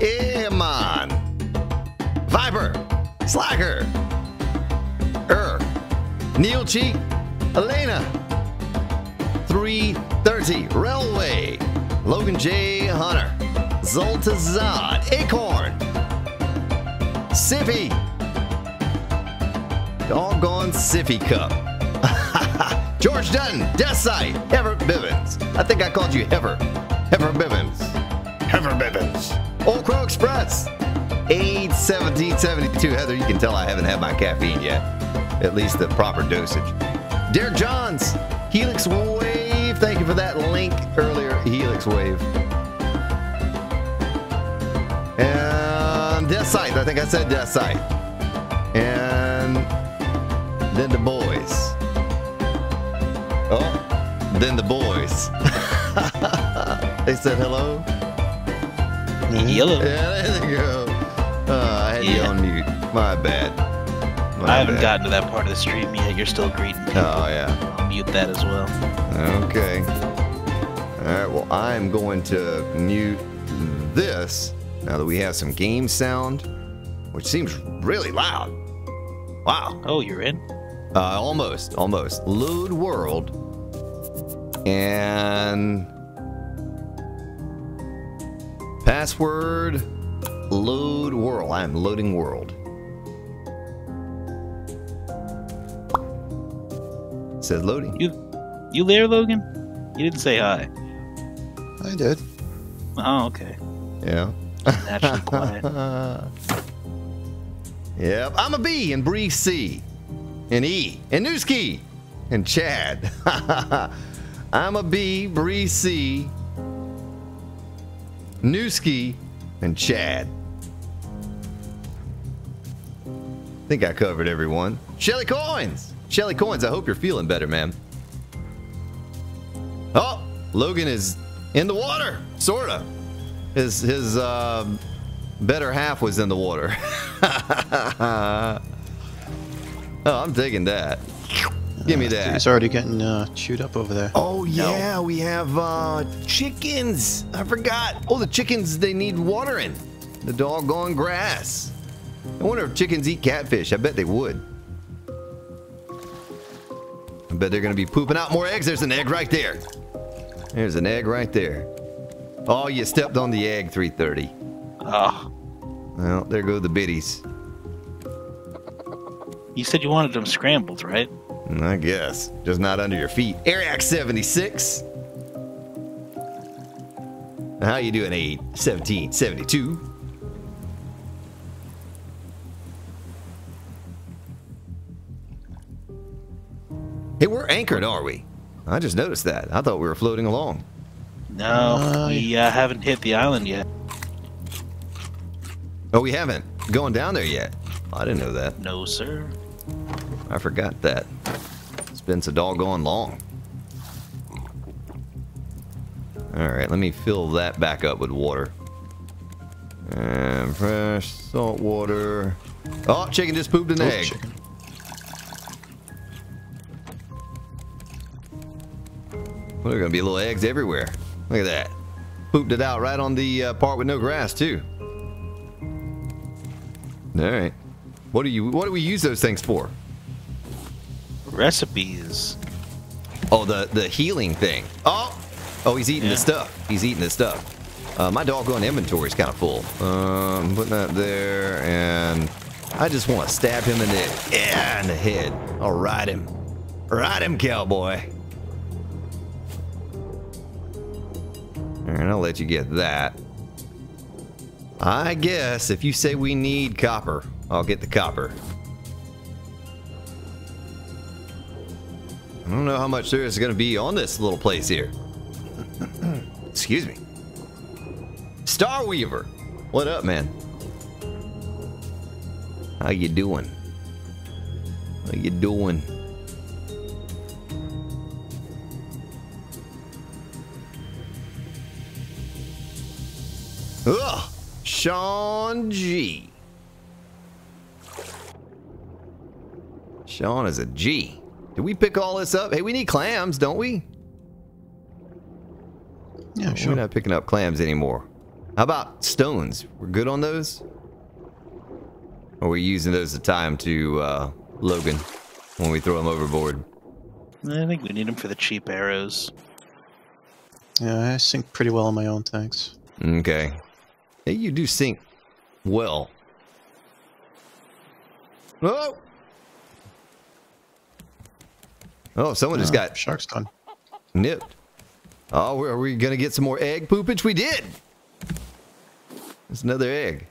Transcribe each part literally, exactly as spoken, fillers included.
Come on. Viper. Slacker. Er. Neil Cheek. Elena. three thirty. Railway. Logan J. Hunter. Zoltazad. Acorn. Sippy. Doggone Sippy Cup. George Dutton. Death Sight. Everett Bivens. I think I called you Ever. Everett Bivens. Everett Bivens. Old Crow Express. eight seventeen seventy-two. Heather, you can tell I haven't had my caffeine yet. At least the proper dosage. Derek Johns. Helix Wave. Thank you for that link earlier. Helix Wave. And Death Sight. I think I said Death Sight. And then the boys. Oh, then the boys. They said hello. Hello. Yeah, there they go. Uh, I had yeah. you on mute. My bad. My I haven't bad. gotten to that part of the stream yet. You're still greeting people. Oh, yeah. I'll mute that as well. Okay. All right, well, I'm going to mute this now that we have some game sound, which seems really loud. Wow. Oh, you're in? Uh, almost, almost. Load world. And password load world. I am loading world. It says loading. You, you there, Logan? You didn't say hi. I did. Oh, okay. Yeah. Naturally quiet. Yep. I'm a B and Bree C. And E, and Newski, and Chad. I'm a B, Bree C, Newski, and Chad. I think I covered everyone. Shelly Coins! Shelly Coins, I hope you're feeling better, man. Oh, Logan is in the water, sorta. His, his uh, better half was in the water. Oh, I'm digging that. Give me that. He's already getting uh, chewed up over there. Oh, yeah. No. We have uh, chickens. I forgot. Oh, the chickens, they need watering. The doggone grass. I wonder if chickens eat catfish. I bet they would. I bet they're going to be pooping out more eggs. There's an egg right there. There's an egg right there. Oh, you stepped on the egg, three thirty. Oh. Well, there go the biddies. You said you wanted them scrambled, right? I guess. Just not under your feet. Ariac seventy-six. How you doing, eight seventeen seventy-two? Hey, we're anchored, are we? I just noticed that. I thought we were floating along. No, uh, we uh, haven't hit the island yet. Oh, we haven't going down there yet. I didn't know that. No, sir. I forgot that. It's been so doggone long. Alright, let me fill that back up with water. And fresh salt water. Oh, chicken just pooped an oh, egg. Chicken. Well, there are going to be little eggs everywhere. Look at that. Pooped it out right on the uh, part with no grass, too. Alright. What do you? What do we use those things for? Recipes. Oh, the the healing thing. Oh, oh, he's eating yeah. the stuff. He's eating the stuff. Uh, my doggone inventory is kind of full. Uh, I'm putting that there, and I just want to stab him in the yeah, in the head. I'll ride him, ride him, cowboy. All right, I'll let you get that. I guess if you say we need copper, I'll get the copper. I don't know how much there is going to be on this little place here. Excuse me. Star Weaver, what up, man? How you doing? How you doing? Ugh! Sean G. Sean is a G. Did we pick all this up? Hey, we need clams, don't we? Yeah, sure. We're not picking up clams anymore. How about stones? We're good on those? Or are we using those to tie them to uh, Logan when we throw him overboard? I think we need them for the cheap arrows. Yeah, I sink pretty well on my own, thanks. Okay. Hey, you do sink well. Oh! Oh, someone oh, just got... Shark's gone. Nipped. Oh, are we going to get some more egg poopage? We did! There's another egg.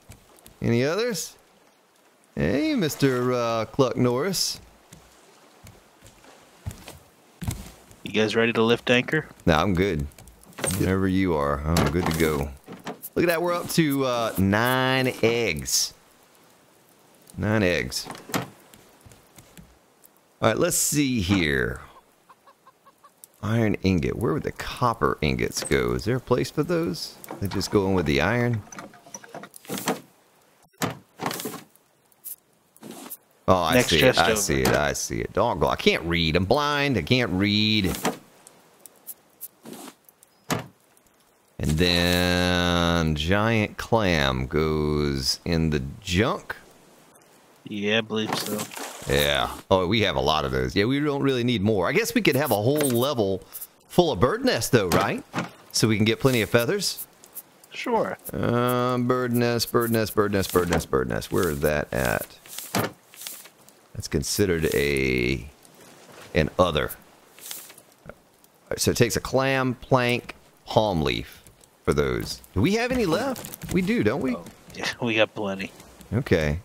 Any others? Hey, Mister Uh, Cluck Norris. You guys ready to lift anchor? No, I'm good. Whenever you are, I'm good to go. Look at that, we're up to uh, nine eggs. Nine eggs. All right, let's see here. Iron ingot. Where would the copper ingots go? Is there a place for those? They just go in with the iron. Oh, I Next see it. I over. see it. I see it. Doggo. I can't read. I'm blind. I can't read. And then giant clam goes in the junk. Yeah, I believe so. Yeah. Oh, we have a lot of those. Yeah, we don't really need more. I guess we could have a whole level full of bird nests, though, right? So we can get plenty of feathers. Sure. Um, bird nest, bird nest, bird nest, bird nest, bird nest. Where is that at? That's considered a an other. So it takes a clam, plank, palm leaf for those. Do we have any left? We do, don't we? Oh, yeah, we got plenty. Okay.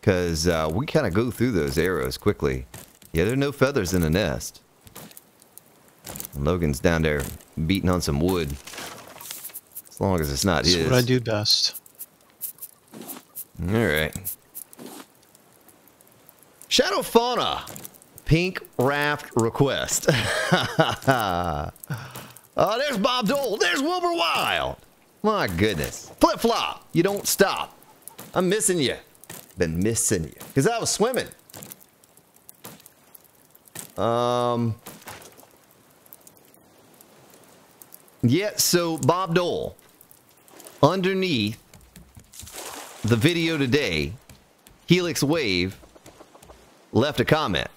Because uh, we kind of go through those arrows quickly. Yeah, there are no feathers in the nest. Logan's down there beating on some wood. As long as it's not That's his. That's what I do best. Alright. Shadow Fauna! Pink Raft Request. Oh, there's Bob Dole. There's Wilbur Wild. My goodness. Flip-flop. You don't stop. I'm missing you. Been missing you because I was swimming. Um, yeah, so Bob Dole, underneath the video today, Helix Wave left a comment,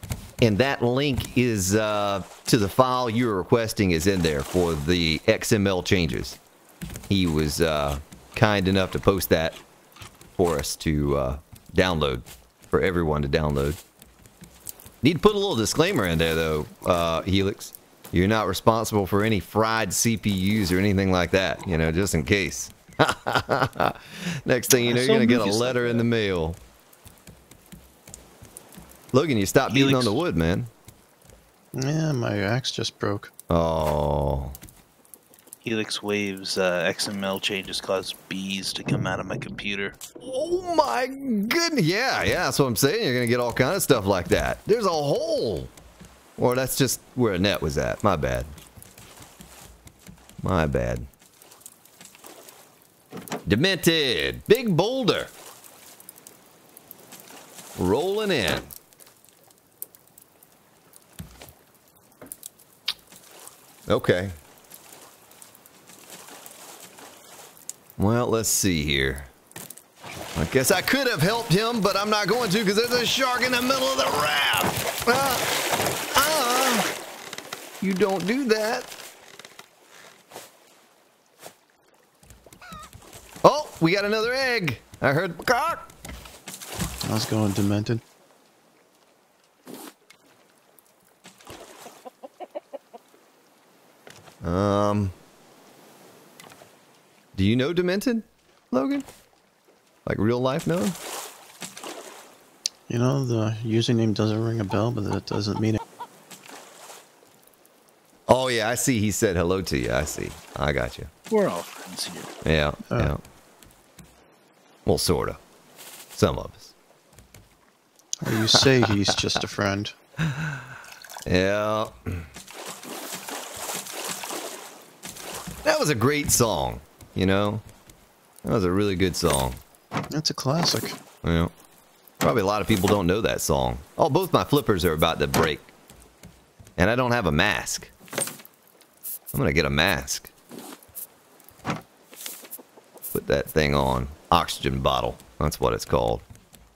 and that link is uh, to the file you're requesting is in there for the X M L changes. He was uh, kind enough to post that for us to. Uh, download for everyone to download. Need to put a little disclaimer in there though, uh, Helix. You're not responsible for any fried C P Us or anything like that, you know, just in case. Next thing you know, you're gonna get a letter in the mail. Logan, you stopped beating on the wood, man. Yeah, my axe just broke. Oh. Helix Wave's uh, X M L changes caused bees to come out of my computer. Oh my goodness. Yeah, yeah, that's what I'm saying. You're going to get all kinds of stuff like that. There's a hole. Or that's just where a net was at. My bad. My bad. Demented. Big boulder. Rolling in. Okay. Well, let's see here. I guess I could have helped him, but I'm not going to because there's a shark in the middle of the raft. Uh, uh, you don't do that. Oh, we got another egg. I heard the cock. I was going demented. Um... Do you know Demented, Logan? Like real life, no? You know, the username doesn't ring a bell, but that doesn't mean it. Oh, yeah, I see. He said hello to you. I see. I got you. We're all friends here. Yeah, oh. yeah. Well, sort of. Some of us. Or you say he's just a friend. Yeah. That was a great song. You know, that was a really good song. That's a classic. Yeah. Probably a lot of people don't know that song. Oh, both my flippers are about to break. And I don't have a mask. I'm going to get a mask. put that thing on. Oxygen bottle. That's what it's called.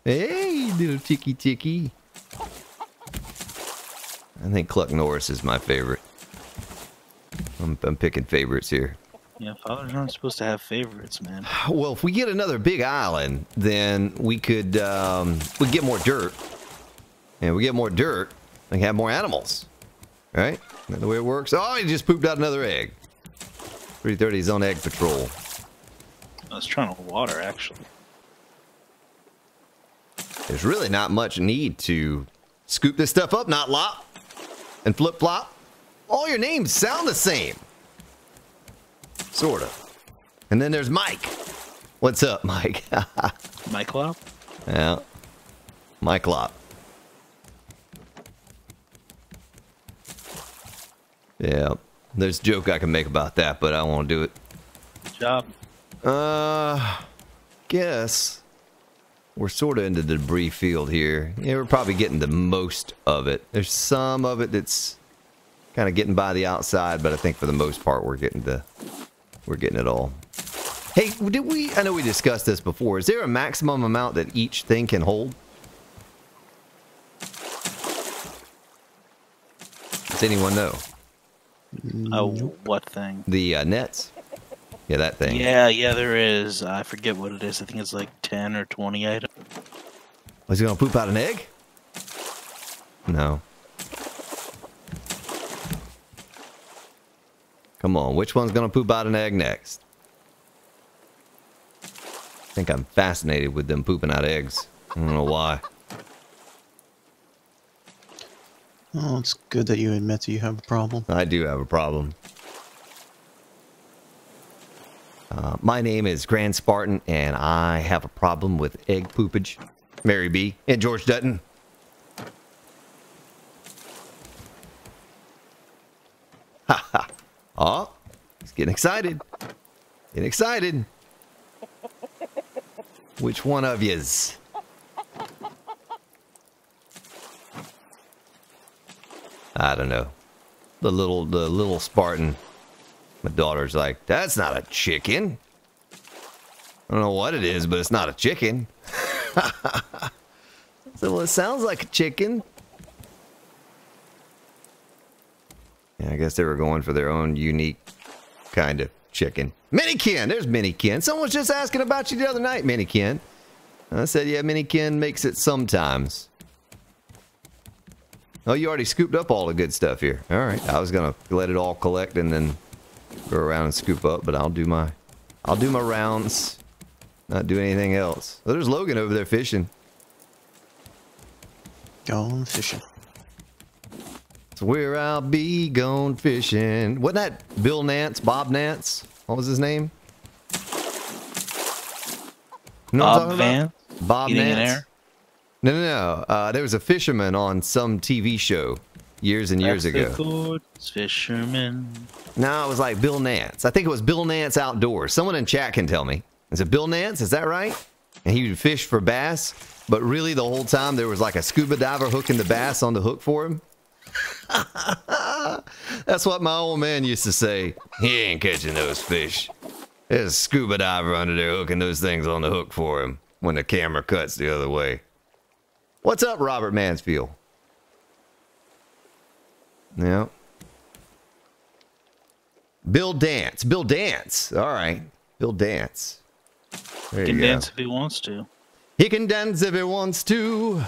Hey, little ticky ticky. I think Cluck Norris is my favorite. I'm, I'm picking favorites here. Yeah, fathers aren't supposed to have favorites, man. Well, if we get another big island, then we could um, we get more dirt. And we get more dirt, we can have more animals. Right? Isn't that the way it works? Oh, he just pooped out another egg. three thirty is on egg patrol. I was trying to water, actually. There's really not much need to scoop this stuff up, not lop. And flip-flop. All your names sound the same. Sort of. And then there's Mike. What's up, Mike? Mike Lop? Yeah. Mike Lop. Yeah. There's a joke I can make about that, but I won't do it. Good job. Uh, guess we're sort of into the debris field here. Yeah, we're probably getting the most of it. There's some of it that's kind of getting by the outside, but I think for the most part we're getting the we're getting it all. Hey, did we? I know we discussed this before. Is there a maximum amount that each thing can hold? Does anyone know? Oh, what thing? The uh, nets. Yeah, that thing. Yeah, yeah, there is. I forget what it is. I think it's like ten or twenty items. Was he gonna poop out an egg? No. Come on, which one's gonna poop out an egg next? I think I'm fascinated with them pooping out eggs. I don't know why. Oh, it's good that you admit that you have a problem. I do have a problem. Uh, my name is Grand Spartan, and I have a problem with egg poopage. Mary B. and George Dutton. Ha ha. Oh, he's getting excited. Getting excited. Which one of yous? I don't know. The little, the little Spartan. My daughter's like, that's not a chicken. I don't know what it is, but it's not a chicken. So, well, it sounds like a chicken. Yeah, I guess they were going for their own unique kind of chicken. Minikin! There's Minikin. Someone was just asking about you the other night, Minikin. I said, yeah, Minikin makes it sometimes. Oh, you already scooped up all the good stuff here. All right. I was going to let it all collect and then go around and scoop up, but I'll do my I'll do my rounds. Not do anything else. Oh, there's Logan over there fishing. Going fishing. Where I'll be going fishing. Wasn't that Bill Nance? Bob Nance? What was his name? You know Bob Van? Bob Nance. No, no, no. Uh, there was a fisherman on some T V show years and years ago. Good fisherman. No, it was like Bill Nance. I think it was Bill Nance Outdoors. Someone in chat can tell me. Is it Bill Nance? Is that right? And he would fish for bass, but really the whole time there was like a scuba diver hooking the bass on the hook for him. That's what my old man used to say. He ain't catching those fish. There's a scuba diver under there hooking those things on the hook for him when the camera cuts the other way. What's up, Robert Mansfield? Yeah. Bill Dance. Bill Dance. All right. Bill Dance. There he can dance if he wants to. He can dance if he wants to.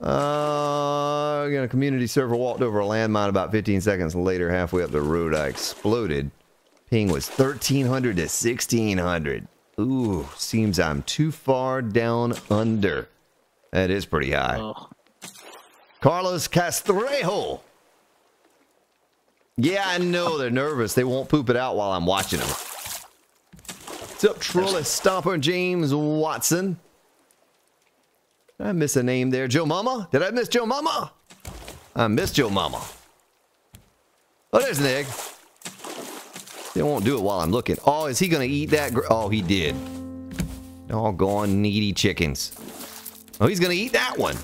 Uh, again, a community server walked over a landmine about fifteen seconds later. Halfway up the road, I exploded. Ping was thirteen hundred to sixteen hundred. Ooh, seems I'm too far down under. That is pretty high. Oh. Carlos Castrejo. Yeah, I know they're nervous. They won't poop it out while I'm watching them. What's up, Trolley Stomper, James Watson? Did I miss a name there? Joe Mama? Did I miss Joe Mama? I missed Joe Mama. Oh, there's an egg. They won't do it while I'm looking. Oh, is he going to eat that? Gr oh, he did. Doggone needy chickens. Oh, he's going to eat that one.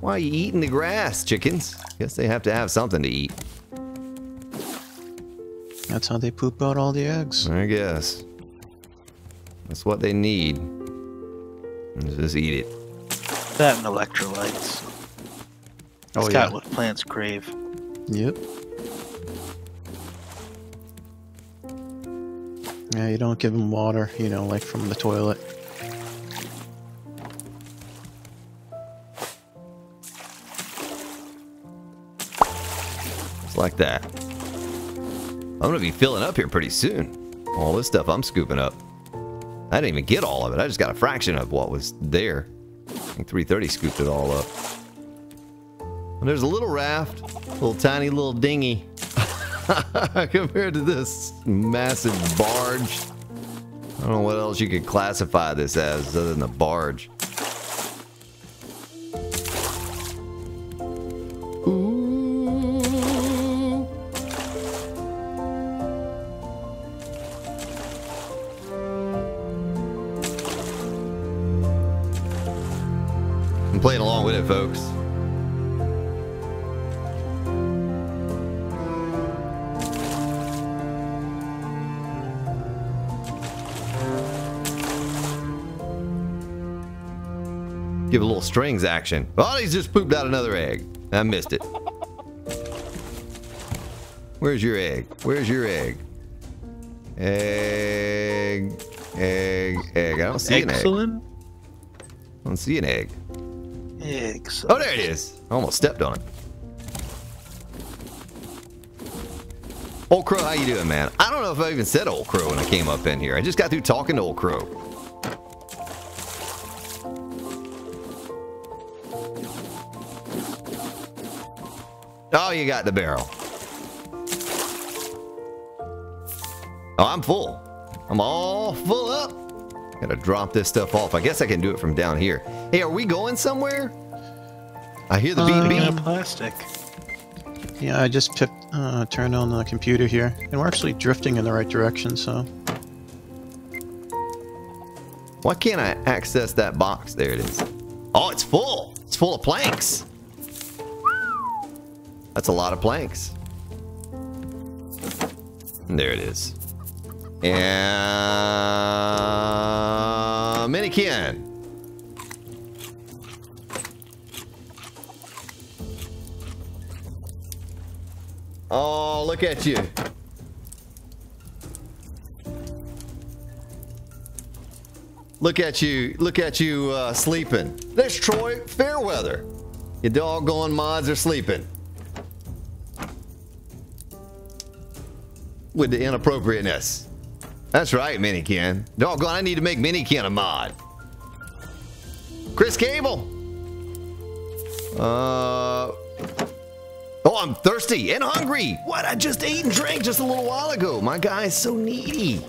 Why are you eating the grass, chickens? Guess they have to have something to eat. That's how they poop out all the eggs. I guess. That's what they need. Just eat it. That and electrolytes. Oh, it's yeah. got what plants crave. Yep. Yeah, you don't give them water, you know, like from the toilet. Just like that. I'm gonna be filling up here pretty soon. All this stuff I'm scooping up. I didn't even get all of it. I just got a fraction of what was there. I think three thirty scooped it all up. And there's a little raft, a little tiny little dinghy. Compared to this massive barge. I don't know what else you could classify this as other than a barge. Ooh. I'm playing along with it, folks. Give a little strings action. Oh, he's just pooped out another egg. I missed it. Where's your egg? Where's your egg? Egg, egg, egg. I don't see Excellent. an egg. I don't see an egg. Excellent. Oh, there it is. I almost stepped on it. Old Crow, how you doing, man? I don't know if I even said Old Crow when I came up in here. I just got through talking to Old Crow. Oh, you got the barrel. Oh, I'm full. I'm all full up. Gotta drop this stuff off. I guess I can do it from down here. Hey, are we going somewhere? I hear the uh, beep beep. Plastic. Yeah, I just picked, uh, turned on the computer here. And we're actually drifting in the right direction, so. Why can't I access that box? There it is. Oh, it's full. It's full of planks. That's a lot of planks. There it is. And Minikin. Oh, look at you. Look at you. Look at you uh, sleeping. There's Troy Fairweather. Your doggone mods are sleeping. With the inappropriateness. That's right, Minikin. Doggone, I need to make Minikin a mod. Chris Cable. Uh. Oh, I'm thirsty and hungry. What? I just ate and drank just a little while ago. My guy is so needy.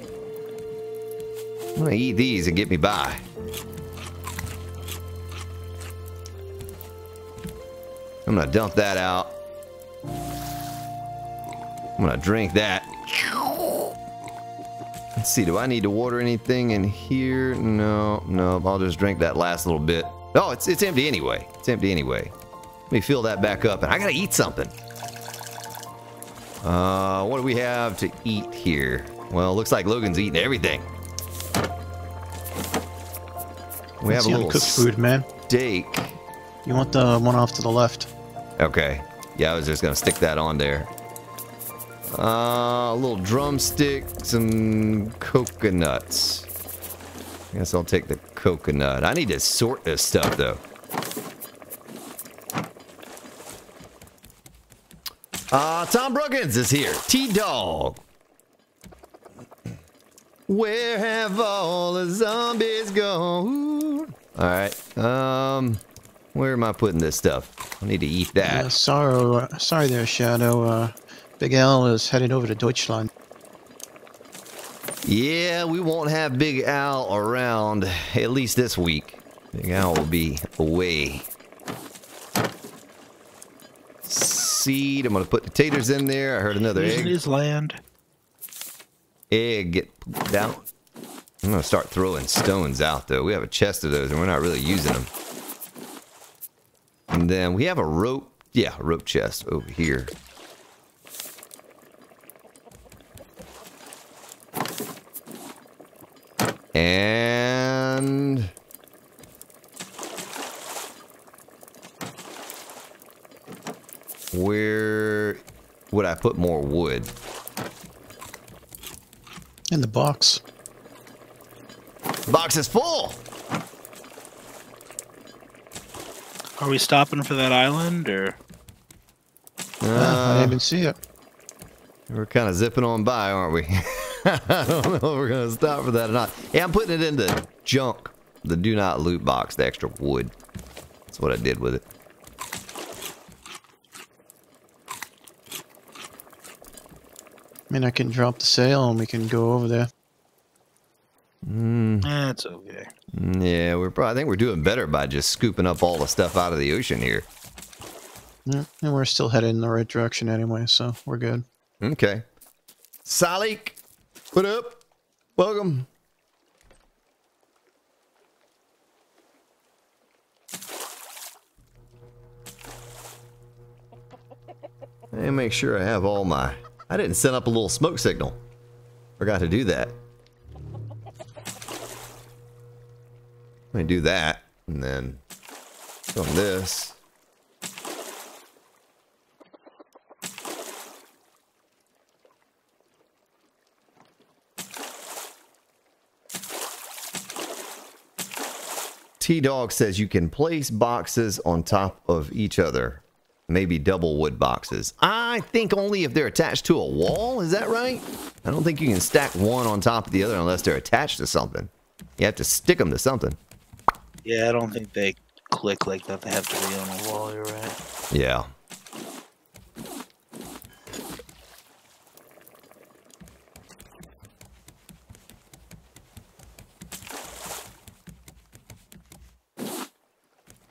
I'm gonna eat these and get me by. I'm gonna dump that out. I'm gonna drink that. Let's see, do I need to water anything in here? No, no, I'll just drink that last little bit. Oh, it's, it's empty anyway. It's empty anyway. Let me fill that back up, and I gotta eat something. Uh, what do we have to eat here? Well, looks like Logan's eating everything. We have a little cooked food, man. Steak. You want the one off to the left. Okay. Yeah, I was just gonna stick that on there. Uh, a little drumstick, some coconuts. I guess I'll take the coconut. I need to sort this stuff, though. Uh, Tom Brookins is here. T-Dog. Where have all the zombies gone? Alright, um... where am I putting this stuff? I need to eat that. Uh, sorry, sorry there, Shadow. Uh... Big Al is headed over to Deutschland. Yeah, we won't have Big Al around, at least this week. Big Al will be away. Seed, I'm going to put potatoes in there. I heard another egg. His land. Egg, get down. I'm going to start throwing stones out, though. We have a chest of those, and we're not really using them. And then we have a rope. Yeah, a rope chest over here. And would I put more wood? In the box. The box is full! Are we stopping for that island, or...? Uh, I didn't even see it. We're kind of zipping on by, aren't we? I don't know if we're going to stop for that or not. Yeah, I'm putting it in the junk. The do not loot box, the extra wood. That's what I did with it. I mean, I can drop the sail and we can go over there. Mm. That's okay. Yeah, we're probably, I think we're doing better by just scooping up all the stuff out of the ocean here. Yeah, and we're still headed in the right direction anyway, so we're good. Okay. Silek, what up? Welcome. And make sure I have all my... I didn't set up a little smoke signal. Forgot to do that. Let me do that, and then film this. T-Dog says you can place boxes on top of each other. Maybe double wood boxes. I think only if they're attached to a wall. Is that right? I don't think you can stack one on top of the other unless they're attached to something. You have to stick them to something. Yeah, I don't think they click like that. They have to be on a wall, you're right. Yeah.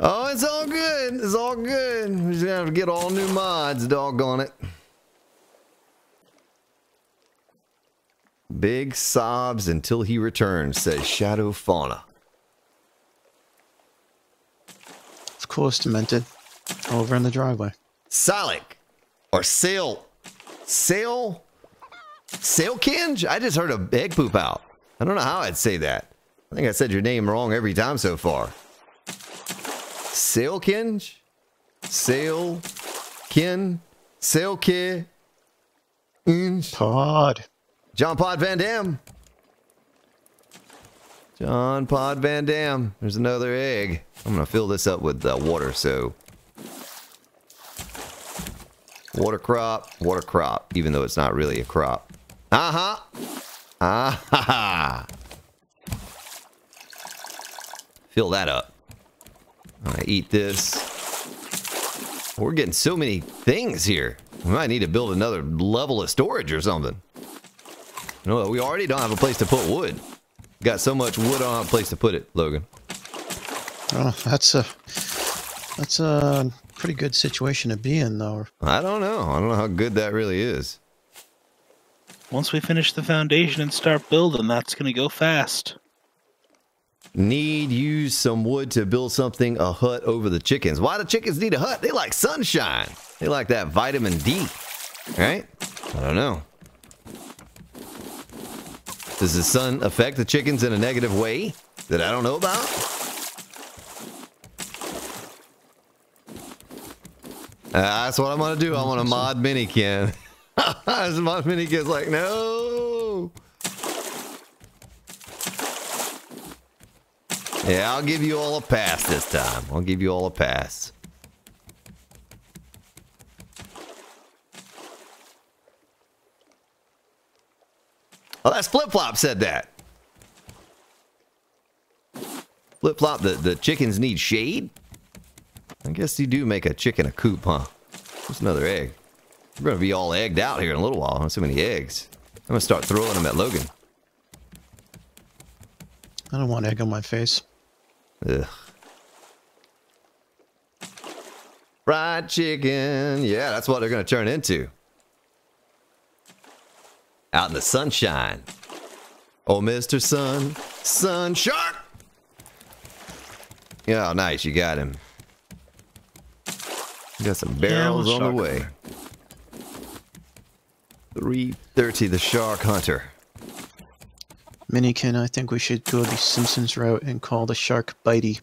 Oh, it's all good. It's all good. We're just gonna have to get all new mods, doggone it. Big sobs until he returns, says Shadow Fauna. Of course, Demented. Over in the driveway. Silek. Or Sail. Sail. Sailkinge? I just heard a egg poop out. I don't know how I'd say that. I think I said your name wrong every time so far. Silkinge? Sailkin? Sailki? Pod. John Pod Van Dam. John Pod Van Dam. There's another egg. I'm going to fill this up with uh, water, so. Water crop, water crop, even though it's not really a crop. Uh-huh. Uh-huh. Fill that up. I right, eat this. We're getting so many things here. We might need to build another level of storage or something. No, we already don't have a place to put wood. Got so much wood, I don't have a place to put it, Logan. Oh, that's a that's a pretty good situation to be in, though. I don't know. I don't know how good that really is. Once we finish the foundation and start building, that's gonna go fast. Need use some wood to build something, a hut over the chickens. Why do chickens need a hut? They like sunshine. They like that vitamin D, right? I don't know. Does the sun affect the chickens in a negative way that I don't know about? Uh, that's what I'm going to do. I want to mod Minikin. Mod Minikin's like, no. Yeah, I'll give you all a pass this time. I'll give you all a pass. Oh, that's Flip-flop said that. Flip-flop, the, the chickens need shade? I guess you do make a chicken a coop, huh? There's another egg. We're going to be all egged out here in a little while. I have so many eggs. I'm going to start throwing them at Logan. I don't want egg on my face. Ugh. Fried chicken. Yeah, that's what they're going to turn into. Out in the sunshine. Oh, Mister Sun. Sun Shark! Yeah, oh, nice. You got him. You got some barrels yeah, on the way. three thirty, the Shark Hunter. Minikin, I think we should go the Simpsons route and call the shark Bitey.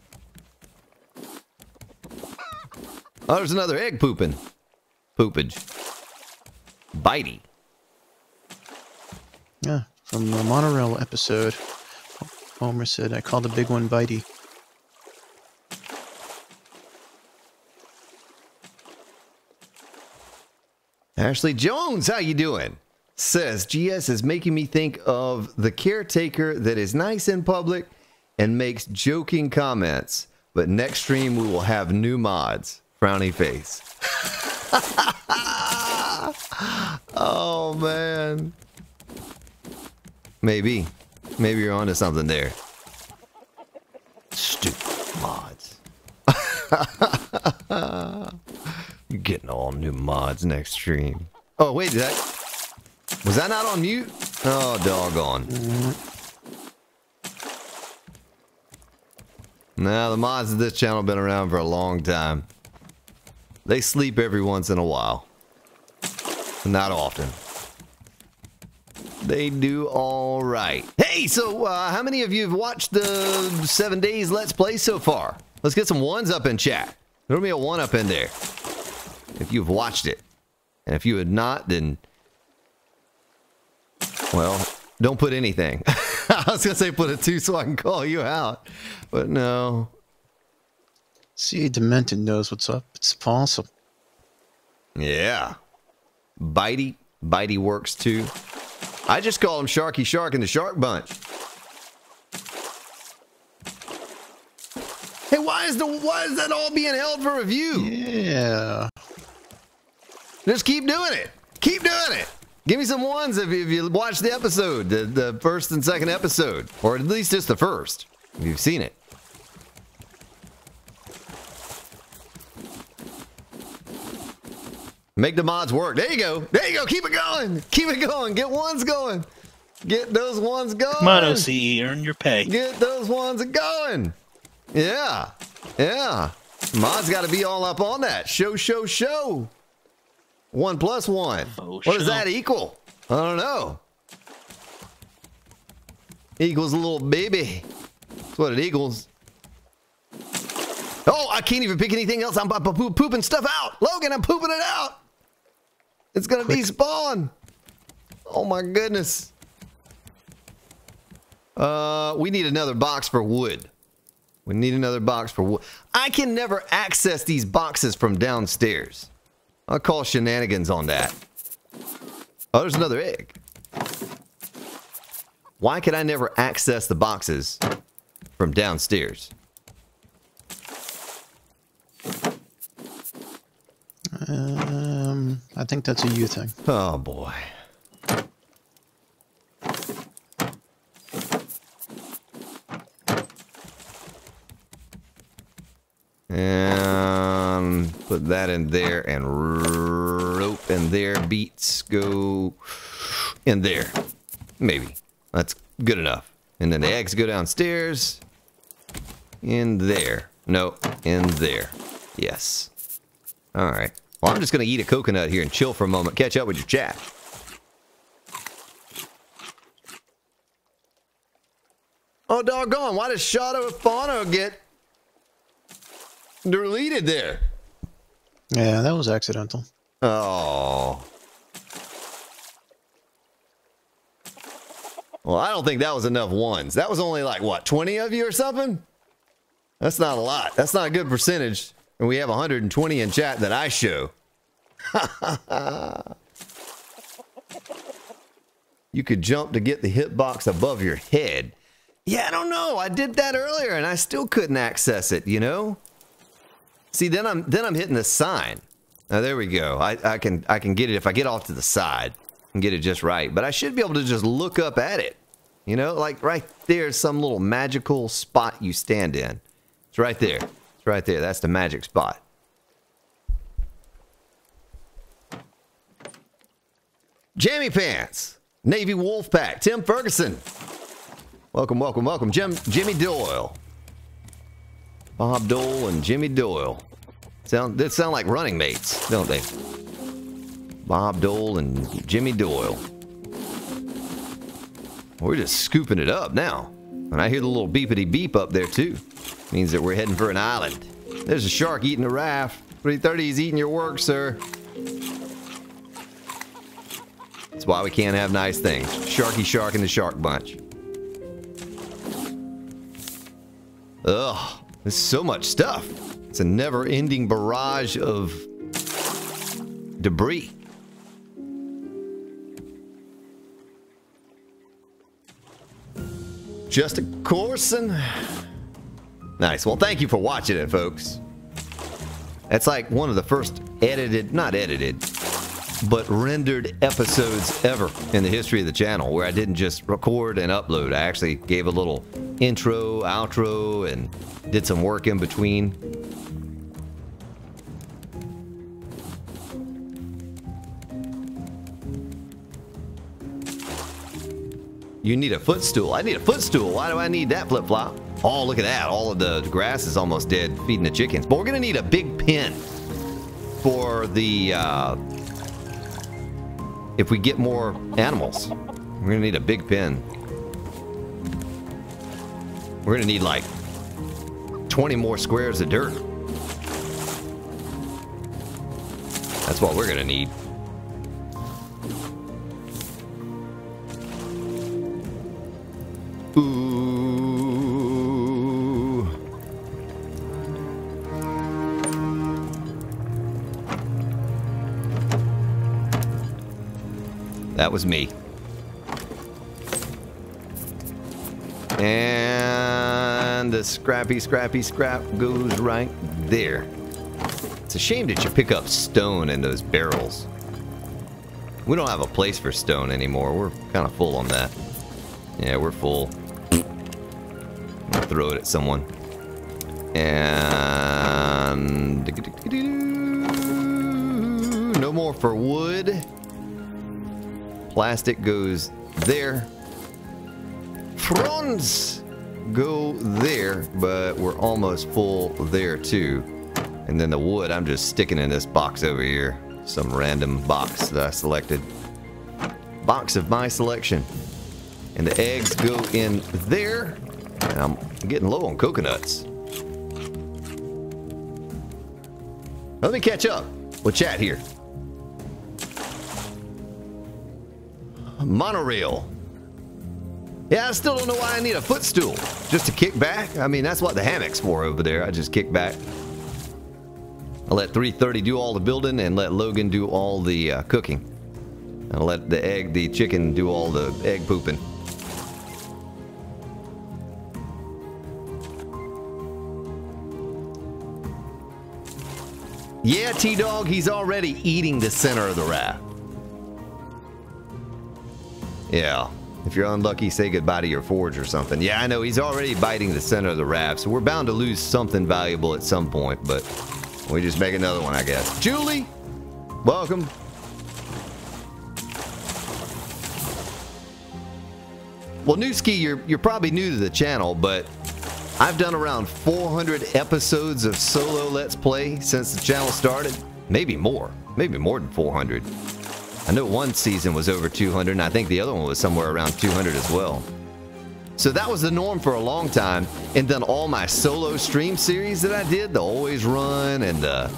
Oh, there's another egg pooping. Poopage. Bitey. Yeah, from the monorail episode. Homer said, I call the big one Bitey. Ashley Jones, how you doing? Says, G S is making me think of the caretaker that is nice in public and makes joking comments. But next stream, we will have new mods. Frowny face. Oh, man. Maybe. Maybe you're onto something there. Stupid mods. You're getting all new mods next stream. Oh, wait, did I... Was that not on mute? Oh, doggone. Now, the mods of this channel have been around for a long time. They sleep every once in a while. Not often. They do all right. Hey, so uh, how many of you have watched the seven days Let's Play so far? Let's get some ones up in chat. There'll be a one up in there. If you've watched it. And if you had not, then... Well, don't put anything. I was going to say put a two so I can call you out. But no. See, Demented knows what's up. It's possible. Yeah. Bitey. Bitey works too. I just call him Sharky Shark and the Shark Bunch. Hey, why is the why is that all being held for review? Yeah. Just keep doing it. Keep doing it. Give me some ones if you watched the episode, the, the first and second episode, or at least just the first, if you've seen it. Make the mods work. There you go. There you go. Keep it going. Keep it going. Get ones going. Get those ones going. Come on, O C E. Earn your pay. Get those ones going. Yeah. Yeah. Mods got to be all up on that. Show, show, show. One plus one. Oh, what does that equal? I don't know. Equals a little baby. That's what it equals. Oh, I can't even pick anything else. I'm pooping stuff out. Logan, I'm pooping it out. It's going to despawn. Oh, my goodness. Uh, we need another box for wood. We need another box for wood. I can never access these boxes from downstairs. I'll call shenanigans on that. Oh, there's another egg. Why can I never access the boxes from downstairs? Um, I think that's a you thing. Oh, boy. Um, put that in there and rope in there. Beats go in there. Maybe. That's good enough. And then the eggs go downstairs. In there. No, in there. Yes. All right. Well, I'm just going to eat a coconut here and chill for a moment. Catch up with your chat. Oh, doggone. Why does Shadow Fauna get... deleted there? Yeah, that was accidental. Oh. Well, I don't think that was enough ones. That was only like, what, twenty of you or something? That's not a lot. That's not a good percentage. And we have one hundred twenty in chat that I show. You could jump to get the hitbox above your head. Yeah, I don't know. I did that earlier and I still couldn't access it, you know? See, then I'm then I'm hitting the sign. Now there we go. I, I can I can get it if I get off to the side and get it just right. But I should be able to just look up at it. You know, like right there's some little magical spot you stand in. It's right there. It's right there. That's the magic spot. Jammy Pants, Navy Wolfpack, Tim Ferguson. Welcome, welcome, welcome. Jim Jimmy Doyle. Bob Dole and Jimmy Doyle. Sound, they sound like running mates, don't they? Bob Dole and Jimmy Doyle. We're just scooping it up now. And I hear the little beepity beep up there too. Means that we're heading for an island. There's a shark eating a raft. three thirty is eating your work, sir. That's why we can't have nice things. Sharky Shark and the Shark Bunch. Ugh, there's so much stuff. It's a never-ending barrage of debris. Just a coursing. Nice. Well, thank you for watching it, folks. That's like one of the first edited, not edited, but rendered episodes ever in the history of the channel, where I didn't just record and upload. I actually gave a little intro, outro, and did some work in between. You need a footstool. I need a footstool. Why do I need that, Flip-flop? Oh, look at that. All of the grass is almost dead, feeding the chickens. But we're going to need a big pen for the... Uh, if we get more animals, we're going to need a big pen. We're going to need like twenty more squares of dirt. That's what we're going to need. Ooh. That was me. And the scrappy, scrappy, scrap goes right there. It's a shame that you pick up stone in those barrels. We don't have a place for stone anymore. We're kind of full on that. Yeah, we're full. Throw it at someone. And no more for wood. Plastic goes there. Fronds go there, but we're almost full there too. And then the wood I'm just sticking in this box over here. Some random box that I selected. Box of my selection. And the eggs go in there. And I'm getting low on coconuts. Let me catch up. We'll chat here. Monorail. Yeah, I still don't know why I need a footstool. Just to kick back? I mean, that's what the hammock's for over there. I just kick back. I let three thirty do all the building and let Logan do all the uh, cooking. I let the egg, the chicken do all the egg pooping. Yeah, T-Dog, he's already eating the center of the raft. Yeah, if you're unlucky, say goodbye to your forge or something. Yeah, I know, he's already biting the center of the raft, so we're bound to lose something valuable at some point, but we just make another one, I guess. Julie, welcome. Well, Newski, you're, you're probably new to the channel, but... I've done around four hundred episodes of solo Let's Play since the channel started. Maybe more. Maybe more than four hundred. I know one season was over two hundred, and I think the other one was somewhere around two hundred as well. So that was the norm for a long time. And then all my solo stream series that I did, the Always Run and the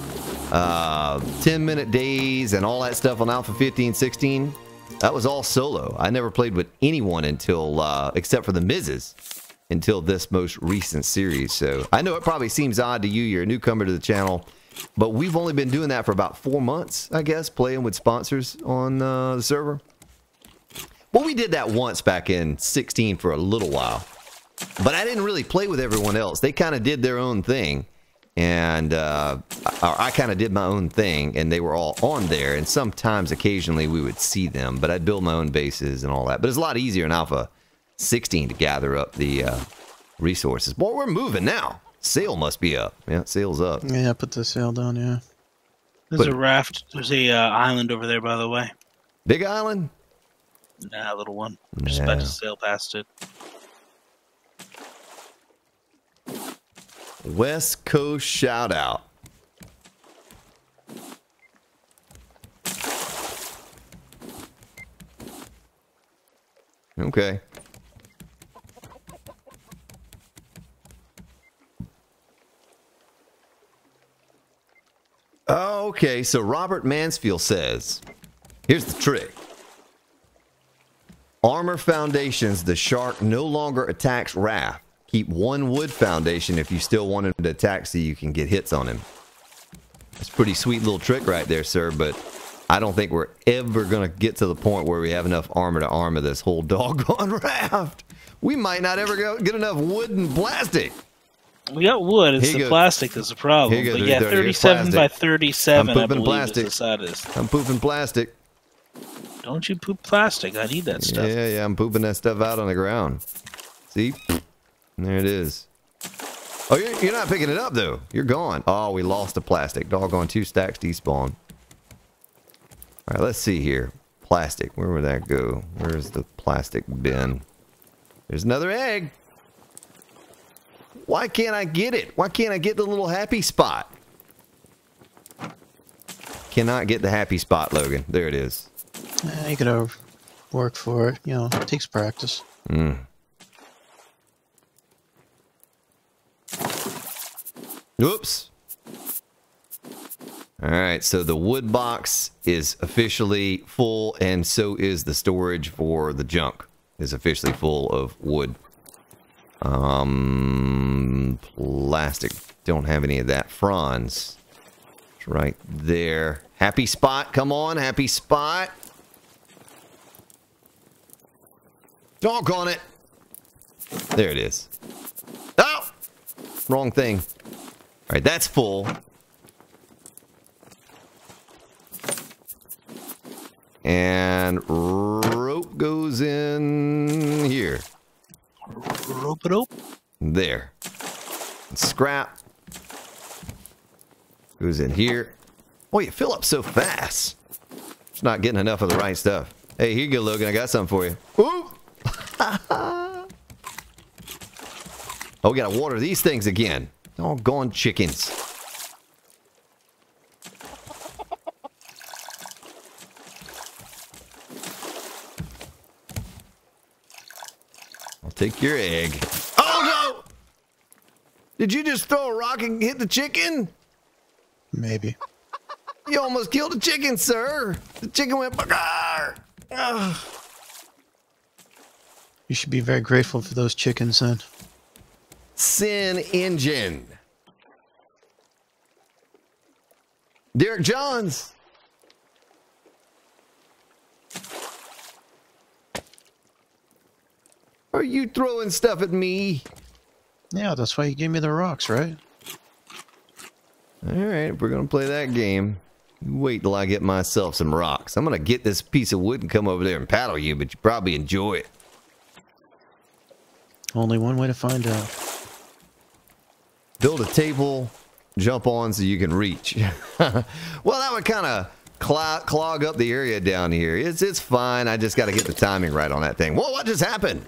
uh, ten minute days and all that stuff on Alpha fifteen, sixteen, that was all solo. I never played with anyone until, uh, except for the Missus until this most recent series. So I know it probably seems odd to you. You're a newcomer to the channel, but we've only been doing that for about four months, I guess, playing with sponsors on uh, the server. Well, we did that once back in sixteen for a little while, but I didn't really play with everyone else. They kind of did their own thing, and uh, I, I kind of did my own thing, and they were all on there, and sometimes occasionally we would see them, but I'd build my own bases and all that. But it's a lot easier in Alpha sixteen to gather up the uh, resources. Boy, we're moving now. Sail must be up. Yeah, sail's up. Yeah, put the sail down, yeah. There's put a raft. There's a uh, island over there, by the way. Big island? Nah, little one. I'm just yeah. about to sail past it. West Coast shout out. Okay. Okay, so Robert Mansfield says, here's the trick. Armor foundations. The shark no longer attacks Raph. Keep one wood foundation if you still want him to attack so you can get hits on him. It's a pretty sweet little trick right there, sir, but I don't think we're ever going to get to the point where we have enough armor to armor this whole doggone raft. We might not ever go get enough wood and plastic. We got wood. It's the plastic that's the problem. But yeah, thirty-seven by thirty-seven, I believe, is the saddest. I'm pooping plastic. Don't you poop plastic. I need that stuff. Yeah, yeah, I'm pooping that stuff out on the ground. See? There it is. Oh, you're, you're not picking it up, though. You're gone. Oh, we lost the plastic. Doggone, two stacks despawn. All right, let's see here. Plastic. Where would that go? Where's the plastic bin? There's another egg. Why can't I get it? Why can't I get the little happy spot? Cannot get the happy spot, Logan. There it is. Yeah, you gotta work for it. You know, it takes practice. Mm. Oops. All right, so the wood box is officially full, and so is the storage for the junk. Is officially full of wood. Um, plastic. Don't have any of that. Fronds. It's right there. Happy spot. Come on, happy spot. Doggone it. There it is. Oh! Wrong thing. All right, that's full. And rope goes in here. Rope it up. There. And scrap goes in here. Boy, you fill up so fast. It's not getting enough of the right stuff. Hey, here you go, Logan. I got something for you. Ooh! Oh, we gotta water these things again. Doggone chickens. Take your egg. Oh, no! Did you just throw a rock and hit the chicken? Maybe. You almost killed the chicken, sir. The chicken went... Ugh. You should be very grateful for those chickens, son. Sin engine. Derek Johns. Are you throwing stuff at me? Yeah, that's why you gave me the rocks, right? All right, if we're gonna play that game, wait till I get myself some rocks. I'm gonna get this piece of wood and come over there and paddle you, but you probably enjoy it. Only one way to find out. Build a table, jump on so you can reach. Well, that would kind of clog, clog up the area down here. It's it's fine. I just got to get the timing right on that thing. Whoa! What just happened?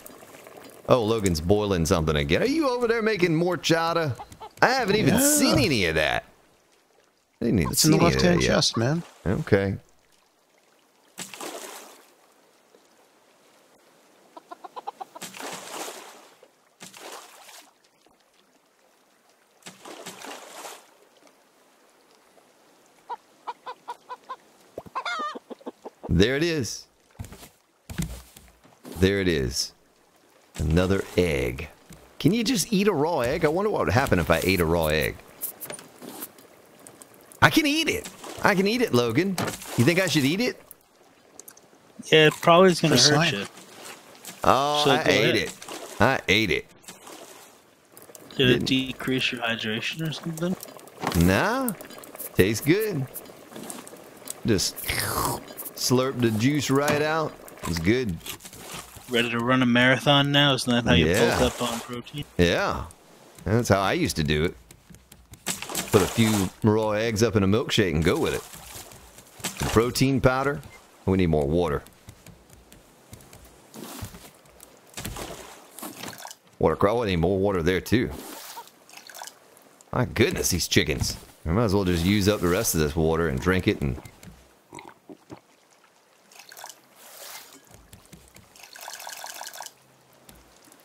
Oh, Logan's boiling something again. Are you over there making morchada? I haven't even yeah. seen any of that. I didn't even it's see in the left-hand chest, man. Okay. There it is. There it is. Another egg. Can you just eat a raw egg? I wonder what would happen if I ate a raw egg. I can eat it. I can eat it, Logan. You think I should eat it? Yeah, it probably is going to hurt you. Oh, so I ate it. I ate it. Did it decrease your hydration or something? Nah. Tastes good. Just slurp the juice right out. It's good. Ready to run a marathon now? Isn't that how you yeah. bulk up on protein? Yeah. That's how I used to do it. Put a few raw eggs up in a milkshake and go with it. The protein powder. We need more water. Water crawl. I need more water there, too. My goodness, these chickens. I might as well just use up the rest of this water and drink it and...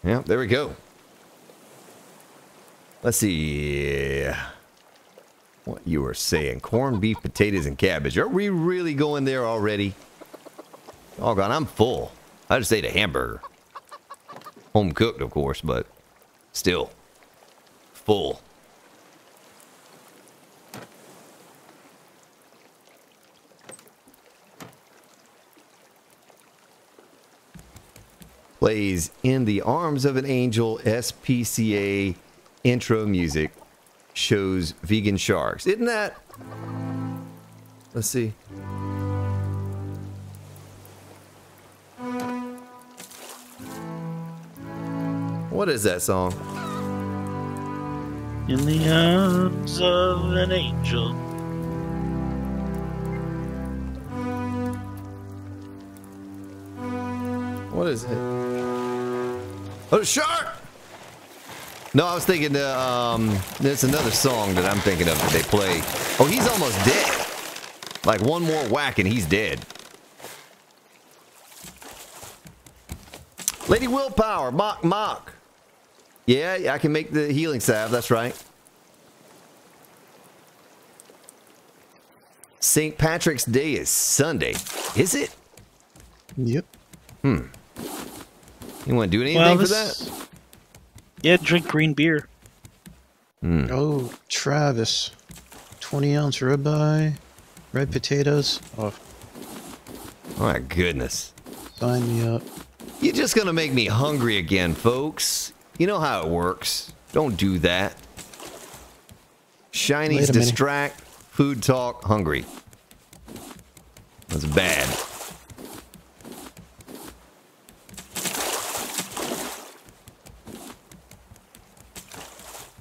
Yeah, there we go. Let's see what you were saying. Corned beef, potatoes, and cabbage. Are we really going there already? Oh, God, I'm full. I just ate a hamburger. Home cooked, of course, but still full. Plays In the Arms of an Angel S P C A intro music. Shows vegan sharks. Isn't that? Let's see. What is that song? In the Arms of an Angel. What is it? Oh, shark! No, I was thinking the, um, there's another song that I'm thinking of that they play. Oh, he's almost dead. Like one more whack and he's dead. Lady Willpower, mock, mock. Yeah, I can make the healing salve, that's right. Saint Patrick's Day is Sunday. Is it? Yep. Hmm. You want to do anything well, this... for that? Yeah, drink green beer. Mm. Oh, Travis. twenty ounce ribeye, red potatoes. Oh. Oh, my goodness. Sign me up. You're just going to make me hungry again, folks. You know how it works. Don't do that. Shinies distract, food talk, hungry. That's bad.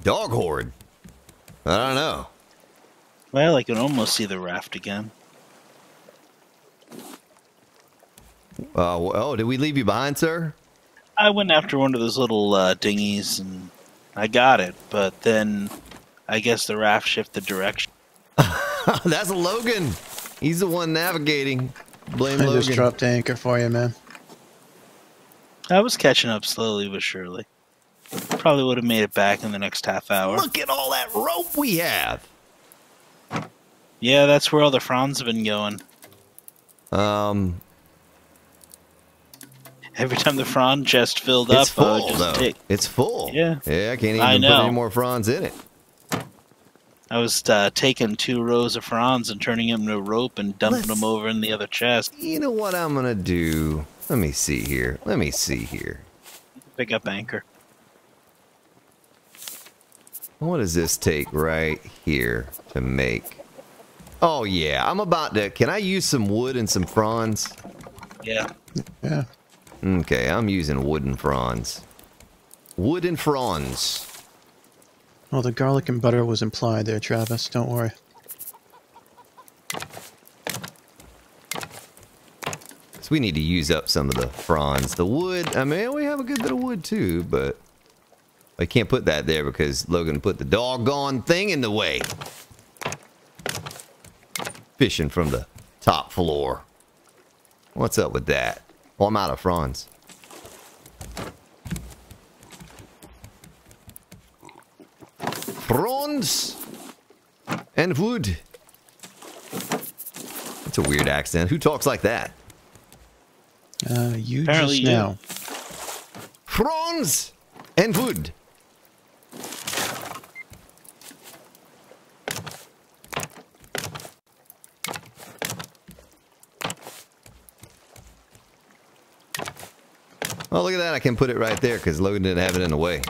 Dog horde. I don't know. Well, I can almost see the raft again. Uh, oh, did we leave you behind, sir? I went after one of those little uh, dinghies, and I got it. But then, I guess the raft shifted direction. That's Logan. He's the one navigating. Blame I Logan. I just dropped the anchor for you, man. I was catching up slowly but surely. Probably would have made it back in the next half hour. Look at all that rope we have. Yeah, that's where all the fronds have been going. Um. Every time the frond chest filled up, it's full. Just though. Take... It's full. Yeah. Yeah, I can't even I know. put any more fronds in it. I was uh, taking two rows of fronds and turning them into rope and dumping Let's... them over in the other chest. You know what I'm gonna do? Let me see here. Let me see here. Pick up anchor. What does this take right here to make? Oh, yeah. I'm about to... Can I use some wood and some fronds? Yeah. Yeah. Okay, I'm using wood and fronds. Wood and fronds. Well, the garlic and butter was implied there, Travis. Don't worry. So we need to use up some of the fronds. The wood... I mean, we have a good bit of wood, too, but... I can't put that there because Logan put the doggone thing in the way. Fishing from the top floor. What's up with that? Well, I'm out of fronds. Fronds and wood. That's a weird accent. Who talks like that? Uh, you Apparently just now. Fronds and wood. Oh, look at that. I can put it right there because Logan didn't have it in the way.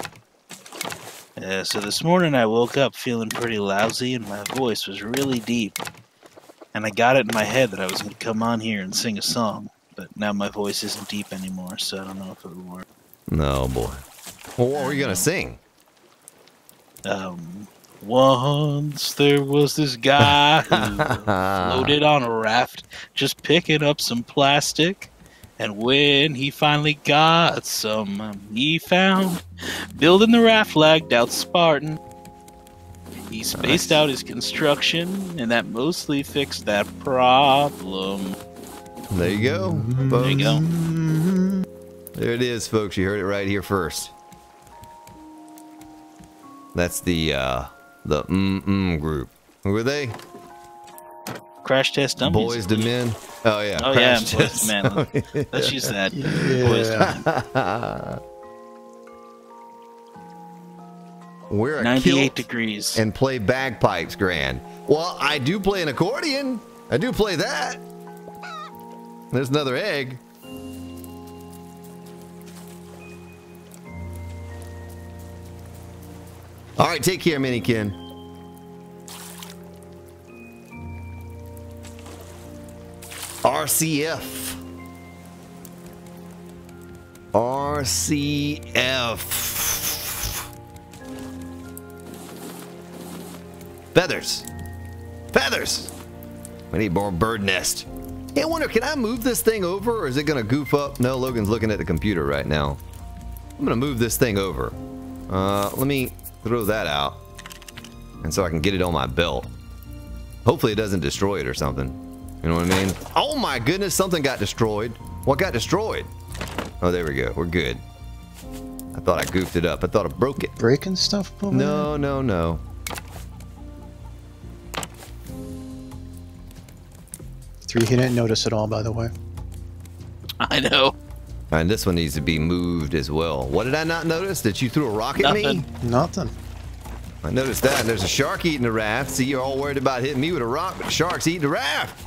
Yeah, so this morning I woke up feeling pretty lousy and my voice was really deep. And I got it in my head that I was going to come on here and sing a song. But now my voice isn't deep anymore, so I don't know if it will work. No, boy. Well, what were you going to sing? Um, once there was this guy who floated on a raft just picking up some plastic. And when he finally got some, um, he found building the raft lagged out Spartan. He spaced nice. out his construction, and that mostly fixed that problem. There you go. Folks. There you go. There it is, folks. You heard it right here first. That's the uh, the mm mm group. Who were they? Crash Test Dummies. Boys to Men. Oh, yeah. Oh, Crash yeah. Boys to Men. Let's use that. Yeah. Boys to Men. Wear a ninety-eight degrees. And play bagpipes, Grand. Well, I do play an accordion. I do play that. There's another egg. All right, take care, Minikin. R C F. R C F. Feathers. Feathers. We need more bird nest. Hey, I wonder, can I move this thing over, or is it going to goof up? No, Logan's looking at the computer right now. I'm going to move this thing over. Uh, let me throw that out, and so I can get it on my belt. Hopefully it doesn't destroy it or something. You know what I mean? Oh my goodness, something got destroyed. What got destroyed? Oh, there we go. We're good. I thought I goofed it up. I thought I broke it. Breaking stuff? No, no, no. Three, he didn't notice at all, by the way. I know. And this one needs to be moved as well. What did I not notice? That you threw a rock at Nothing. me? Nothing. I noticed that. And there's a shark eating the raft. See, you're all worried about hitting me with a rock, but the shark's eating the raft.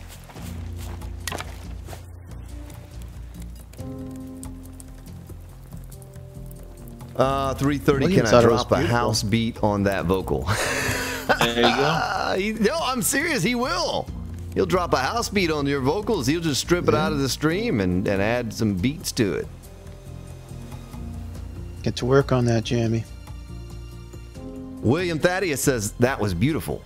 Uh, three thirty, can I drop a house beat on that vocal? There you go. Uh, he, no, I'm serious. He will. He'll drop a house beat on your vocals. He'll just strip it out of the stream and, and add some beats to it. Get to work on that, Jamie. William Thaddeus says, that was beautiful.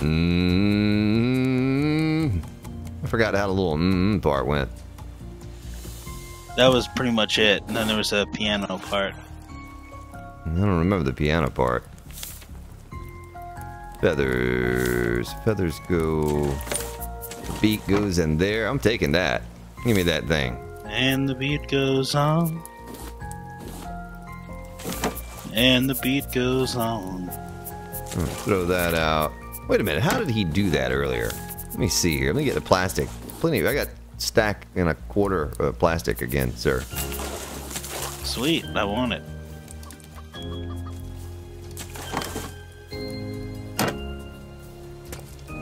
Mm-hmm. I forgot how the little mm-hmm part went. That was pretty much it. And then there was a piano part. I don't remember the piano part. Feathers. Feathers go. The beat goes in there. I'm taking that. Give me that thing. And the beat goes on. And the beat goes on. Throw that out. Wait a minute. How did he do that earlier? Let me see here. Let me get the plastic. Plenty of. I got stack and a quarter of plastic again, sir. Sweet. I want it.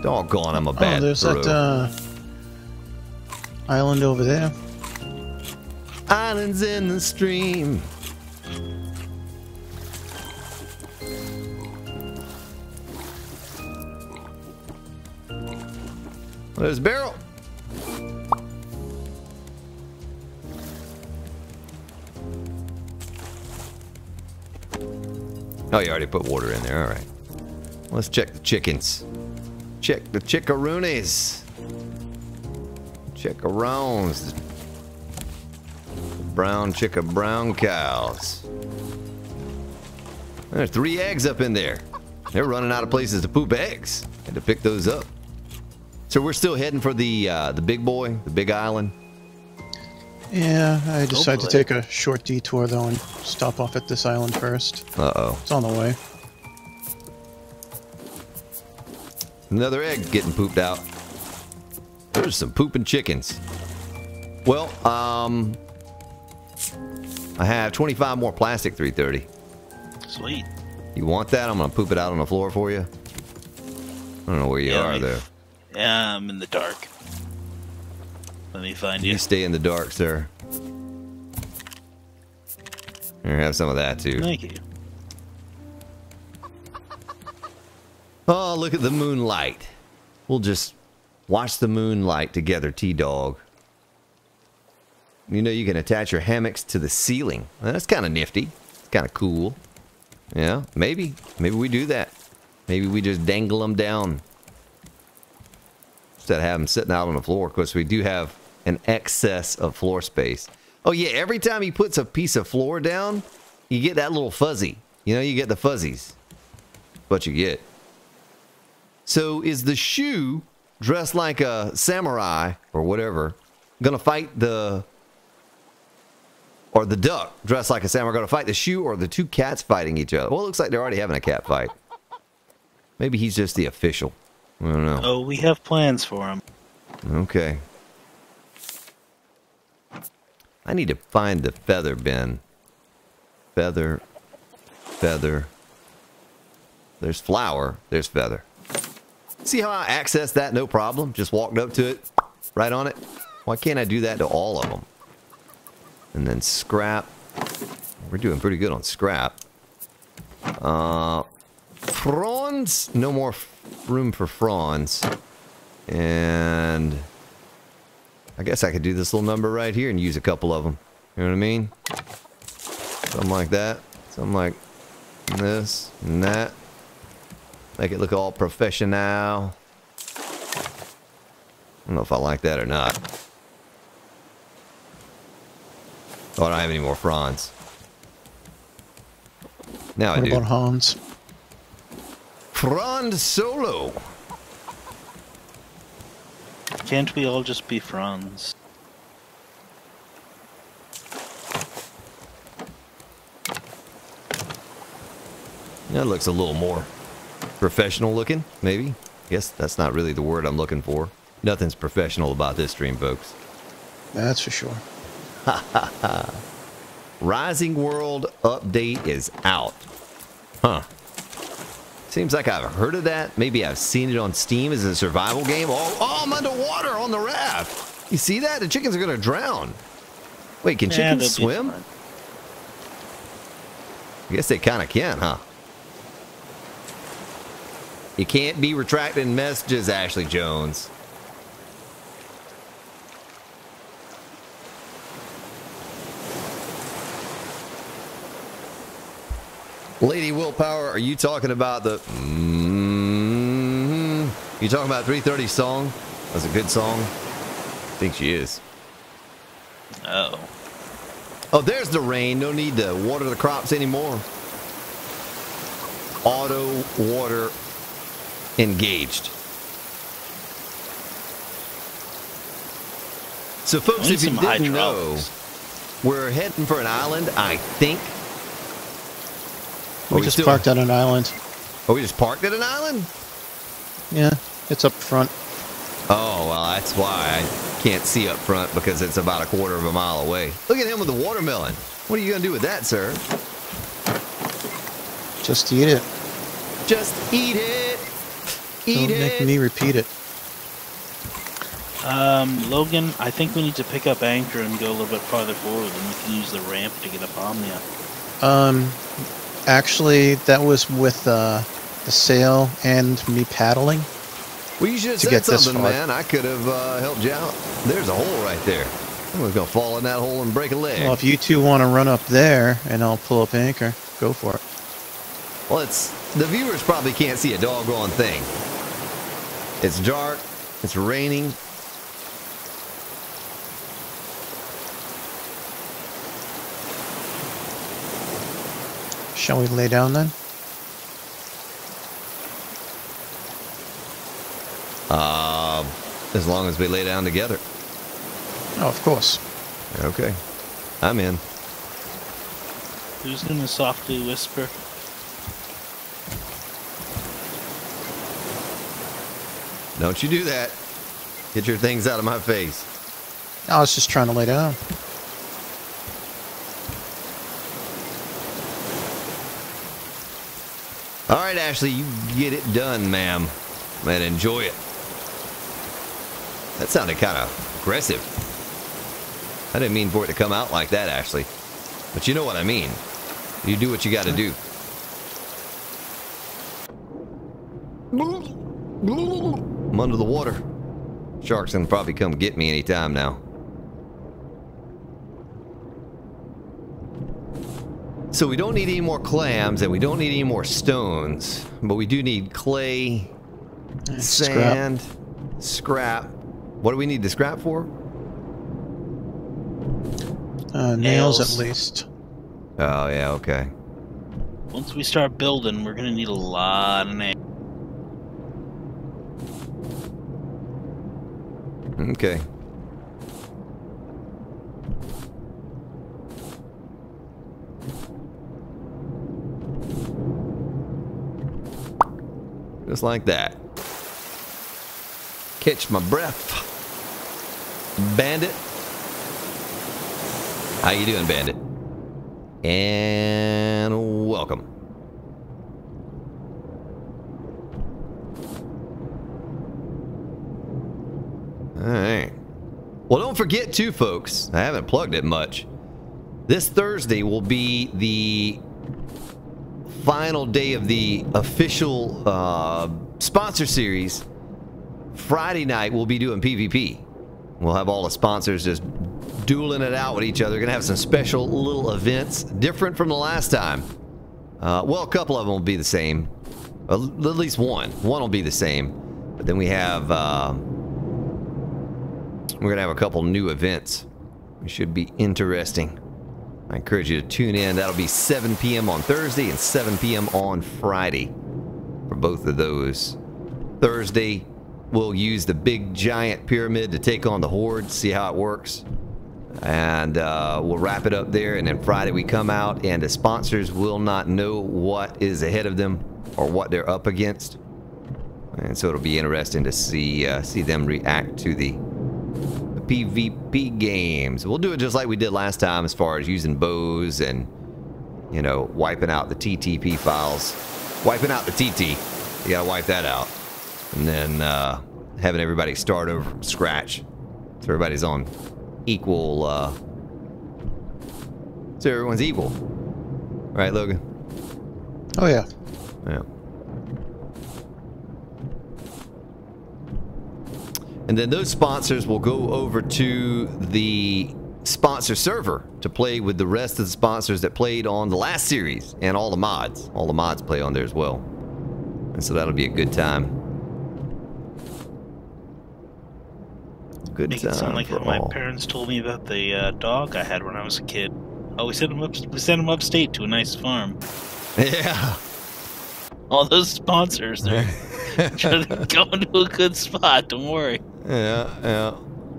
Doggone, I'm a bad. Oh, there's throw. that uh, island over there. Islands in the stream. Well, there's a barrel. Oh, you already put water in there. All right. Let's check the chickens. Check the chickaroonies. Chickaroons. Brown chicka brown cows. There's three eggs up in there. They're running out of places to poop eggs. Had to pick those up. So we're still heading for the uh, the big boy, the big island. Yeah, I decided Hopefully. to take a short detour though and stop off at this island first. Uh oh. It's on the way. Another egg getting pooped out. There's some pooping chickens. Well, um, I have twenty-five more plastic, three thirty. Sweet. You want that? I'm going to poop it out on the floor for you. I don't know where you yeah, are, though. Yeah, I'm in the dark. Let me find you. You stay in the dark, sir. Here, have some of that, too. Thank you. Oh, look at the moonlight. We'll just watch the moonlight together, T-Dog. You know you can attach your hammocks to the ceiling. Well, that's kind of nifty. It's kind of cool. Yeah, maybe. Maybe we do that. Maybe we just dangle them down. Instead of having them sitting out on the floor. Of course, we do have an excess of floor space. Oh, yeah, every time he puts a piece of floor down, you get that little fuzzy. You know, you get the fuzzies. That's what you get. So is the shoe, dressed like a samurai or whatever, gonna fight the, or the duck dressed like a samurai gonna fight the shoe, or the two cats fighting each other? Well, it looks like they're already having a cat fight. Maybe he's just the official. I don't know. Oh, we have plans for him. Okay. I need to find the feather bin. Feather. Feather. There's flower. There's feather. See how I accessed that? No problem. Just walked up to it. Right on it. Why can't I do that to all of them? And then scrap. We're doing pretty good on scrap. Uh, fronds. No more room for fronds. And I guess I could do this little number right here and use a couple of them. You know what I mean? Something like that. Something like this and that. Make it look all professional. I don't know if I like that or not. Oh, I don't have any more fronds. Now what I do. What about Hans? Frond Solo. Can't we all just be friends? That looks a little more professional looking, maybe. Yes, that's not really the word I'm looking for. Nothing's professional about this stream, folks. That's for sure. Ha ha ha. Rising World update is out. Huh. Seems like I've heard of that. Maybe I've seen it on Steam as a survival game. Oh, oh, I'm underwater on the raft. You see that? The chickens are going to drown. Wait, can yeah, chickens swim? I guess they kind of can, huh? You can't be retracting messages, Ashley Jones. Lady Willpower, are you talking about the... Mm, you talking about three thirty song? That's a good song. I think she is. Uh oh. Oh, there's the rain. No need to water the crops anymore. Auto water engaged. So, folks, if you didn't hydraulics. know, we're heading for an island, I think. We, we just still... parked on an island. Oh, we just parked at an island? Yeah, it's up front. Oh, well, that's why I can't see up front, because it's about a quarter of a mile away. Look at him with the watermelon. What are you going to do with that, sir? Just eat it. Just eat it. Eat Don't it. Don't make me repeat it. Um, Logan, I think we need to pick up anchor and go a little bit farther forward, and we can use the ramp to get up on there. Um... Actually, that was with uh, the sail and me paddling. Well, you should have said something, man. I could have uh, helped you out. There's a hole right there. I'm going to fall in that hole and break a leg. Well, if you two want to run up there, and I'll pull up anchor, go for it. Well, it's, the viewers probably can't see a doggone thing. It's dark. It's raining. Shall we lay down then? Uh, as long as we lay down together. Oh, of course. Okay. I'm in. Who's going to softly whisper? Don't you do that. Get your things out of my face. I was just trying to lay down. All right, Ashley, you get it done, ma'am. Man, enjoy it. That sounded kind of aggressive. I didn't mean for it to come out like that, Ashley. But you know what I mean. You do what you got to do. I'm under the water. Shark's gonna probably come get me anytime now. So we don't need any more clams, and we don't need any more stones, but we do need clay, sand, scrap. scrap. What do we need the scrap for? Uh, nails, nails, at least. Oh, yeah, okay. Once we start building, we're going to need a lot of nails. Okay. Just like that. Catch my breath. Bandit. How you doing, Bandit? And welcome. Alright. Well, don't forget too, folks. I haven't plugged it much. This Thursday will be the final day of the official uh, sponsor series. Friday night, we'll be doing PvP. We'll have all the sponsors just dueling it out with each other. We're going to have some special little events, different from the last time. Uh, well, a couple of them will be the same. At least one. One will be the same. But then we have... Uh, we're going to have a couple new events. It should be interesting. I encourage you to tune in. That'll be seven p m on Thursday and seven p m on Friday for both of those. Thursday, we'll use the big giant pyramid to take on the horde, see how it works. And uh, we'll wrap it up there. And then Friday we come out and the sponsors will not know what is ahead of them or what they're up against. And so it'll be interesting to see, uh, see them react to the PvP games. We'll do it just like we did last time as far as using bows and, you know, wiping out the T T P files. Wiping out the T T. You gotta wipe that out. And then uh, having everybody start over from scratch. So everybody's on equal. Uh, so everyone's equal. Right, Logan? Oh, yeah. Yeah. And then those sponsors will go over to the sponsor server to play with the rest of the sponsors that played on the last series and all the mods. All the mods play on there as well. And so that'll be a good time. Good Make time it sound like how my parents told me about the uh, dog I had when I was a kid. Oh, we sent him up, we sent him upstate to a nice farm. Yeah. All those sponsors, they're trying to go into a good spot. Don't worry. Yeah, yeah.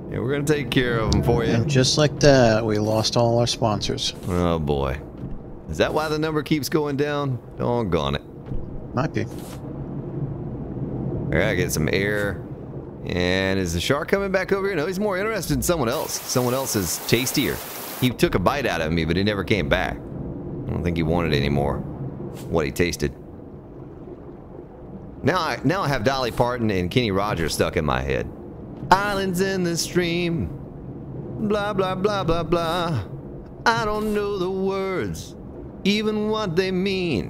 Yeah, we're going to take care of them for you. And just like that, we lost all our sponsors. Oh, boy. Is that why the number keeps going down? Doggone it. Might be. All right, I get some air. And is the shark coming back over here? No, he's more interested in someone else. Someone else is tastier. He took a bite out of me, but he never came back. I don't think he wanted any more what he tasted. Now I, now I have Dolly Parton and Kenny Rogers stuck in my head. Islands in the stream. Blah, blah, blah, blah, blah. I don't know the words, even what they mean.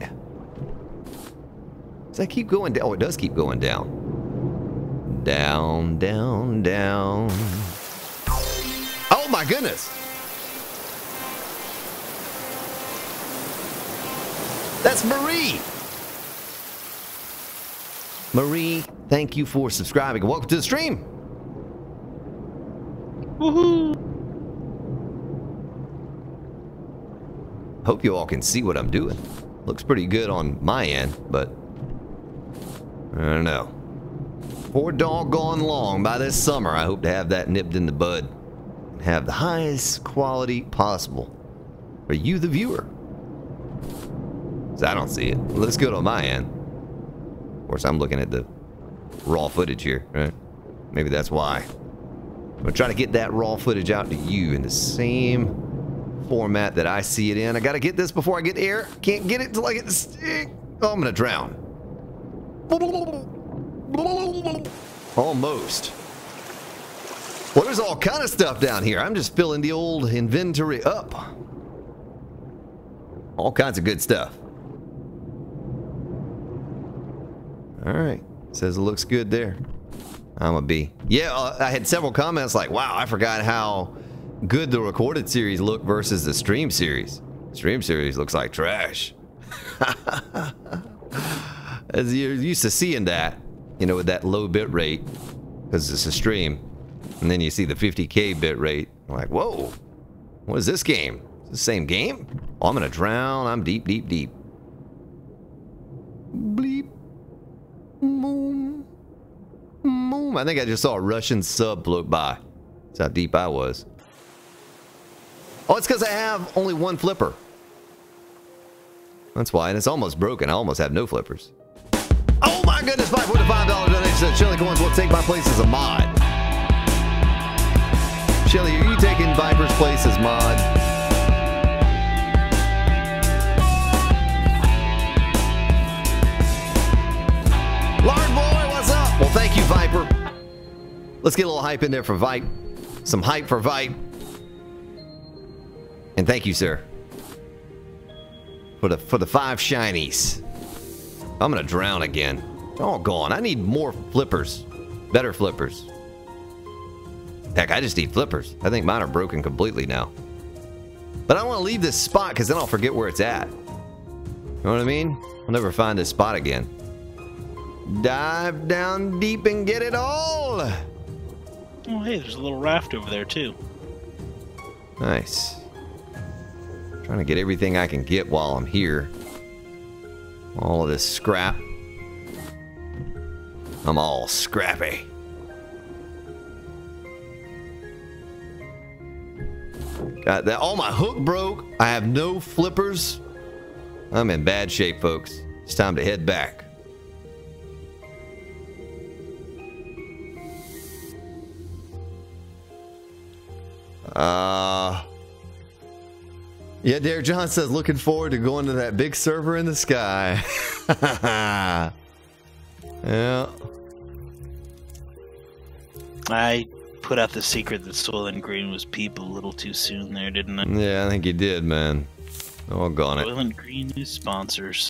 Does that keep going down? Oh, it does keep going down. Down, down, down. Oh, my goodness. That's Marie. Marie, thank you for subscribing. Welcome to the stream. Woohoo! Hope you all can see what I'm doing. Looks pretty good on my end, but I don't know. Poor dog gone long by this summer. I hope to have that nipped in the bud and have the highest quality possible for you, the viewer. So I don't see it. Looks good on my end. Of course, I'm looking at the raw footage here, right? Maybe that's why. I'm going to try to get that raw footage out to you in the same format that I see it in. I got to get this before I get air. Can't get it until I get this. Oh, I'm going to drown. Almost. Well, there's all kind of stuff down here. I'm just filling the old inventory up. All kinds of good stuff. All right. Says it looks good there. I'm a B. Yeah, uh, I had several comments like, wow, I forgot how good the recorded series looked versus the stream series. Stream series looks like trash. As you're used to seeing that, you know, with that low bit rate, because it's a stream. And then you see the fifty K bit rate. I'm like, whoa, what is this game? Is it the same game? Oh, I'm going to drown. I'm deep, deep, deep. Bleep. Moom. Moom. I think I just saw a Russian sub float by. That's how deep I was. Oh, it's because I have only one flipper. That's why, and it's almost broken. I almost have no flippers. Oh my My goodness, my forty-five dollar donation to Shelly Coins will take my place as a mod. Shelly, are you taking Viper's place as mod? Lard boy, what's up? Well, thank you, Viper. Let's get a little hype in there for Vipe. Some hype for Vipe. And thank you, sir. For the, for the five shinies. I'm gonna drown again. Oh, gone. I need more flippers. Better flippers. Heck, I just need flippers. I think mine are broken completely now. But I don't want to leave this spot because then I'll forget where it's at. You know what I mean? I'll never find this spot again. Dive down deep and get it all! Oh, hey, there's a little raft over there, too. Nice. Trying to get everything I can get while I'm here. All of this scrap. I'm all scrappy. Got that. All my hook broke. I have no flippers. I'm in bad shape, folks. It's time to head back. Uh... Yeah, Derek Johns says, looking forward to going to that big server in the sky. Yeah. I put out the secret that Soylent Green was people a little too soon there, didn't I? Yeah, I think you did, man. Oh, gone it. Soylent Green is sponsors.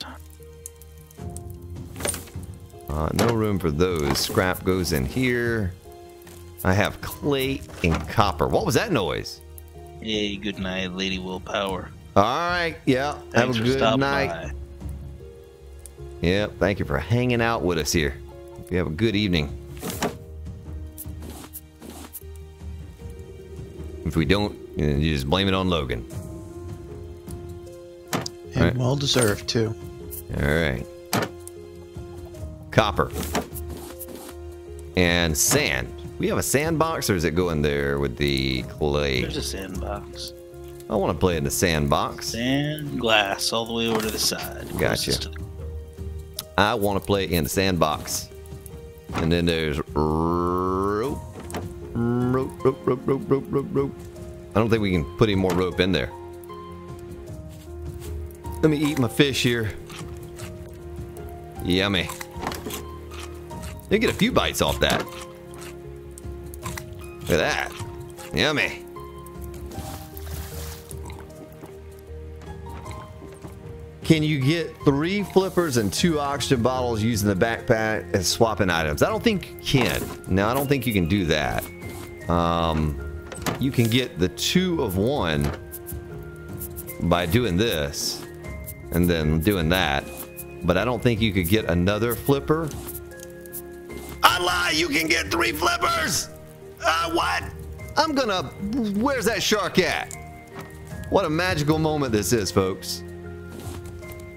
Uh, no room for those. Scrap goes in here. I have clay and copper. What was that noise? Hey, good night, Lady Willpower. All right, yeah. Thanks have a good night. By. Yep, thank you for hanging out with us here. Hope you have a good evening. If we don't, you just blame it on Logan. And right. Well deserved too. All right. Copper and sand. We have a sandbox, or is it going there with the clay? There's a sandbox. I want to play in the sandbox. Sand glass all the way over to the side. Gotcha. The I want to play in the sandbox. And then there's rope. Rope, rope, rope, rope, rope, rope, rope. I don't think we can put any more rope in there. Let me eat my fish here. Yummy. You get a few bites off that. Look at that. Yummy. Can you get three flippers and two oxygen bottles using the backpack and swapping items? I don't think you can. No, I don't think you can do that. Um, you can get the two of one by doing this and then doing that. But I don't think you could get another flipper. I lie! You can get three flippers! Uh, what? I'm gonna... Where's that shark at? What a magical moment this is, folks.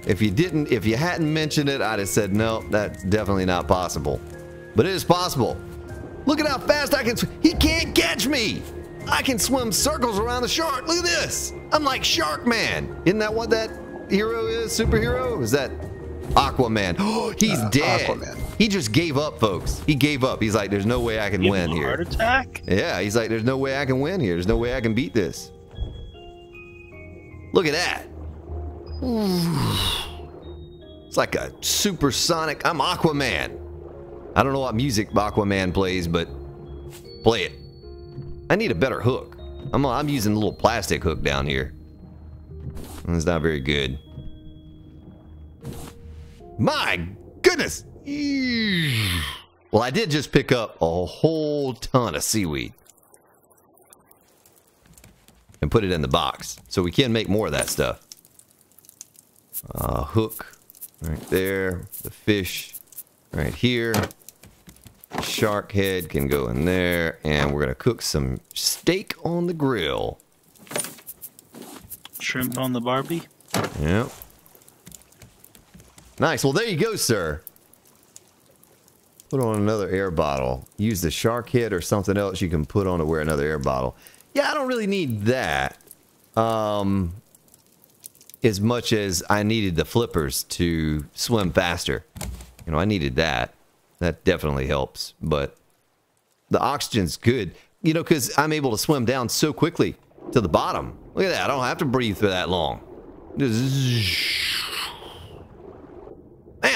If you didn't... If you hadn't mentioned it, I'd have said, no, that's definitely not possible. But it is possible. Look at how fast I can... He can't catch me! I can swim circles around the shark. Look at this! I'm like Shark Man. Isn't that what that hero is? Superhero? Is that... Aquaman. Oh, he's uh, dead. Aquaman. He just gave up, folks. He gave up. He's like, there's no way I can Give win him a here. Heart attack? Yeah, he's like, there's no way I can win here. There's no way I can beat this. Look at that. It's like a supersonic. I'm Aquaman. I don't know what music Aquaman plays, but play it. I need a better hook. I'm, I'm using a little plastic hook down here. It's not very good. My goodness. Well, I did just pick up a whole ton of seaweed and put it in the box, so we can make more of that stuff. Uh, hook right there, the fish right here, shark head can go in there, and we're gonna cook some steak on the grill, shrimp on the barbie. Yep. Nice. Well, there you go, sir. Put on another air bottle. Use the shark head or something else you can put on to wear another air bottle. Yeah, I don't really need that. Um, as much as I needed the flippers to swim faster. You know, I needed that. That definitely helps. But the oxygen's good, you know, because I'm able to swim down so quickly to the bottom. Look at that. I don't have to breathe for that long. Man,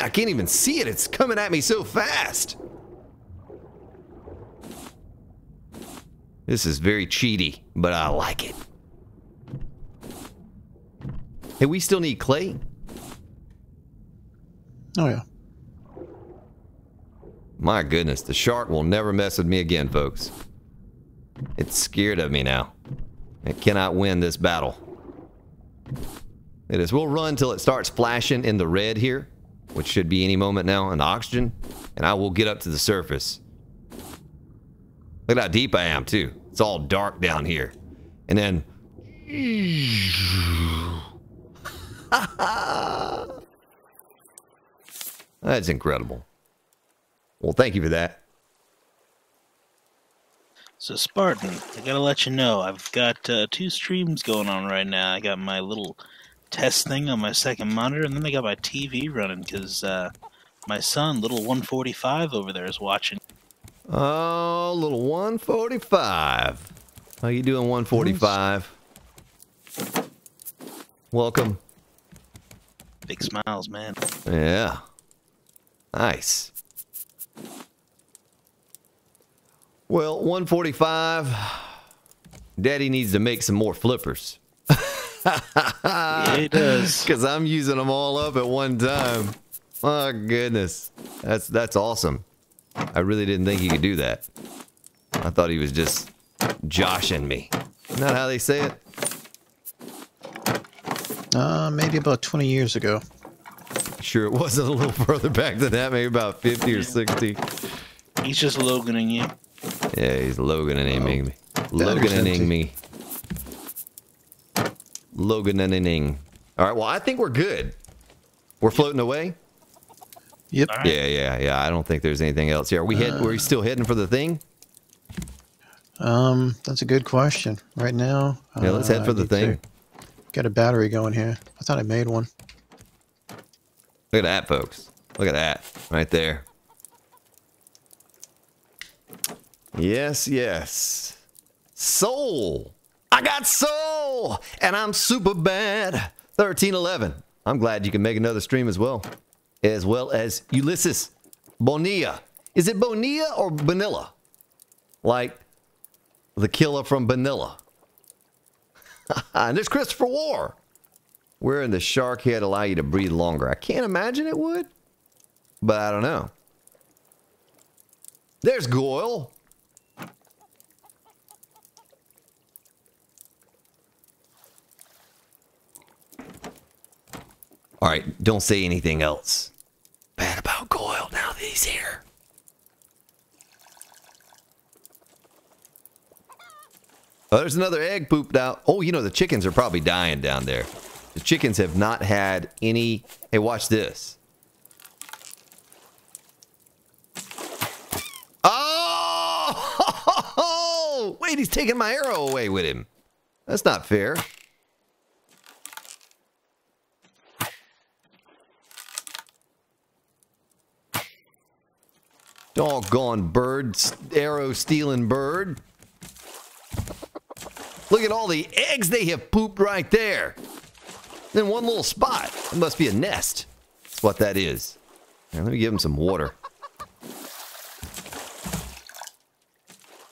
I can't even see it. It's coming at me so fast. This is very cheaty, but I like it. Hey, we still need clay. Oh, yeah. My goodness, the shark will never mess with me again, folks. It's scared of me now. It cannot win this battle. It is. We'll run till it starts flashing in the red here, which should be any moment now, and oxygen, and I will get up to the surface. Look at how deep I am, too. It's all dark down here. And then... That's incredible. Well, thank you for that. So, Spartan, I gotta let you know, I've got uh, two streams going on right now. I got my little test thing on my second monitor, and then I got my T V running, because uh, my son, little one forty-five over there, is watching. Oh, little one forty-five. How you doing, one forty-five? Nice. Welcome. Big smiles, man. Yeah. Nice. Well, one forty-five. Daddy needs to make some more flippers. Yeah, he does. Because I'm using them all up at one time. My goodness. That's, that's awesome. I really didn't think he could do that. I thought he was just joshing me. Isn't that how they say it? Uh, maybe about twenty years ago. Sure, it wasn't a little further back than that. Maybe about fifty or sixty. He's just Loganing you. Yeah, he's Loganing me. Loganing me. Loganing. All right, well, I think we're good. We're floating away. Yep. Right. Yeah, yeah, yeah. I don't think there's anything else here. Are we head? Uh, we're still heading for the thing? Um, that's a good question. Right now. Yeah, let's uh, head for the thing. To, got a battery going here. I thought I made one. Look at that, folks. Look at that right there. Yes, yes. Soul. I got soul, and I'm super bad. thirteen eleven. I'm glad you can make another stream as well. As well as Ulysses Bonilla. Is it Bonilla or Vanilla? Like the killer from Vanilla. And there's Christopher War. Where in the shark head allow you to breathe longer? I can't imagine it would. But I don't know. There's Goyle. Alright, don't say anything else bad about Goyle now that he's here. Oh, there's another egg pooped out. Oh, you know, the chickens are probably dying down there. The chickens have not had any... Hey, watch this. Oh! Wait, he's taking my arrow away with him. That's not fair. Doggone bird, arrow stealing bird. Look at all the eggs they have pooped right there. Then one little spot. It must be a nest. That's what that is. Now, let me give him some water.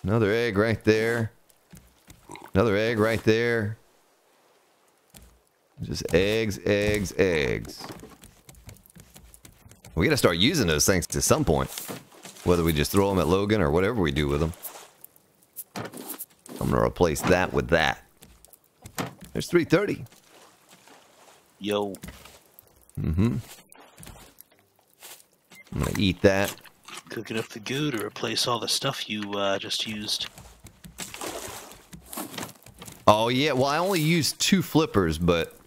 Another egg right there. Another egg right there. Just eggs, eggs, eggs. We gotta start using those things at some point. Whether we just throw them at Logan or whatever we do with them. I'm going to replace that with that. There's three thirty. Yo. Mm-hmm. I'm going to eat that. Cooking up the goo to replace all the stuff you uh, just used. Oh, yeah. Well, I only used two flippers, but...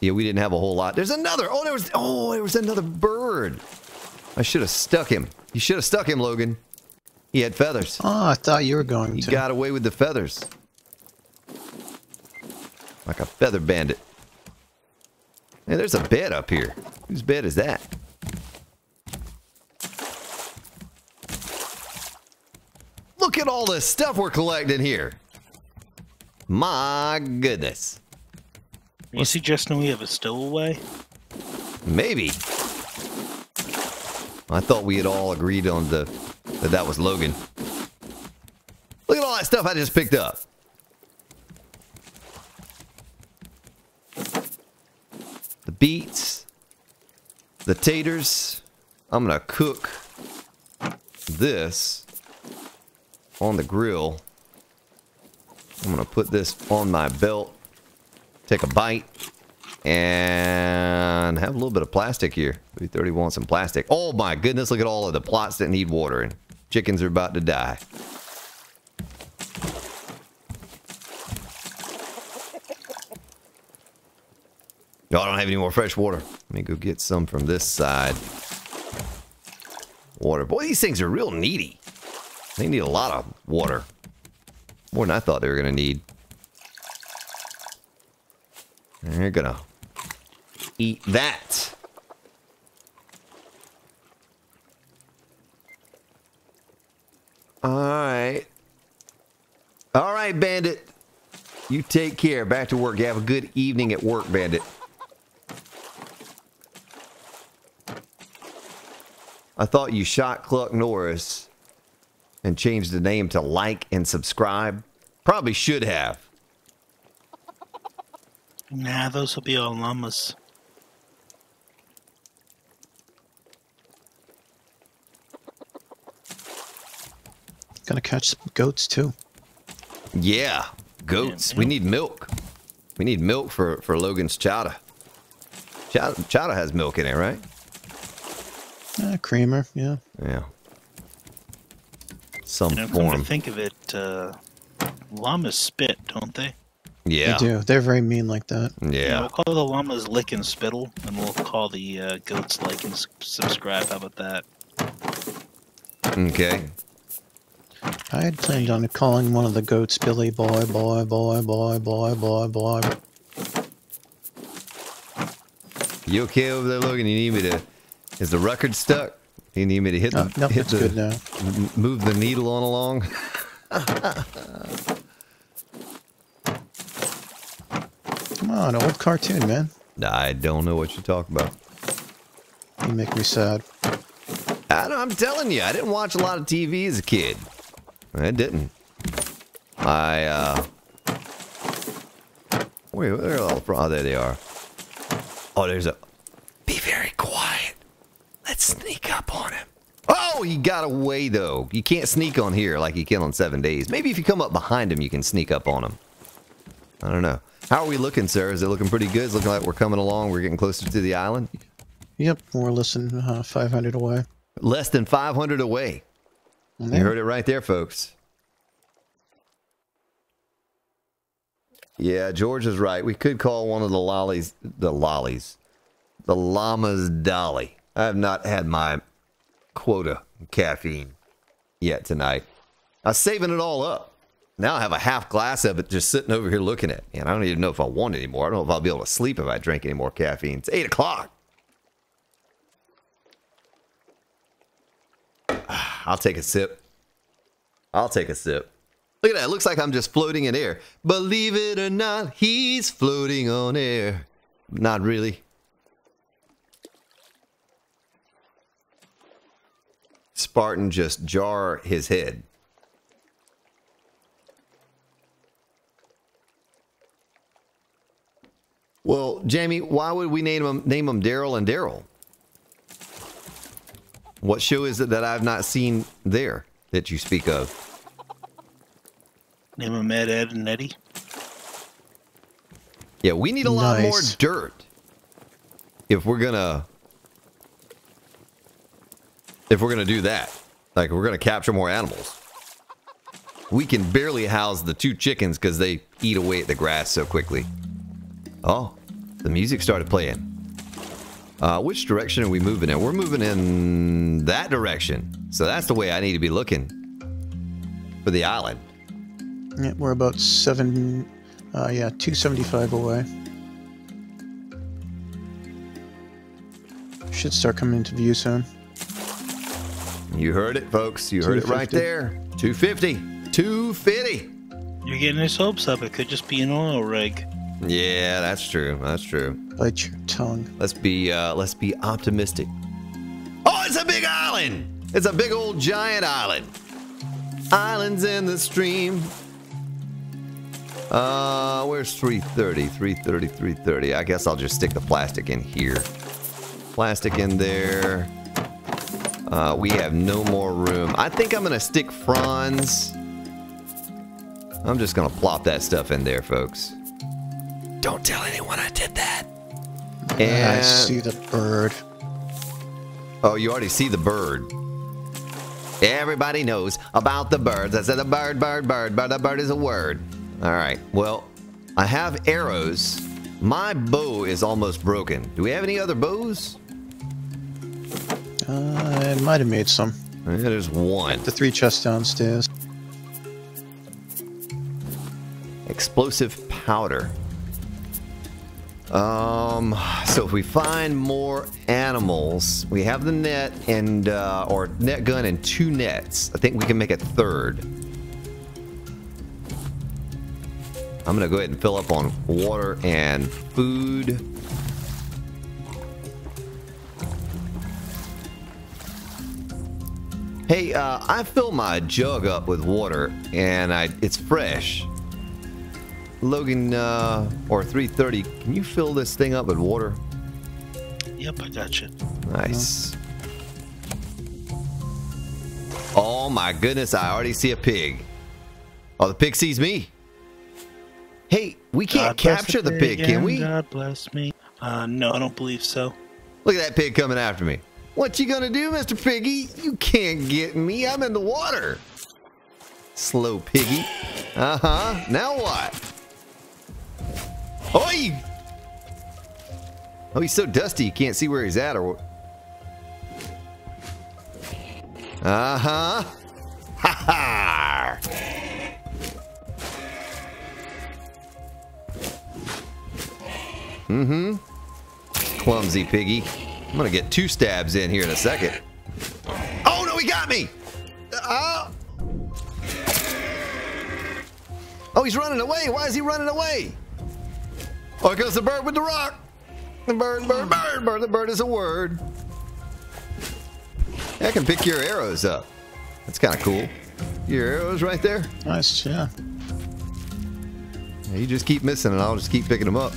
Yeah, we didn't have a whole lot. There's another! Oh, there was, oh, there was another bird! I should have stuck him. You should have stuck him, Logan. He had feathers. Oh, I thought you were going he to. He got away with the feathers. Like a feather bandit. Hey, there's a bed up here. Whose bed is that? Look at all this stuff we're collecting here. My goodness. Are you suggesting we have a stowaway? Maybe. I thought we had all agreed on the that that was Logan. Look at all that stuff I just picked up. The beets, the taters. I'm gonna cook this on the grill. I'm gonna put this on my belt, take a bite, and have a little bit of plastic here. three thirty wants some plastic. Oh my goodness, look at all of the plots that need watering. Chickens are about to die. No, I don't have any more fresh water. Let me go get some from this side. Water. Boy, these things are real needy. They need a lot of water. More than I thought they were going to need. They're going to eat that. Alright. Alright, Bandit. You take care. Back to work. You have a good evening at work, Bandit. I thought you shot Cluck Norris and changed the name to like and subscribe. Probably should have. Nah, those will be all llamas. Gonna catch some goats too. Yeah, goats. Yeah, we need milk. We need milk for, for Logan's chowder. chowder. Chowder has milk in it, right? Uh, creamer, yeah. Yeah. Some you know, form. Come to think of it, uh, llamas spit, don't they? Yeah. They do. They're very mean like that. Yeah. yeah we'll call the llamas lick and spittle, and we'll call the uh, goats like and subscribe. How about that? Okay. I had planned on calling one of the goats Billy Boy, Boy, Boy, Boy, Boy, Boy, Boy. You okay over there, Logan? You need me to... Is the record stuck? You need me to hit the... Oh, no, hit the good now. Move the needle on along? Come on, old cartoon, man. I don't know what you talk about. You make me sad. I don't, I'm telling you, I didn't watch a lot of T V as a kid. I didn't. I, uh... Wait, where are all the... Oh, there they are. Oh, there's a... Be very quiet. Let's sneak up on him. Oh, he got away, though. You can't sneak on here like you can on seven days. Maybe if you come up behind him, you can sneak up on him. I don't know. How are we looking, sir? Is it looking pretty good? It's looking like we're coming along. We're getting closer to the island. Yep, more less than uh, five hundred away. Less than five hundred away. Mm-hmm. You heard it right there, folks. Yeah, George is right. We could call one of the lollies, the lollies, the llamas Dolly. I have not had my quota of caffeine yet tonight. I was saving it all up. Now I have a half glass of it just sitting over here looking at me. And I don't even know if I want any more. I don't know if I'll be able to sleep if I drink any more caffeine. It's eight o'clock. I'll take a sip. I'll take a sip. Look at that. It looks like I'm just floating in air. Believe it or not, he's floating on air. Not really. Spartan just jar his head. Well, Jamie, why would we name him name him Daryl and Daryl? What show is it that I've not seen there that you speak of? Name him Ed, Ed, and Eddie. Yeah, we need a nice. lot more dirt if we're gonna. If we're going to do that, like we're going to capture more animals. We can barely house the two chickens because they eat away at the grass so quickly. Oh, the music started playing. Uh, which direction are we moving in? We're moving in that direction. So that's the way I need to be looking for the island. Yeah, we're about seven, uh, yeah, two seventy-five away. Should start coming into view soon. You heard it, folks. You heard it right there. two fifty. two fifty. You're getting his hopes up. It could just be an oil rig. Yeah, that's true. That's true. Bite your tongue. Let's be uh, let's be optimistic. Oh, it's a big island. It's a big old giant island. Islands in the stream. Uh, where's three thirty? three thirty, three thirty. I guess I'll just stick the plastic in here. Plastic in there. Uh, we have no more room. I think I'm gonna stick Franz. I'm just gonna plop that stuff in there, folks. Don't tell anyone I did that. And I see the bird. Oh, you already see the bird. Everybody knows about the birds. I said a bird, bird, bird, but a bird is a word. All right. Well, I have arrows. My bow is almost broken. Do we have any other bows? Uh, I might have made some. Yeah, there's one. The three chests downstairs. Explosive powder. Um, so if we find more animals, we have the net and, uh, or net gun and two nets. I think we can make a third. I'm going to go ahead and fill up on water and food. Hey, uh, I fill my jug up with water and I, it's fresh. Logan, uh, or three thirty, can you fill this thing up with water? Yep, I got you. Nice. Oh my goodness, I already see a pig. Oh, the pig sees me. Hey, we can't capture the pig, can we? God bless me. Uh, no, I don't believe so. Look at that pig coming after me. What you gonna do, Mister Piggy? You can't get me, I'm in the water. Slow piggy. Uh-huh, now what? Oi! Oh, he's so dusty you can't see where he's at or... Uh-huh. Ha-ha! Mm-hmm. Clumsy piggy. I'm gonna get two stabs in here in a second. Oh, no, he got me! Oh! Oh, he's running away! Why is he running away? Oh, it goes the bird with the rock! The bird, bird, bird, bird, the bird is a word. I can pick your arrows up. That's kind of cool. Your arrows right there? Nice, yeah. You just keep missing and I'll just keep picking them up.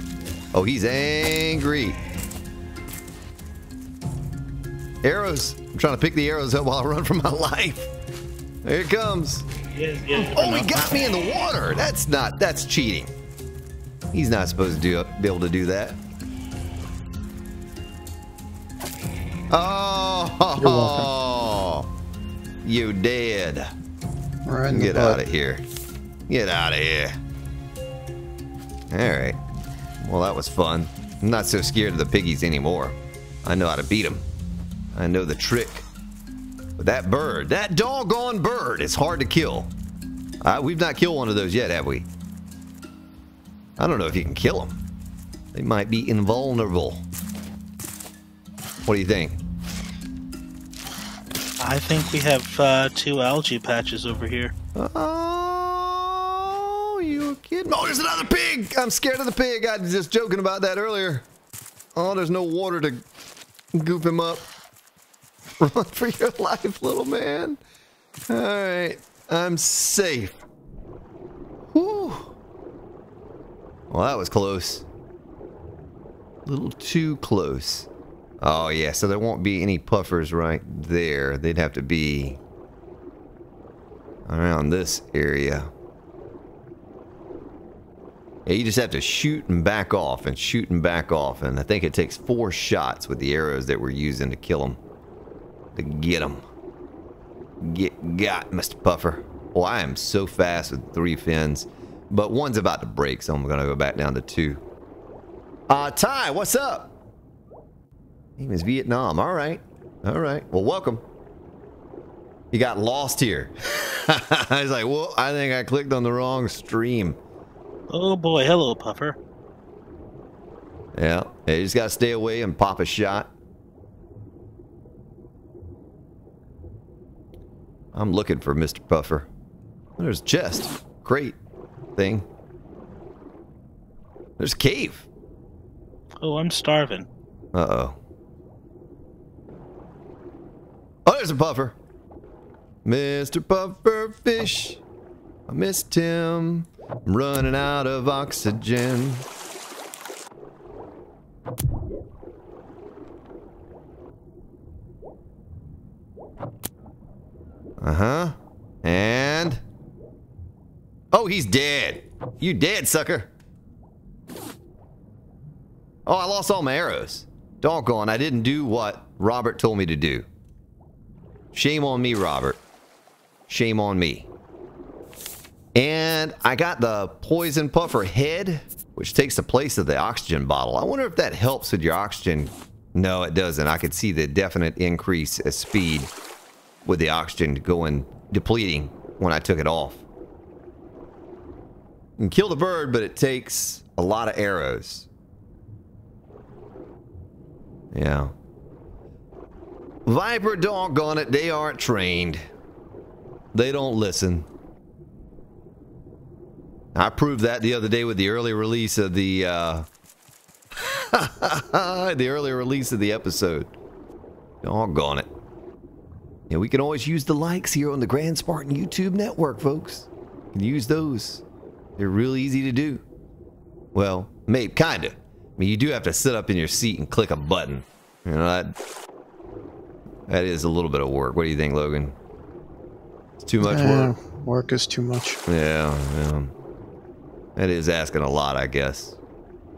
Oh, he's angry. Arrows. I'm trying to pick the arrows up while I run for my life. There it comes. Yes, yes, oh, he got me in the water. That's not, that's cheating. He's not supposed to do, be able to do that. Oh, you're welcome. You dead. Right in Get the out of here. Get out of here. All right. Well, that was fun. I'm not so scared of the piggies anymore. I know how to beat them. I know the trick. But that bird, that doggone bird, is hard to kill. Uh, we've not killed one of those yet, have we? I don't know if you can kill them. They might be invulnerable. What do you think? I think we have uh, two algae patches over here. Oh, you're kidding. Oh, there's another pig. I'm scared of the pig. I was just joking about that earlier. Oh, there's no water to goop him up. Run for your life, little man. All right, I'm safe. Whew. Well, that was close. A little too close. Oh, yeah, so there won't be any puffers right there. They'd have to be around this area. Yeah, you just have to shoot and back off and shoot and back off. And I think it takes four shots with the arrows that we're using to kill them. To get him. Get got, Mister Puffer. Well, I am so fast with three fins. But one's about to break, so I'm going to go back down to two. Uh, Ty, what's up? Name is Vietnam. All right. All right. Well, welcome. You got lost here. I was like, well, I think I clicked on the wrong stream. Oh, boy. Hello, Puffer. Yeah. Yeah, you just got to stay away and pop a shot. I'm looking for Mister Buffer. There's a chest. Great thing. There's a cave. Oh, I'm starving. Uh-oh. Oh, there's a buffer. Mister Bufferfish. I missed him. I'm running out of oxygen. Uh-huh. And... oh, he's dead. You dead, sucker. Oh, I lost all my arrows. Doggone, I didn't do what Robert told me to do. Shame on me, Robert. Shame on me. And I got the poison puffer head, which takes the place of the oxygen bottle. I wonder if that helps with your oxygen. No, it doesn't. I could see the definite increase as speed with the oxygen going depleting when I took it off. You can kill the bird, but it takes a lot of arrows. Yeah. Viper, doggone it, they aren't trained. They don't listen. I proved that the other day with the early release of the uh the early release of the episode. Doggone it. Yeah, we can always use the likes here on the Grand Spartan YouTube network, folks. You can use those. They're real easy to do. Well, maybe kinda. I mean, you do have to sit up in your seat and click a button. You know, that, that is a little bit of work. What do you think, Logan? It's too much uh, work. Work is too much. Yeah, yeah. That is asking a lot, I guess.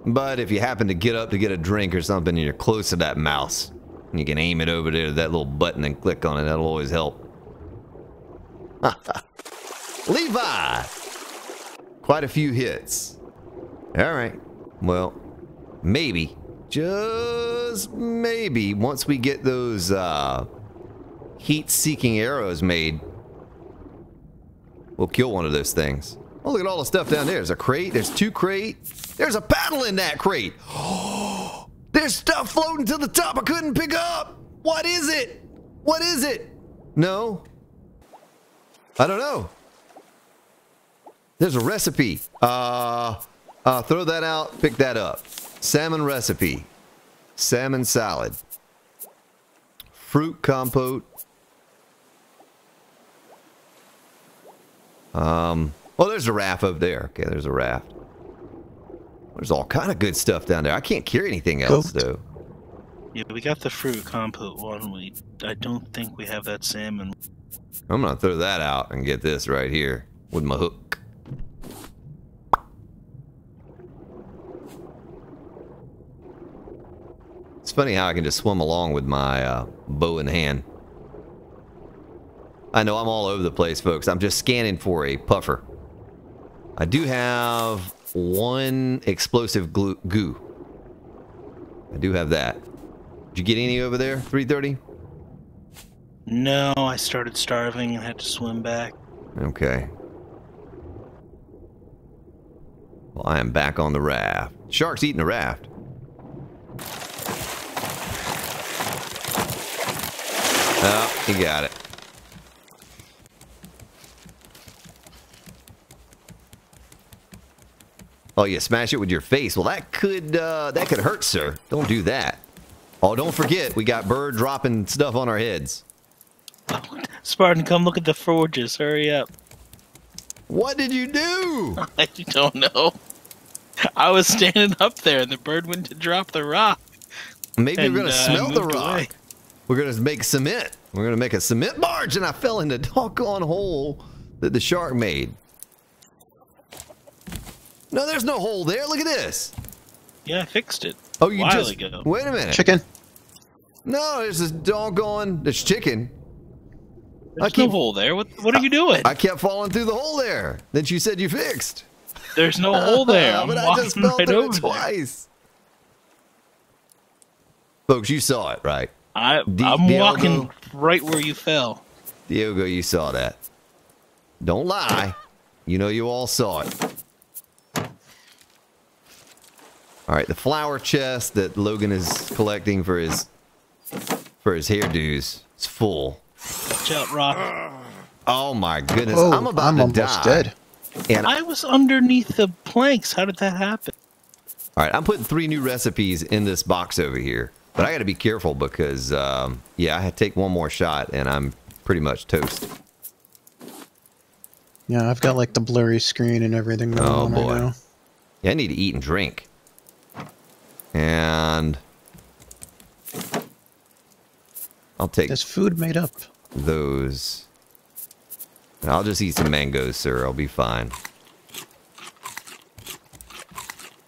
But if you happen to get up to get a drink or something and you're close to that mouse, and you can aim it over there to that little button and click on it, that'll always help. Levi! Quite a few hits. Alright. Well... maybe, just maybe, once we get those uh, heat-seeking arrows made, we'll kill one of those things. Oh, look at all the stuff down there. There's a crate. There's two crates. There's a paddle in that crate. Oh, there's stuff floating to the top I couldn't pick up. What is it? What is it? No. I don't know. There's a recipe. Uh, uh, throw that out. Pick that up. Salmon recipe, salmon salad, fruit compote. Um, well, there's a raft over there. Okay, there's a raft. There's all kind of good stuff down there. I can't carry anything else, though. Yeah, we got the fruit compote one. We, I don't think we have that salmon. I'm gonna throw that out and get this right here with my hook. It's funny how I can just swim along with my uh, bow in hand. I know I'm all over the place, folks. I'm just scanning for a puffer. I do have one explosive glue goo. I do have that. Did you get any over there? three thirty? No, I started starving and had to swim back. Okay. Well, I am back on the raft. Shark's eating the raft. Oh, you got it. Oh, you smash it with your face. Well, that could uh, that could hurt, sir. Don't do that. Oh, don't forget, we got bird dropping stuff on our heads. Spartan, come look at the forges. Hurry up. What did you do? I don't know. I was standing up there, and the bird went to drop the rock. Maybe and, we're gonna uh, smell the rock. Away. We're going to make cement. We're going to make a cement barge, and I fell in the doggone hole that the shark made. No, there's no hole there. Look at this. Yeah, I fixed it. Oh, you just... ago. Wait a minute. Chicken. No, there's this doggone... There's chicken. There's I keep, no hole there. What, what are you doing? I, I kept falling through the hole there that you said you fixed. There's no hole there. I'm but I just fell right through it twice. There. Folks, you saw it, right? I, I'm Diogo, walking right where you fell. Diogo, you saw that. Don't lie. You know you all saw it. Alright, the flower chest that Logan is collecting for his for his hairdos. It's full. Watch out, Rock. Oh my goodness! Oh, I'm about I'm to almost die. Dead. And I was underneath the planks. How did that happen? All right, I'm putting three new recipes in this box over here, but I got to be careful because, um, yeah, I had to take one more shot and I'm pretty much toast. Yeah, I've got like the blurry screen and everything going oh, on boy. right now. Yeah, I need to eat and drink. And I'll take. There's food made up. Those. And I'll just eat some mangoes, sir. I'll be fine.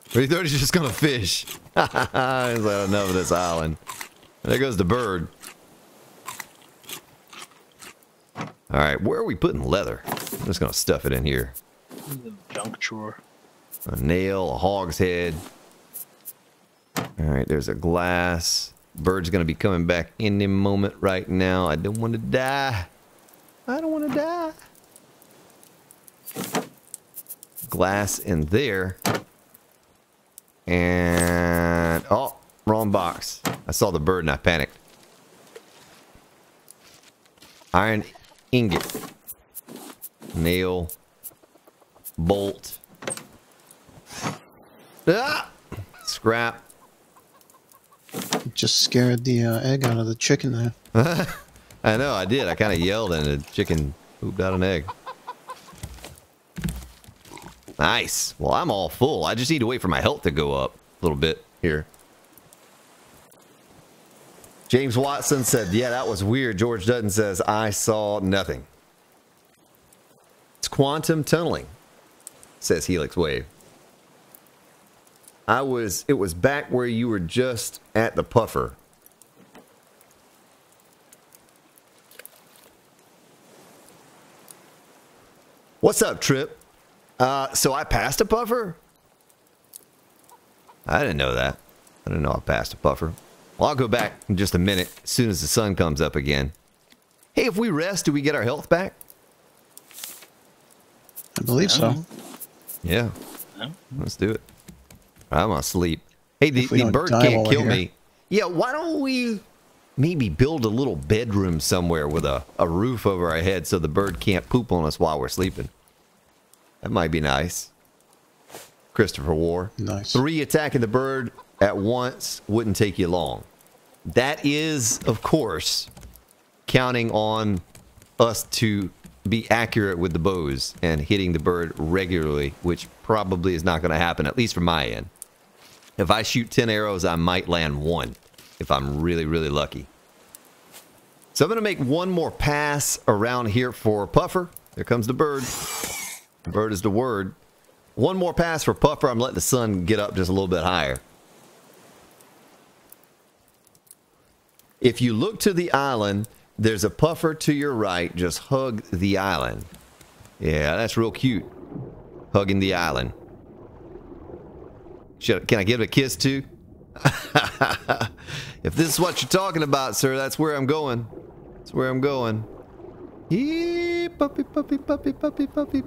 three thirty's just gonna fish. He's like, enough of this island. There goes the bird. Alright, where are we putting leather? I'm just gonna stuff it in here. Junk drawer. A nail, a hog's head. Alright, there's a glass. Bird's gonna be coming back any moment right now. I don't want to die. I don't want to die. Glass in there. And oh, wrong box. I saw the bird and I panicked. Iron ingot, nail, bolt, ah! Scrap. Just scared the uh, egg out of the chicken there. I know I did. I kind of yelled and the chicken pooped out an egg. Nice. Well, I'm all full. I just need to wait for my health to go up a little bit here. James Watson said, yeah, that was weird. George Dutton says, I saw nothing. It's quantum tunneling, says Helix Wave. I was, it was back where you were just at the puffer. What's up, Trip? Uh, so I passed a puffer? I didn't know that. I didn't know I passed a puffer. Well, I'll go back in just a minute as soon as the sun comes up again. Hey, if we rest, do we get our health back? I believe so. so. Yeah. No. Let's do it. I'm asleep. Hey, the, the bird can't kill me. Yeah, why don't we maybe build a little bedroom somewhere with a, a roof over our head so the bird can't poop on us while we're sleeping? That might be nice. Christopher War. Nice. Three attacking the bird at once wouldn't take you long. That is, of course, counting on us to be accurate with the bows and hitting the bird regularly, which probably is not going to happen, at least from my end. If I shoot ten arrows, I might land one if I'm really, really lucky. So I'm going to make one more pass around here for Puffer. There comes the bird. Bird is the word. One more pass for Puffer. I'm letting the sun get up just a little bit higher. If you look to the island, there's a puffer to your right. Just hug the island. Yeah, that's real cute. Hugging the island. Should I, can I give it a kiss too? If this is what you're talking about, sir, that's where I'm going. That's where I'm going. Yee, puppy, puppy, puppy, puppy, puppy.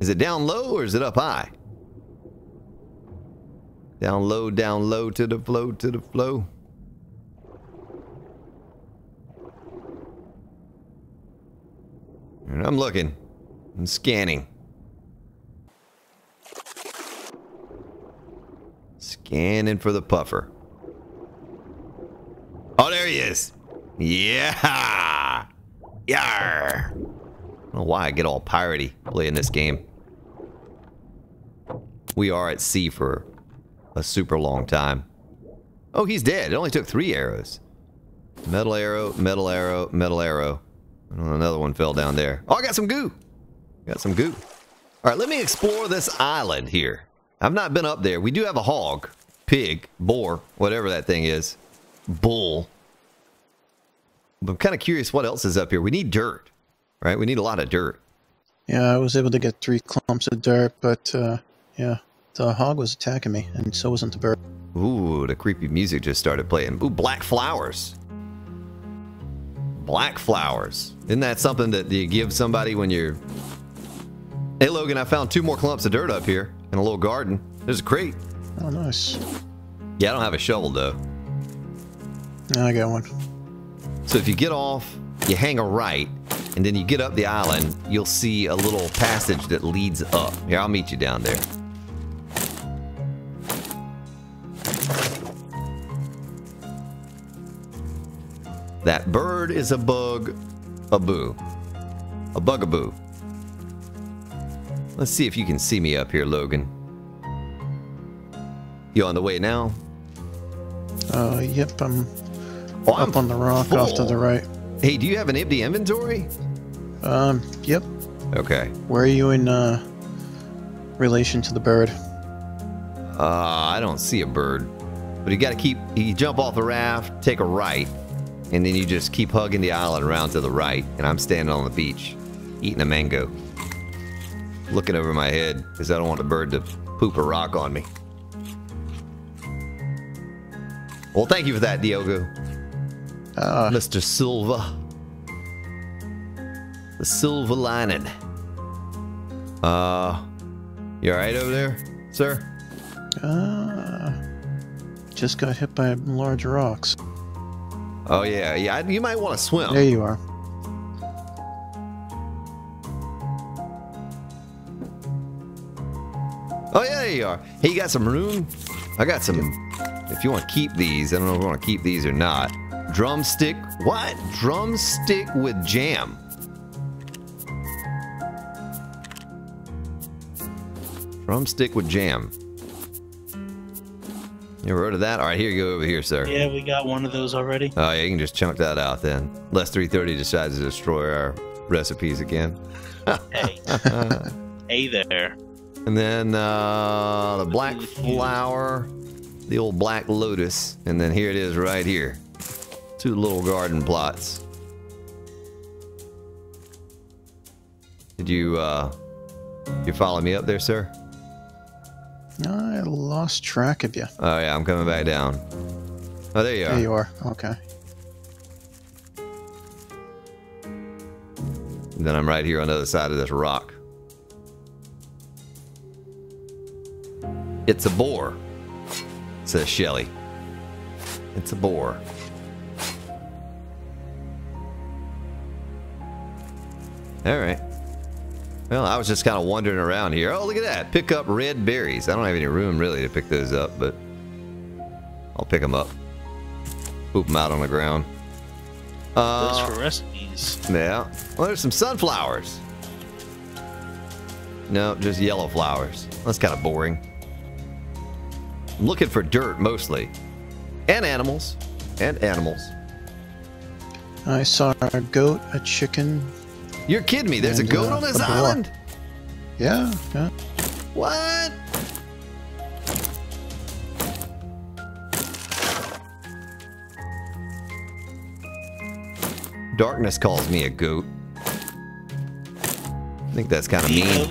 Is it down low or is it up high? Down low, down low, to the flow, to the flow. And I'm looking. I'm scanning. Scanning for the puffer. Oh, there he is. Yeah. Yarr. I don't know why I get all piratey playing this game. We are at sea for a super long time. Oh, he's dead. It only took three arrows. Metal arrow, metal arrow, metal arrow. Another one fell down there. Oh, I got some goo. Got some goo. All right, let me explore this island here. I've not been up there. We do have a hog, pig, boar, whatever that thing is. Bull. But I'm kind of curious what else is up here. We need dirt, right? We need a lot of dirt. Yeah, I was able to get three clumps of dirt, but uh, yeah, the hog was attacking me, and so wasn't the bird. Ooh, the creepy music just started playing. Ooh, black flowers. Black flowers. Isn't that something that you give somebody when you're... Hey, Logan, I found two more clumps of dirt up here in a little garden. There's a crate. Oh, nice. Yeah, I don't have a shovel, though. No, I got one. So if you get off, you hang a right, and then you get up the island, you'll see a little passage that leads up. Here, I'll meet you down there. That bird is a bug, a boo, a bugaboo. Let's see if you can see me up here, Logan. You on the way now? Uh, yep, I'm oh, up I'm on the rock full. Off to the right. Hey, do you have an empty inventory? Um, yep. Okay. Where are you in uh, relation to the bird? Uh, I don't see a bird. But you gotta keep, you jump off the raft, take a right, and then you just keep hugging the island around to the right, and I'm standing on the beach, eating a mango. Looking over my head, because I don't want the bird to poop a rock on me. Well, thank you for that, Diogo. Uh, Mister Silva. The silver lining. Uh, you alright over there, sir? Uh, just got hit by large rocks. Oh, yeah, yeah, you might want to swim. There you are. Oh, yeah, there you are. Hey, you got some room? I got some. If you want to keep these, I don't know if you want to keep these or not. Drumstick. What? Drumstick with jam. Drumstick with jam. You ever heard of that? All right, here you go over here, sir. Yeah, we got one of those already. Oh, yeah, you can just chunk that out then. Unless three thirty decides to destroy our recipes again. Hey. Hey there. And then uh, the black flower, the old black lotus, and then here it is right here. Two little garden plots. Did you, uh, you follow me up there, sir? I lost track of you. Oh, yeah, I'm coming back down. Oh, there you are. There you are. Okay. And then I'm right here on the other side of this rock. It's a boar, says Shelly. It's a boar. All right. Well, I was just kind of wandering around here. Oh, look at that. Pick up red berries. I don't have any room, really, to pick those up, but I'll pick them up. Poop them out on the ground. Uh, those for recipes. Yeah. Well, there's some sunflowers. No, just yellow flowers. That's kind of boring. I'm looking for dirt, mostly. And animals. And animals. I saw a goat, a chicken. You're kidding me. There's and, a goat uh, on this island? Yeah, yeah. What? Darkness calls me a goat. I think that's kind of mean.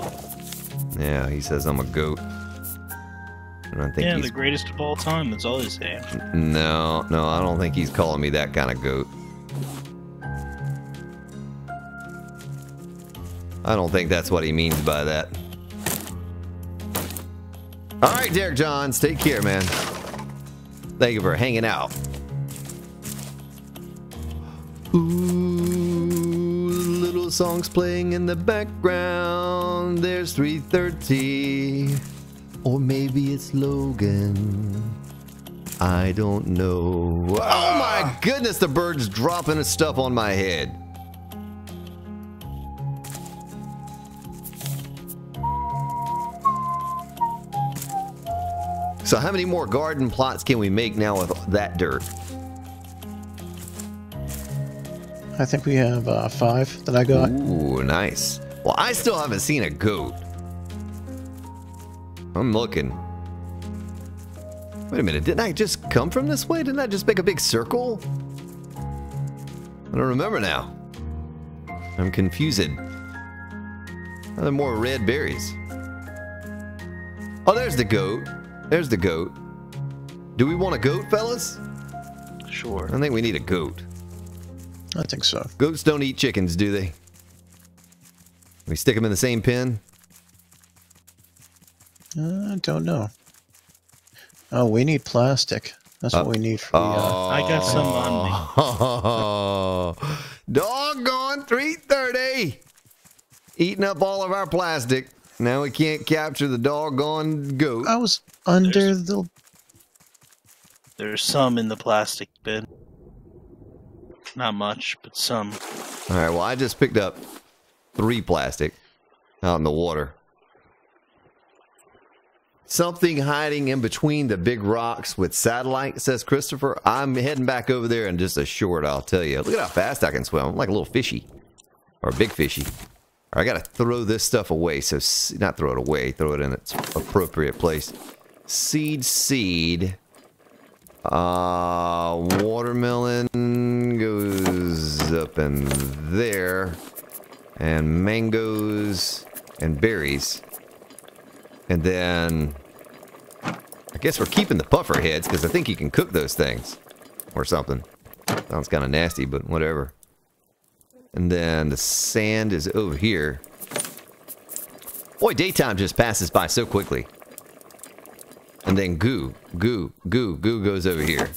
Yeah, he says I'm a goat. I don't think yeah, he's... the greatest of all time. That's all he's saying. No, no, I don't think he's calling me that kind of goat. I don't think that's what he means by that. All right, Derek Johns, take care, man. Thank you for hanging out. Ooh, little songs playing in the background. There's three thirty. Or maybe it's Logan. I don't know. Oh, my goodness, the bird's dropping his stuff on my head. So how many more garden plots can we make now with that dirt? I think we have uh, five that I got. Ooh, nice. Well, I still haven't seen a goat. I'm looking. Wait a minute, didn't I just come from this way? Didn't I just make a big circle? I don't remember now. I'm confused. Are there more red berries? Oh, there's the goat. There's the goat. Do we want a goat, fellas? Sure. I think we need a goat. I think so. Goats don't eat chickens, do they? We stick them in the same pen? I uh, don't know. Oh, we need plastic. That's uh, what we need for the... Uh, oh, I got some on me. Doggone three thirty! away! Eating up all of our plastic. Now we can't capture the doggone goat. I was under there's, the... There's some in the plastic bin. Not much, but some. Alright, well I just picked up three plastic out in the water. Something hiding in between the big rocks with satellite, says Christopher. I'm heading back over there in just a short, I'll tell you. Look at how fast I can swim. I'm like a little fishy. Or a big fishy. I gotta throw this stuff away, so not throw it away, throw it in its appropriate place. Seed, seed. Uh, watermelon goes up in there. And mangoes and berries. And then, I guess we're keeping the puffer heads, because I think you can cook those things. Or something. Sounds kind of nasty, but whatever. And then the sand is over here. Boy, daytime just passes by so quickly. And then goo, goo, goo, goo goes over here.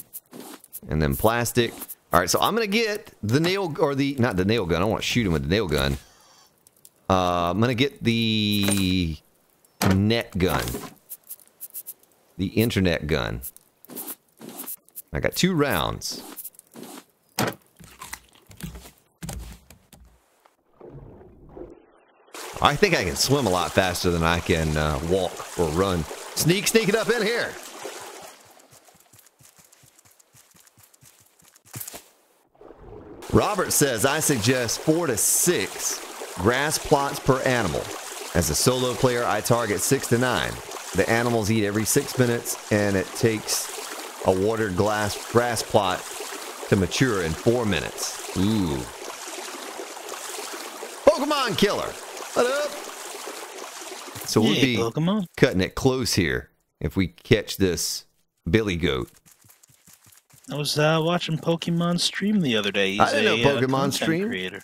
And then plastic. All right, so I'm going to get the nail, or the, not the nail gun. I don't want to shoot him with the nail gun. Uh, I'm going to get the net gun. The internet gun. I got two rounds. I think I can swim a lot faster than I can uh, walk or run. Sneak, sneak it up in here. Robert says, I suggest four to six grass plots per animal. As a solo player, I target six to nine. The animals eat every six minutes, and it takes a watered glass grass plot to mature in four minutes. Ooh. Pokemon Killer. What up? So we'll yeah, be Pokemon. Cutting it close here if we catch this billy goat. I was uh, watching Pokemon stream the other day. He's I didn't a, know Pokemon uh, stream creator.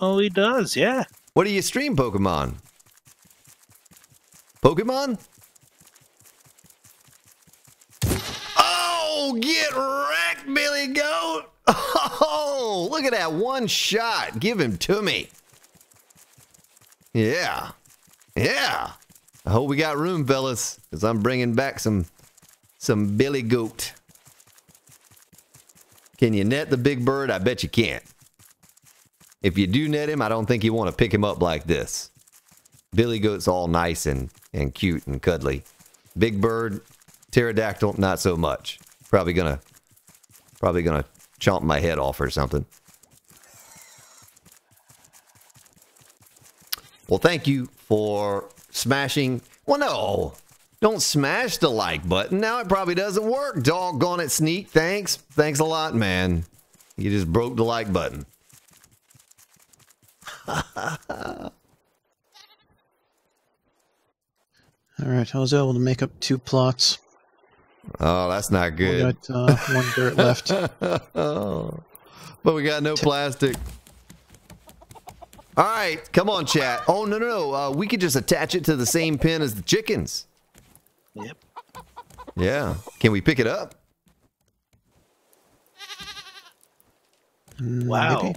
Oh, he does, yeah. What do you stream, Pokemon? Pokemon? Oh, get wrecked, billy goat! Oh, look at that one shot. Give him to me. Yeah. Yeah. I hope we got room, fellas, because I'm bringing back some some billy goat. Can you net the big bird? I bet you can't. If you do net him, I don't think you want to pick him up like this. Billy goat's all nice and, and cute and cuddly. Big bird, pterodactyl, not so much. Probably gonna probably gonna chomp my head off or something. Well, thank you for smashing. Well, no. Don't smash the like button. Now it probably doesn't work. Doggone it, Sneak. Thanks. Thanks a lot, man. You just broke the like button. All right. I was able to make up two plots. Oh, that's not good. We got uh, one dirt left. Oh. But we got no plastic. All right, come on, chat. Oh, no, no, no. Uh, we could just attach it to the same pen as the chickens. Yep. Yeah. Can we pick it up? Wow. Maybe.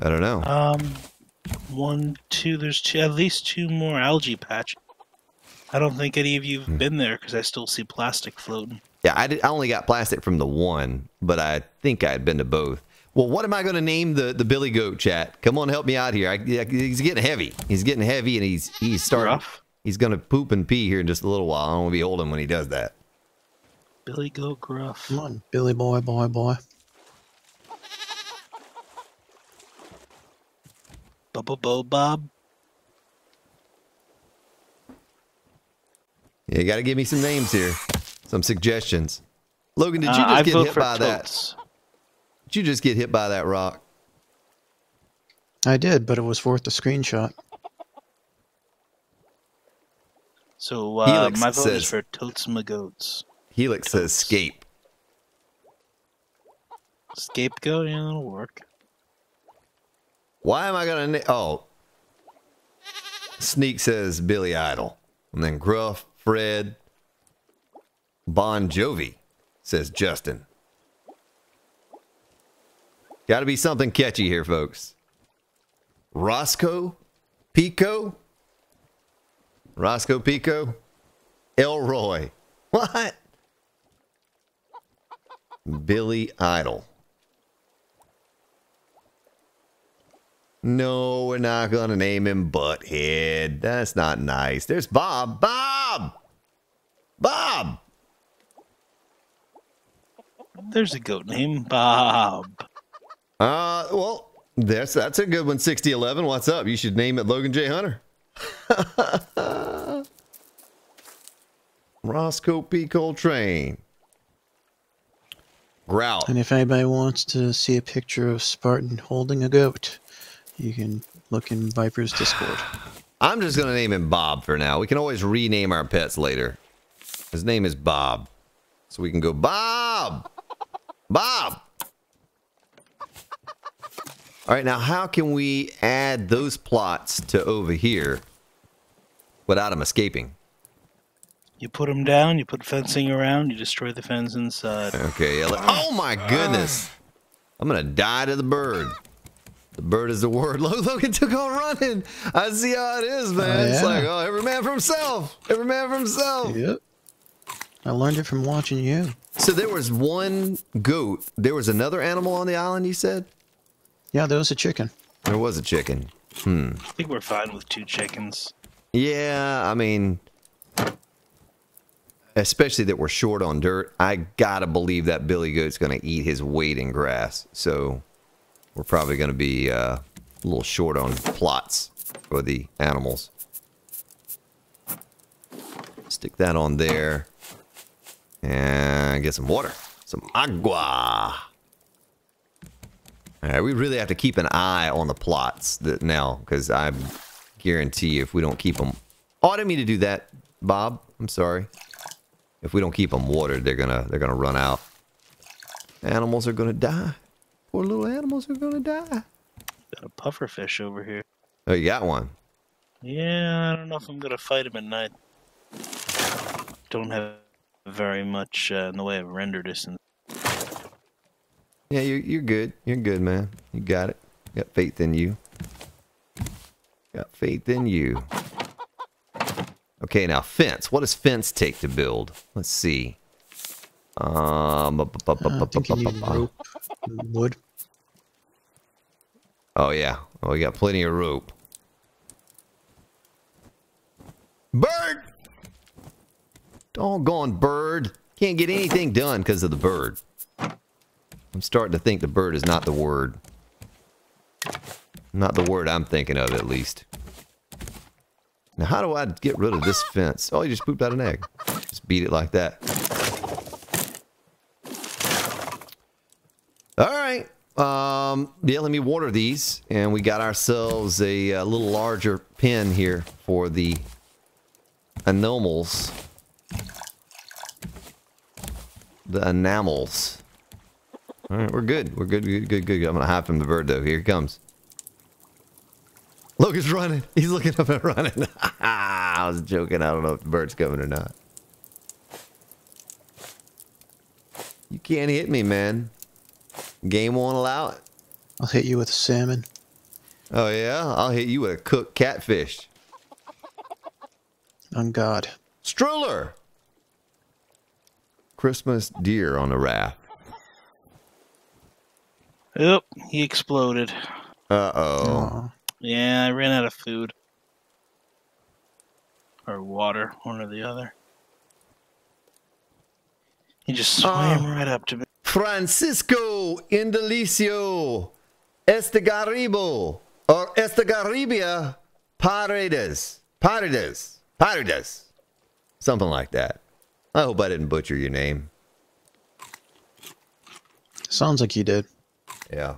I don't know. Um, one, two, there's two, at least two more algae patches. I don't think any of you have hmm. been there because I still see plastic floating. Yeah, I, did, I only got plastic from the one, but I think I had been to both. Well, what am I going to name the, the billy goat, chat? Come on, help me out here. I, I, he's getting heavy. He's getting heavy, and he's he's starting. Rough. He's going to poop and pee here in just a little while. I don't want to be holding him when he does that. Billy goat gruff. Come on, billy boy, boy, boy. Bo-bo-bo, Bob. Yeah, you got to give me some names here. Some suggestions. Logan, did you just uh, get hit by totes. that? You just get hit by that rock. I did, but it was worth the screenshot. So uh, Helix my vote says, is for totes my goats. Helix totes. says scape. Scapegoat, yeah, that'll work. Why am I gonna? Oh, Sneak says Billy Idol, and then Gruff, Fred, Bon Jovi says Justin. Got to be something catchy here, folks. Roscoe Pico. Roscoe Pico. Elroy. What? Billy Idol. No, we're not going to name him Butthead. That's not nice. There's Bob. Bob! Bob! There's a goat named Bob. Uh, well, that's, that's a good one. sixty eleven, what's up? You should name it Logan J. Hunter. Roscoe P. Coltrane. Growl. And if anybody wants to see a picture of Spartan holding a goat, you can look in Viper's Discord. I'm just going to name him Bob for now. We can always rename our pets later. His name is Bob. So we can go, Bob! Bob! All right, now how can we add those plots to over here without them escaping? You put them down, you put fencing around, you destroy the fence inside. Okay, yeah, like, oh my goodness! I'm going to die to the bird. The bird is the word. Logan took on running. I see how it is, man. Oh, yeah. It's like, oh, every man for himself. Every man for himself. Yep. I learned it from watching you. So there was one goat. There was another animal on the island, you said? Yeah, there was a chicken. There was a chicken. Hmm. I think we're fine with two chickens. Yeah, I mean, especially that we're short on dirt. I gotta believe that Billy Goat's gonna eat his weight in grass. So we're probably going to be uh, a little short on plots for the animals. Stick that on there. And get some water. Some agua. All right, we really have to keep an eye on the plots that now, because I guarantee if we don't keep them... Oh, I didn't mean to do that, Bob. I'm sorry. If we don't keep them watered, they're gonna they're gonna run out. Animals are gonna die. Poor little animals are gonna die. Got a puffer fish over here. Oh, you got one? Yeah, I don't know if I'm gonna fight him at night. Don't have very much uh, in the way of render distance. Yeah, you're, you're good. You're good, man. You got it. Got faith in you. Got faith in you. Okay, now fence. What does fence take to build? Let's see. Um, uh, I think you need rope, wood. Oh yeah, well, we got plenty of rope. Bird! Doggone bird! Can't get anything done because of the bird. I'm starting to think the bird is not the word. Not the word I'm thinking of, at least. Now, how do I get rid of this fence? Oh, you just pooped out an egg. Just beat it like that. All right, um, yeah, let me water these, and we got ourselves a, a little larger pen here for the anomals. The enamels. All right, we're good. We're good, good, good, good. I'm going to hide from the bird, though. Here he comes. Logan's running. He's looking up and running. I was joking. I don't know if the bird's coming or not. You can't hit me, man. Game won't allow it. I'll hit you with a salmon. Oh, yeah? I'll hit you with a cooked catfish. On God. Struler! Christmas deer on the raft. Oop, he exploded. Uh-oh. Yeah, I ran out of food. Or water, one or the other. He just swam oh. right up to me. Francisco Indelicio Estegaribo or Estegaribia Paredes. Paredes. Paredes. Something like that. I hope I didn't butcher your name. Sounds like you did. Yeah.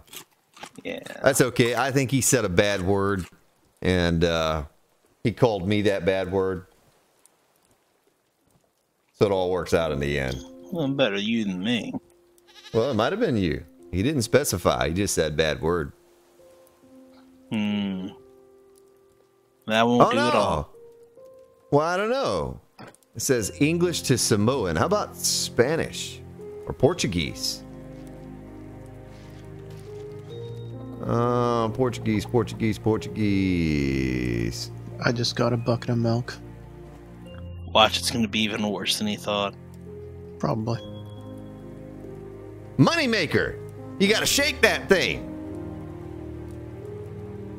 Yeah. That's okay. I think he said a bad word and uh, he called me that bad word. So it all works out in the end. Well, better you than me. Well, it might have been you. He didn't specify. He just said bad word. Hmm. That won't oh, do no. it all. Well, I don't know. It says English to Samoan. How about Spanish or Portuguese? Uh, Portuguese, Portuguese, Portuguese. I just got a bucket of milk. Watch, it's going to be even worse than he thought. Probably. Moneymaker! You gotta shake that thing!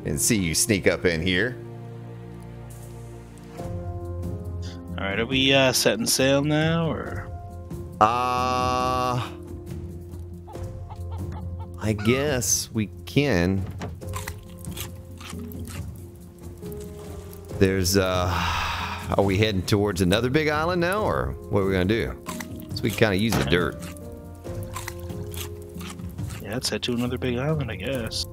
And see you sneak up in here. Alright, are we uh, setting sail now, or...? Uh... I guess we can. There's, uh... Are we heading towards another big island now, or what are we gonna do? So we kind of use the dirt. Yeah, let's head to another big island, I guess.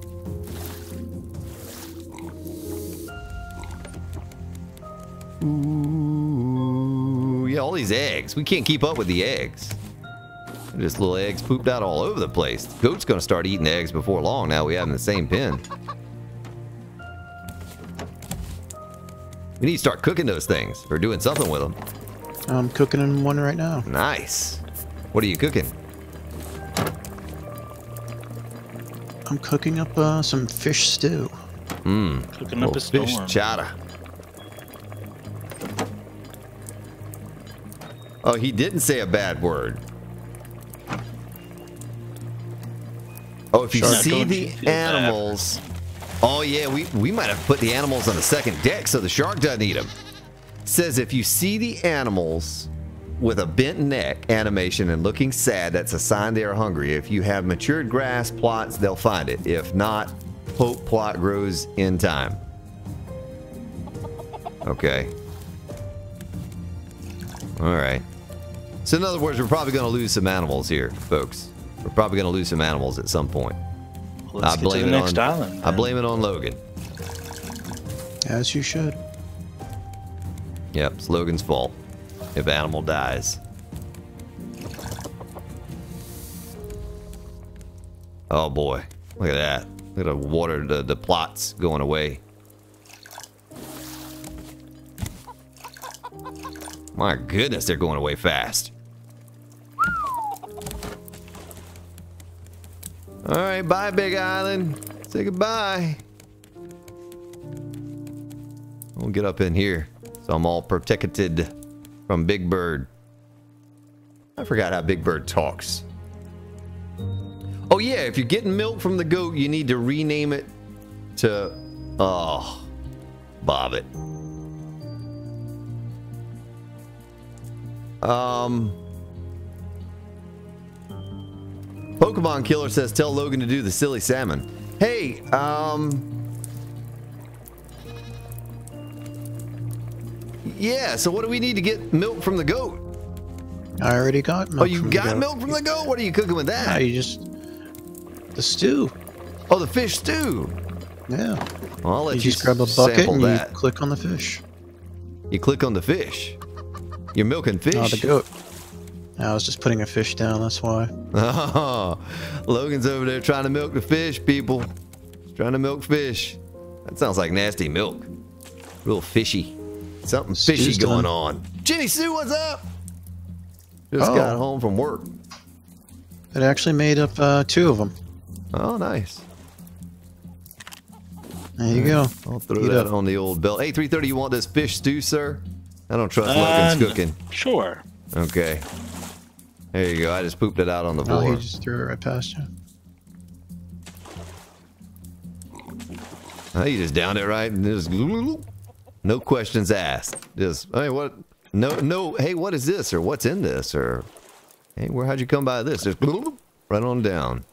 Ooh, yeah, all these eggs. We can't keep up with the eggs. Just little eggs pooped out all over the place. The goat's gonna start eating eggs before long now we have in the same pen. We need to start cooking those things or doing something with them. I'm cooking in one right now. Nice. What are you cooking? I'm cooking up uh, some fish stew. Mmm. Cooking up a storm. Fish chowder. Oh, he didn't say a bad word. Oh, if you sure, see the animals. Oh, yeah, we, we might have put the animals on the second deck so the shark doesn't eat them. It says if you see the animals with a bent neck animation and looking sad, that's a sign they are hungry. If you have matured grass plots, they'll find it. If not, hope plot grows in time. Okay. All right. So in other words, we're probably going to lose some animals here, folks. We're probably going to lose some animals at some point. Let's I blame get to the it next on island, I blame it on Logan. As you should. Yep, it's Logan's fault if animal dies. Oh boy, look at that! Look at the water, the the plots going away. My goodness, they're going away fast. All right, bye, Big Island. Say goodbye. We'll get up in here, so I'm all protected from Big Bird. I forgot how Big Bird talks. Oh yeah, if you're getting milk from the goat, you need to rename it to, oh, Bobbit. Um. Pokemon Killer says, tell Logan to do the silly salmon. Hey, um... yeah, so what do we need to get milk from the goat? I already got milk. Oh, you got milk from the goat? What are you cooking with that? No, you just... the stew. Oh, the fish stew. Yeah. Well, I'll let you, you just grab a bucket and that. You click on the fish. You click on the fish? You're milking fish? Oh, the goat. I was just putting a fish down, that's why. Oh, Logan's over there trying to milk the fish, people. He's trying to milk fish. That sounds like nasty milk. Real fishy. Something it's fishy going done. on. Jenny Sue, what's up? Just oh. got home from work. It actually made up uh, two of them. Oh, nice. There you go. I'll throw Eat that up. on the old belt. Hey, three thirty, you want this fish stew, sir? I don't trust uh, Logan's cooking. Sure. Okay. There you go. I just pooped it out on the floor. Oh, he just threw it right past you. Oh, you just downed it right and just no questions asked. Just hey, what? No, no. Hey, what is this or what's in this or hey, where? How'd you come by this? Just right on down.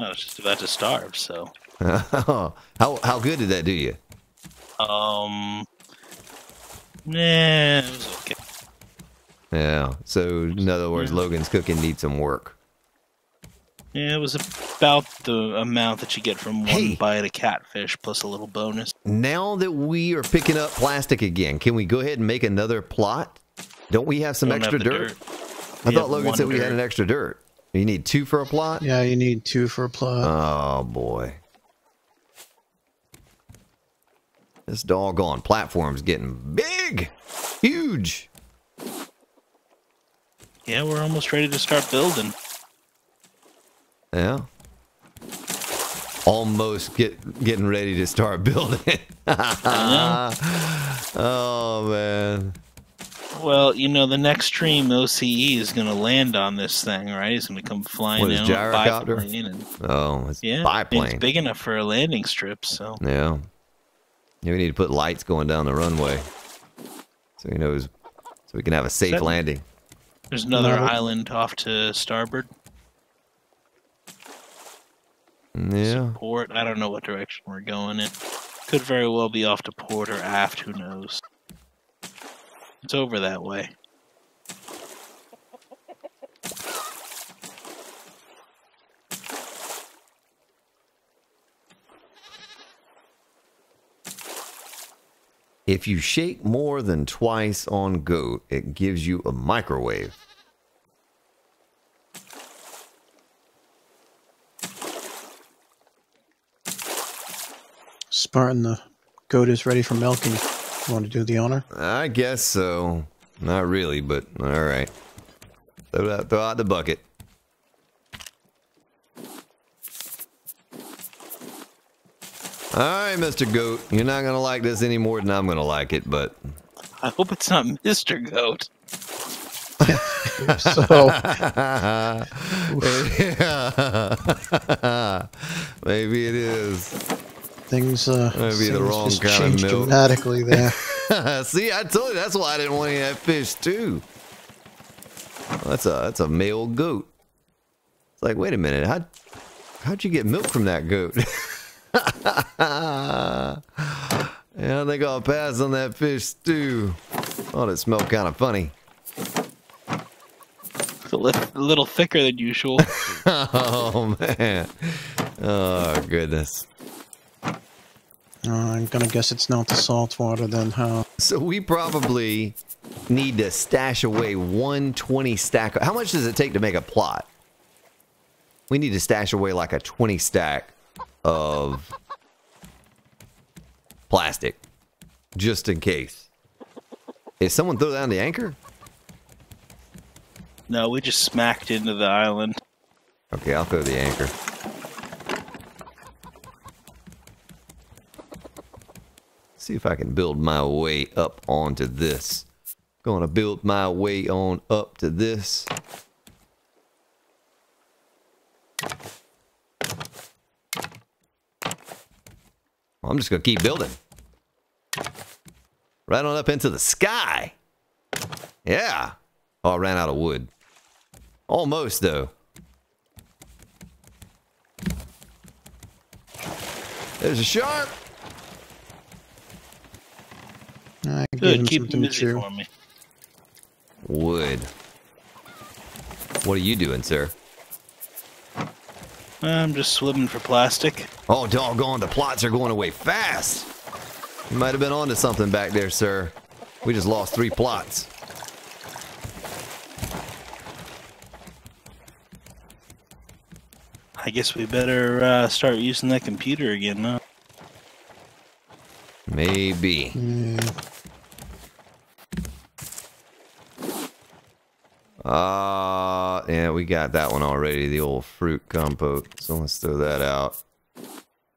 I was just about to starve, so. how how good did that do you? Um. Nah, it was okay. Yeah, so in other words, yeah. Logan's cooking needs some work. Yeah, it was about the amount that you get from one hey. bite of catfish plus a little bonus. Now that we are picking up plastic again, can we go ahead and make another plot? Don't we have some Don't extra have dirt? dirt? I thought Logan said dirt. we had an extra dirt. You need two for a plot? Yeah, you need two for a plot. Oh, boy. This doggone platform's getting big! Huge! Yeah, we're almost ready to start building. Yeah. almost get getting ready to start building. Oh man. Well, you know, the next stream O C E is going to land on this thing, right? He's going to come flying what, in with a biplane. And, oh, it's yeah, biplane. It's big enough for a landing strip, so. Yeah. Yeah, we need to put lights going down the runway, so he knows, so we can have a safe that, landing. There's another no. island off to starboard. Yeah. Port. I don't know what direction we're going in. Could very well be off to port or aft. Who knows? It's over that way. If you shake more than twice on Goat, it gives you a microwave. Spartan, the goat is ready for milking. Want to do the honor? I guess so. Not really, but all right. Throw out, throw out the bucket. All right, Mister Goat. You're not gonna like this any more than I'm gonna like it, but I hope it's not Mister Goat. So maybe it is. Things uh, be the wrong just kind changed of milk. Dramatically there. See, I told you that's why I didn't want any of that fish too. That's a that's a male goat. It's like, wait a minute, how how'd you get milk from that goat? Yeah, I think I'll pass on that fish stew. Oh, it smelled kind of funny. It's a little, a little thicker than usual. Oh man! Oh goodness. Uh, I'm gonna guess it's not the salt water then, huh? So we probably need to stash away one twenty stack. How much does it take to make a plot? We need to stash away like a twenty stack of plastic, just in case. Did someone throw down the anchor? No, we just smacked into the island. Okay, I'll throw the anchor. See if I can build my way up onto this. Gonna build my way on up to this. I'm just gonna keep building. Right on up into the sky. Yeah. Oh, I ran out of wood. Almost though. There's a shark. I Good, keep him busy for me. Wood. What are you doing, sir? I'm just swimming for plastic. Oh, doggone, the plots are going away fast. You might have been onto something back there, sir. We just lost three plots. I guess we better uh, start using that computer again, huh? Maybe. Mm. Uh, yeah, we got that one already, the old fruit compote. So let's throw that out.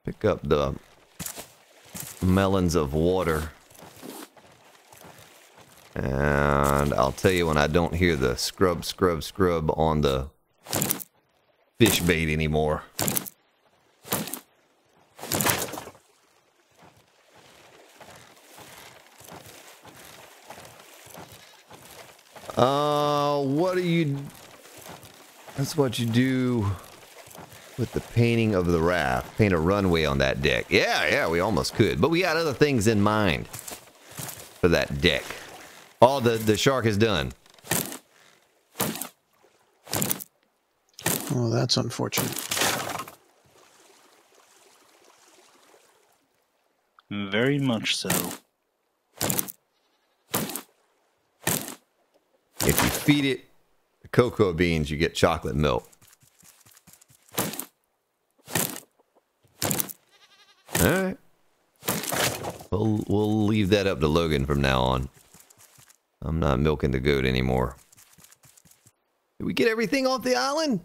Pick up the melons of water. And I'll tell you when I don't hear the scrub, scrub, scrub on the fish bait anymore. Uh, what do you... That's what you do with the painting of the raft. Paint a runway on that deck. Yeah, yeah, we almost could. But we got other things in mind for that deck. Oh, the, the shark is done. Oh, that's unfortunate. Very much so. If you feed it the cocoa beans, you get chocolate milk. All right. We'll, we'll leave that up to Logan from now on. I'm not milking the goat anymore. Did we get everything off the island?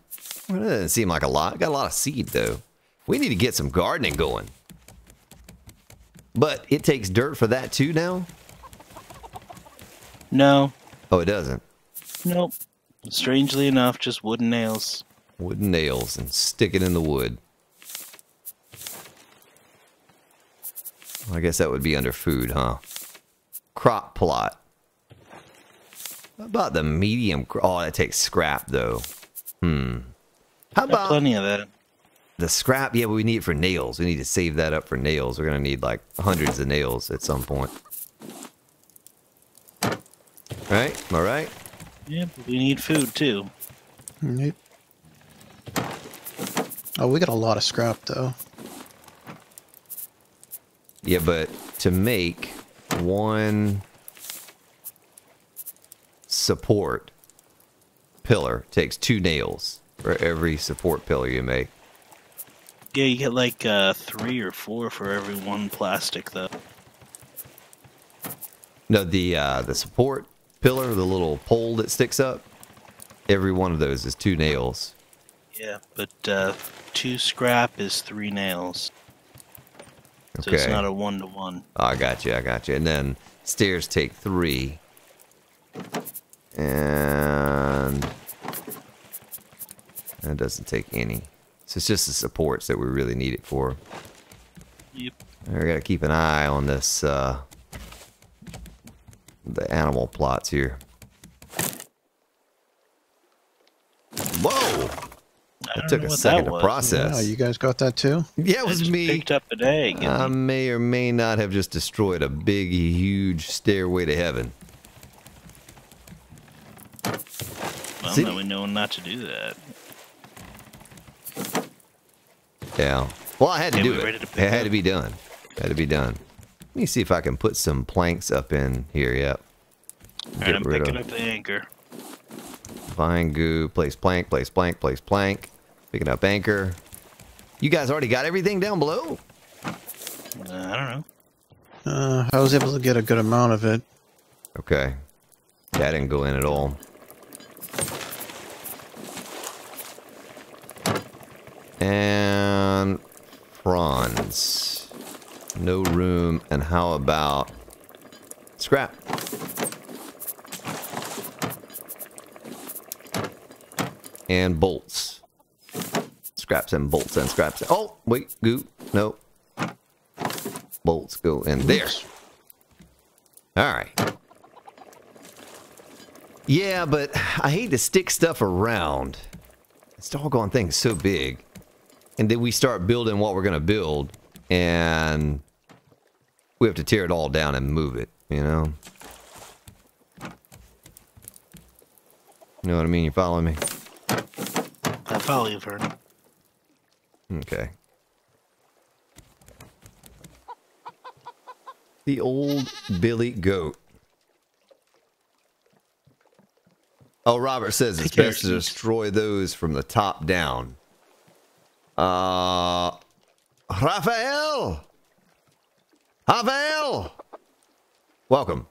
Well, that doesn't seem like a lot. Got a lot of seed, though. We need to get some gardening going. But it takes dirt for that too now? No. Oh, it doesn't? Nope. Strangely enough, just wooden nails. Wooden nails and stick it in the wood. Well, I guess that would be under food, huh? Crop plot. How about the medium? Oh, that takes scrap, though. Hmm. How about... plenty of that. The scrap, yeah, but we need it for nails. We need to save that up for nails. We're going to need, like, hundreds of nails at some point. Right? Am I right? Yeah, but we need food, too. Yep. Oh, we got a lot of scrap, though. Yeah, but to make one support pillar takes two nails for every support pillar you make. Yeah, you get like uh, three or four for every one plastic, though. No, the uh, the support pillar, the little pole that sticks up, every one of those is two nails. Yeah, but uh, two scrap is three nails. So okay. It's not a one-to-one. Oh, I got you, I got you. And then stairs take three. And that doesn't take any. So it's just the supports that we really need it for. Yep. I gotta keep an eye on this, uh, the animal plots here. Whoa! It took a second to process. Yeah, you guys got that too? Yeah, it was me. Picked up an egg. I may or may not have just destroyed a big, huge stairway to heaven. Well, now we know not to do that. Yeah. Well, I had to do it. It had to be done. It had to be done. Let me see if I can put some planks up in here. Yep. All right, I'm picking up the anchor. Vine goo. Place plank. Place plank. Place plank. Picking up anchor. You guys already got everything down below? Uh, I don't know. Uh, I was able to get a good amount of it. Okay. That didn't go in at all. And fronds. No room. And how about scrap? And bolts. Scraps and bolts and scraps. And, oh, wait. Goo. No. Bolts go in there. All right. Yeah, but I hate to stick stuff around. This doggone thing's so big. And then we start building what we're going to build, and we have to tear it all down and move it, you know? You know what I mean? You following me? I follow you, Vern. Okay. The old Billy Goat. Oh, Robert says it's best to destroy those from the top down. Uh, Raphael! Havel! Welcome.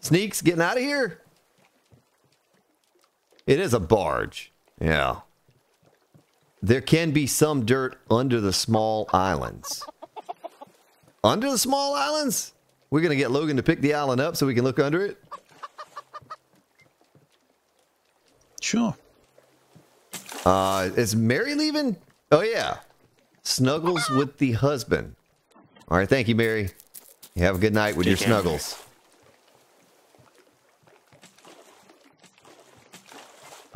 Sneaks, getting out of here? It is a barge. Yeah. There can be some dirt under the small islands. Under the small islands? We're going to get Logan to pick the island up so we can look under it? Sure. Uh, is Mary leaving? Oh, yeah. Snuggles with the husband. All right. Thank you, Mary. You have a good night with Take your care. Snuggles.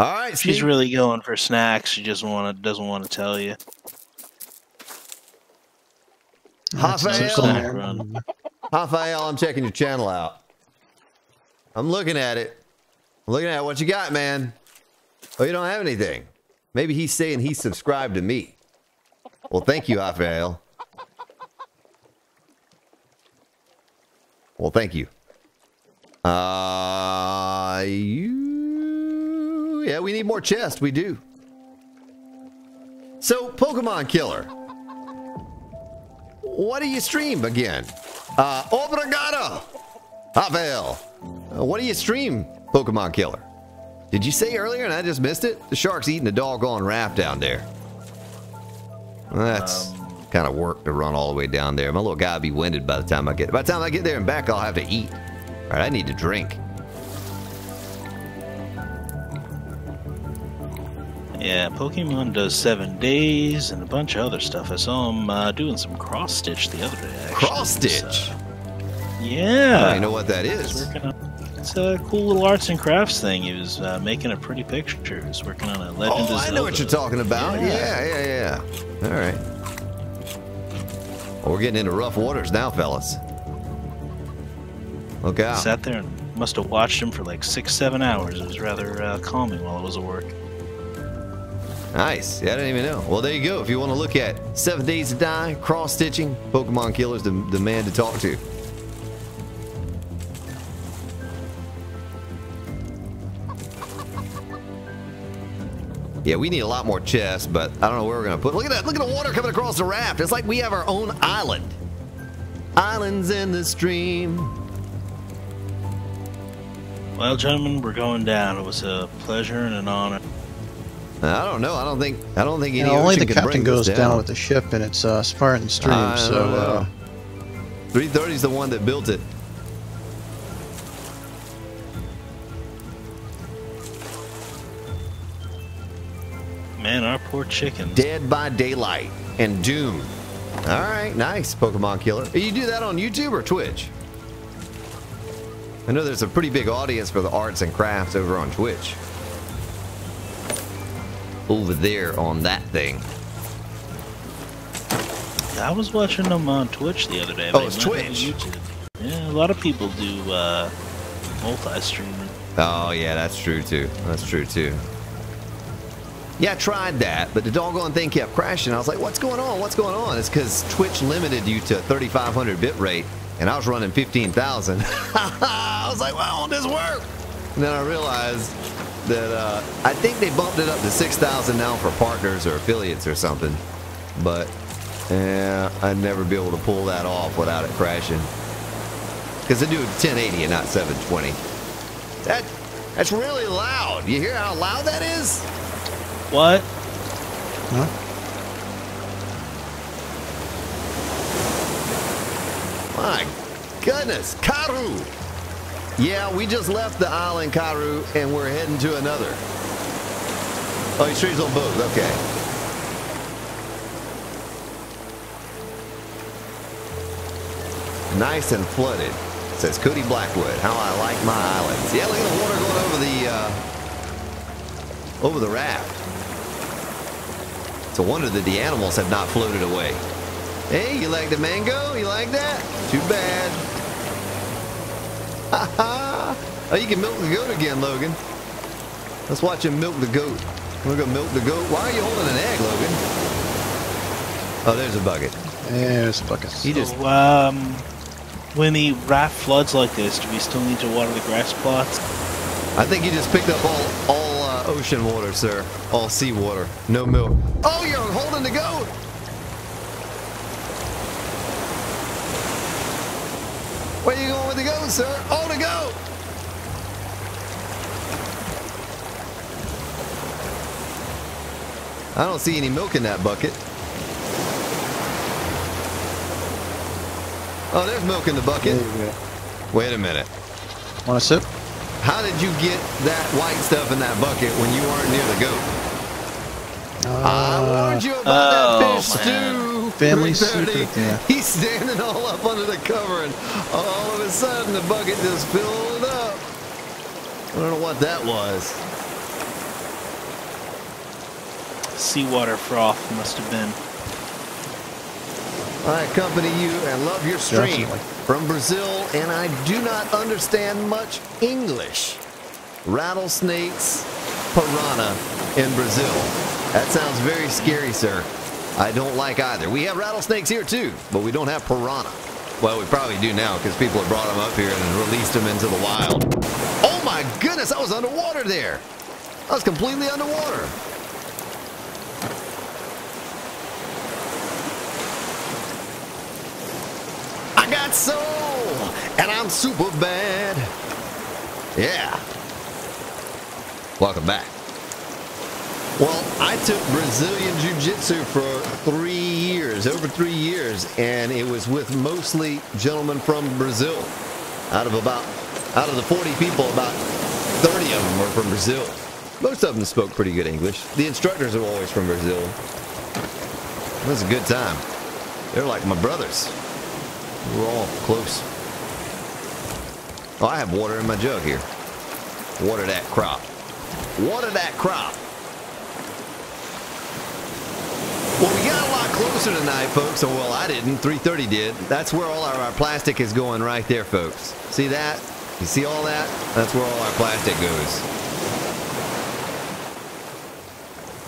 All right. She's Steve. Really going for snacks. She just want to, doesn't want to tell you. Raphael. Raphael, I'm checking your channel out. I'm looking at it. I'm looking at what you got, man. Oh, you don't have anything. Maybe he's saying he's subscribed to me. Well, thank you, Raphael. Well, thank you. Uh, you... Yeah, we need more chests. We do. So, Pokemon Killer. What do you stream again? Uh, obrigado, Raphael. Uh, what do you stream, Pokemon Killer? Did you say earlier and I just missed it? The shark's eating a doggone raft down there. Well, that's um, kind of work to run all the way down there. My little guy will be winded by the time I get by the time I get there and back. I'll have to eat. All right, I need to drink. Yeah, Pokemon does seven days and a bunch of other stuff. I saw him uh, doing some cross stitch the other day. Actually. Cross stitch. So, yeah. I don't know what that is. It's a cool little arts and crafts thing. He was uh, making a pretty picture. He was working on a Legend of Zelda. Oh, I know what you're talking about. Yeah, yeah, yeah. All right. Well, we're getting into rough waters now, fellas. Look out. I sat there and must have watched him for like six, seven hours. It was rather uh, calming while I was at work. Nice. Yeah, I didn't even know. Well, there you go. If you want to look at Seven Days to Die, cross-stitching, Pokemon Killer's the, the man to talk to. Yeah, we need a lot more chests, but I don't know where we're going to put. Look at that. Look at the water coming across the raft. It's like we have our own island. Islands in the stream. Well, gentlemen, we're going down. It was a pleasure and an honor. I don't know. I don't think I don't think any yeah, only the captain goes down. down with the ship, and it's uh, Spartan Stream. Uh, so uh, three thirty is the one that built it. Man, our poor chickens. Dead by Daylight and Doom. All right, nice, Pokemon Killer. You do that on YouTube or Twitch? I know there's a pretty big audience for the arts and crafts over on Twitch. Over there on that thing. I was watching them on Twitch the other day. Oh, it's Twitch. Yeah, a lot of people do uh, multi-streaming. Oh, yeah, that's true, too. That's true, too. Yeah, I tried that, but the doggone thing kept crashing. I was like, what's going on? What's going on? It's because Twitch limited you to thirty-five hundred bitrate, and I was running fifteen thousand. I was like, why won't this work? And then I realized that uh, I think they bumped it up to six thousand now for partners or affiliates or something. But yeah, I'd never be able to pull that off without it crashing. Because they do ten eighty and not seven twenty. That, that's really loud. You hear how loud that is? What? Huh? My goodness, Karu! Yeah, we just left the island, Karu, and we're heading to another. Oh, he's trees on both, okay. Nice and flooded. Says Cody Blackwood, how I like my islands. Yeah, look at the water going over the, uh, over the raft. It's a wonder that the animals have not floated away. Hey, you like the mango? You like that? Too bad. Ha ha! Oh, you can milk the goat again, Logan. Let's watch him milk the goat. We're gonna milk the goat. Why are you holding an egg, Logan? Oh, there's a bucket. There's a bucket. He so, just um, when the raft floods like this, do we still need to water the grass plots? I think you just picked up all all. Ocean water, sir. All sea water. No milk. Oh, you're holding the goat! Where are you going with the goat, sir? Hold the goat! I don't see any milk in that bucket. Oh, there's milk in the bucket. Wait a minute. Want a sip? How did you get that white stuff in that bucket when you weren't near the goat? Uh, I warned you about oh, that fish stew. Family secret, yeah. He's standing all up under the cover, and all of a sudden the bucket just filled up. I don't know what that was. Seawater froth must have been. I accompany you and love your stream. Definitely. From Brazil, and I do not understand much English. Rattlesnakes, piranha in Brazil. That sounds very scary, sir. I don't like either. We have rattlesnakes here too, but we don't have piranha. Well, we probably do now because people have brought them up here and released them into the wild. Oh my goodness, I was underwater there. I was completely underwater. I got soul, and I'm super bad. Yeah. Welcome back. Well, I took Brazilian Jiu-Jitsu for three years, over three years, and it was with mostly gentlemen from Brazil. Out of about, out of the forty people, about thirty of them were from Brazil. Most of them spoke pretty good English. The instructors are always from Brazil. It was a good time. They're like my brothers. We're all close. Oh, I have water in my jug here. Water that crop. Water that crop. Well, we got a lot closer tonight, folks. So, well, I didn't. three thirty did. That's where all our, our plastic is going right there, folks. See that? You see all that? That's where all our plastic goes.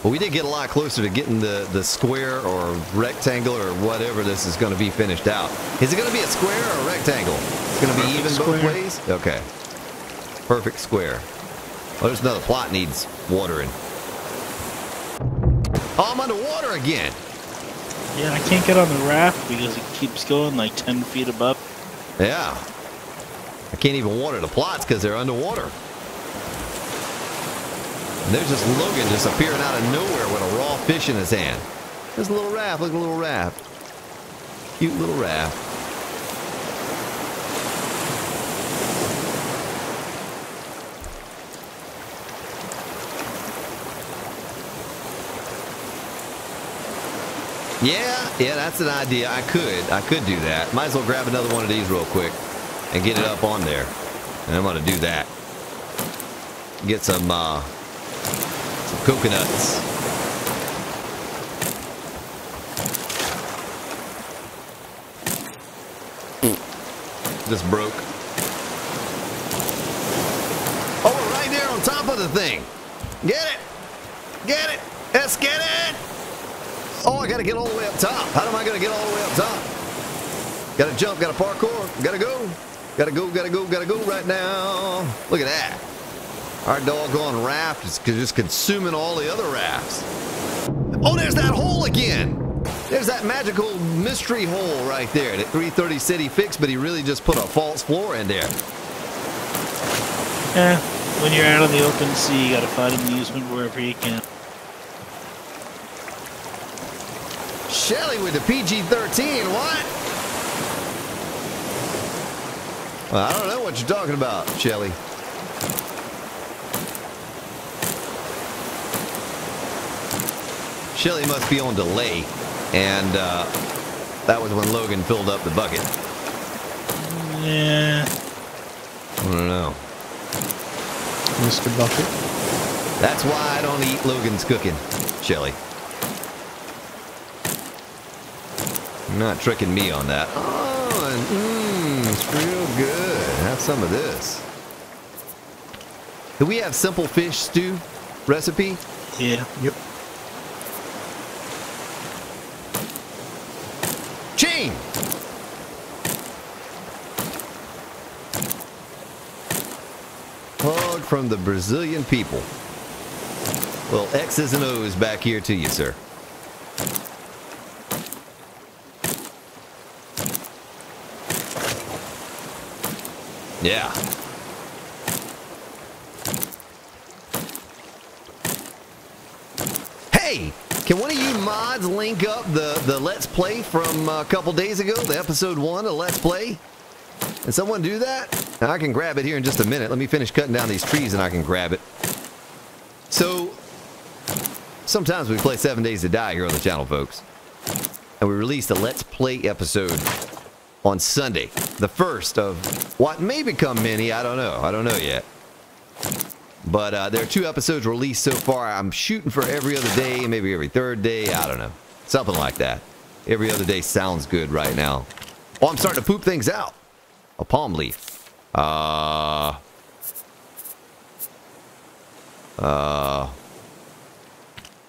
Well, we did get a lot closer to getting the, the square or rectangle or whatever this is going to be finished out. Is it going to be a square or a rectangle? It's going to be even both ways? Okay. Perfect square. Well, there's another plot needs watering. Oh, I'm underwater again. Yeah, I can't get on the raft because it keeps going like ten feet above. Yeah. I can't even water the plots because they're underwater. And there's this Logan just appearing out of nowhere with a raw fish in his hand. There's a little raft. Look at a little raft. Cute little raft. Yeah, yeah, that's an idea. I could. I could do that. Might as well grab another one of these real quick and get it up on there. And I'm going to do that. Get some, uh, some coconuts. Just broke. Oh, we're right there on top of the thing. Get it. Get it. Let's get it. Oh, I gotta get all the way up top. How am I gonna get all the way up top? Gotta jump, gotta parkour, gotta go. Gotta go, gotta go, gotta go right now. Look at that. Our doggone raft is just consuming all the other rafts. Oh, there's that hole again. There's that magical mystery hole right there that three thirty City fixed, but he really just put a false floor in there. Yeah, when you're out on the open sea, you gotta find amusement wherever you can. Shelly with the P G thirteen, what? Well, I don't know what you're talking about, Shelly. Shelly must be on delay, and uh, that was when Logan filled up the bucket. Yeah. I don't know. Mister Bucket. That's why I don't eat Logan's cooking, Shelly. Not tricking me on that. Oh, and mmm, it's real good. Have some of this. Do we have simple fish stew recipe? Yeah. Yep. Ching! Hug from the Brazilian people. Well, X's and O's back here to you, sir. Yeah. Hey, can one of you mods link up the, the Let's Play from a couple days ago, the episode one of Let's Play? Can someone do that? Now, I can grab it here in just a minute. Let me finish cutting down these trees and I can grab it. So, sometimes we play Seven Days to Die here on the channel, folks. And we released a Let's Play episode on Sunday, the first of what may become many. I don't know. I don't know yet. But uh, there are two episodes released so far. I'm shooting for every other day, maybe every third day. I don't know. Something like that. Every other day sounds good right now. Oh, I'm starting to poop things out. A palm leaf. Uh. Uh.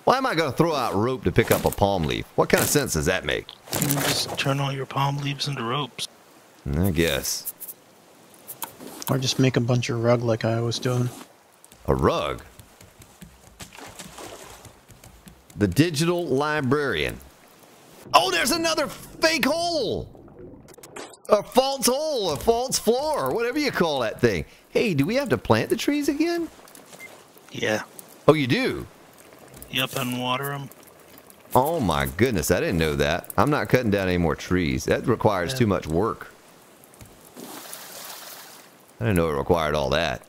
Why am I going to throw out rope to pick up a palm leaf? What kind of sense does that make? You just turn all your palm leaves into ropes. I guess. Or just make a bunch of rug like I was doing. A rug? The digital librarian. Oh, there's another fake hole! A false hole, a false floor, whatever you call that thing. Hey, do we have to plant the trees again? Yeah. Oh, you do? Yep, and water them. Oh my goodness, I didn't know that. I'm not cutting down any more trees. That requires yeah. too much work. I didn't know it required all that.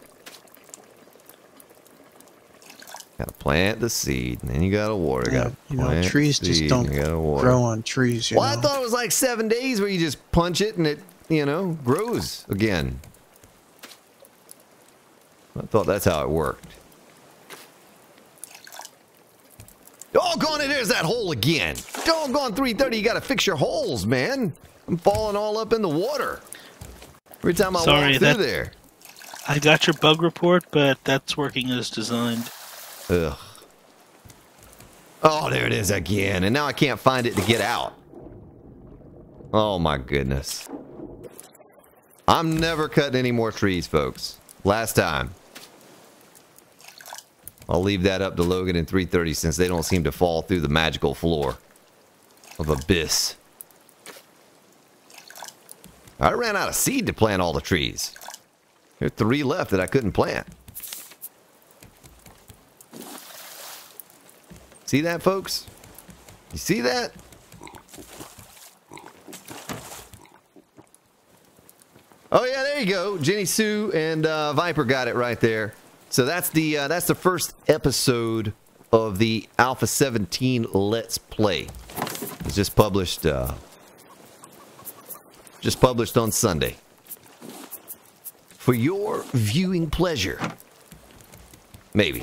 Gotta plant the seed, and then you gotta water. Yeah, gotta you know, trees just don't grow on trees. You well, know. I thought it was like seven days where you just punch it and it, you know, grows again. I thought that's how it worked. Doggone it, there's that hole again. Doggone three thirty, you gotta fix your holes, man. I'm falling all up in the water. Every time I Sorry, walk through that, there. I got your bug report, but that's working as designed. Ugh. Oh, there it is again, and now I can't find it to get out. Oh my goodness. I'm never cutting any more trees, folks. Last time. I'll leave that up to Logan and three thirty since they don't seem to fall through the magical floor of Abyss. I ran out of seed to plant all the trees. There are three left that I couldn't plant. See that, folks? You see that? Oh yeah, there you go. Jenny Sue and uh, Viper got it right there. So that's the uh, that's the first episode of the Alpha seventeen Let's Play. It's just published uh, just published on Sunday for your viewing pleasure. Maybe.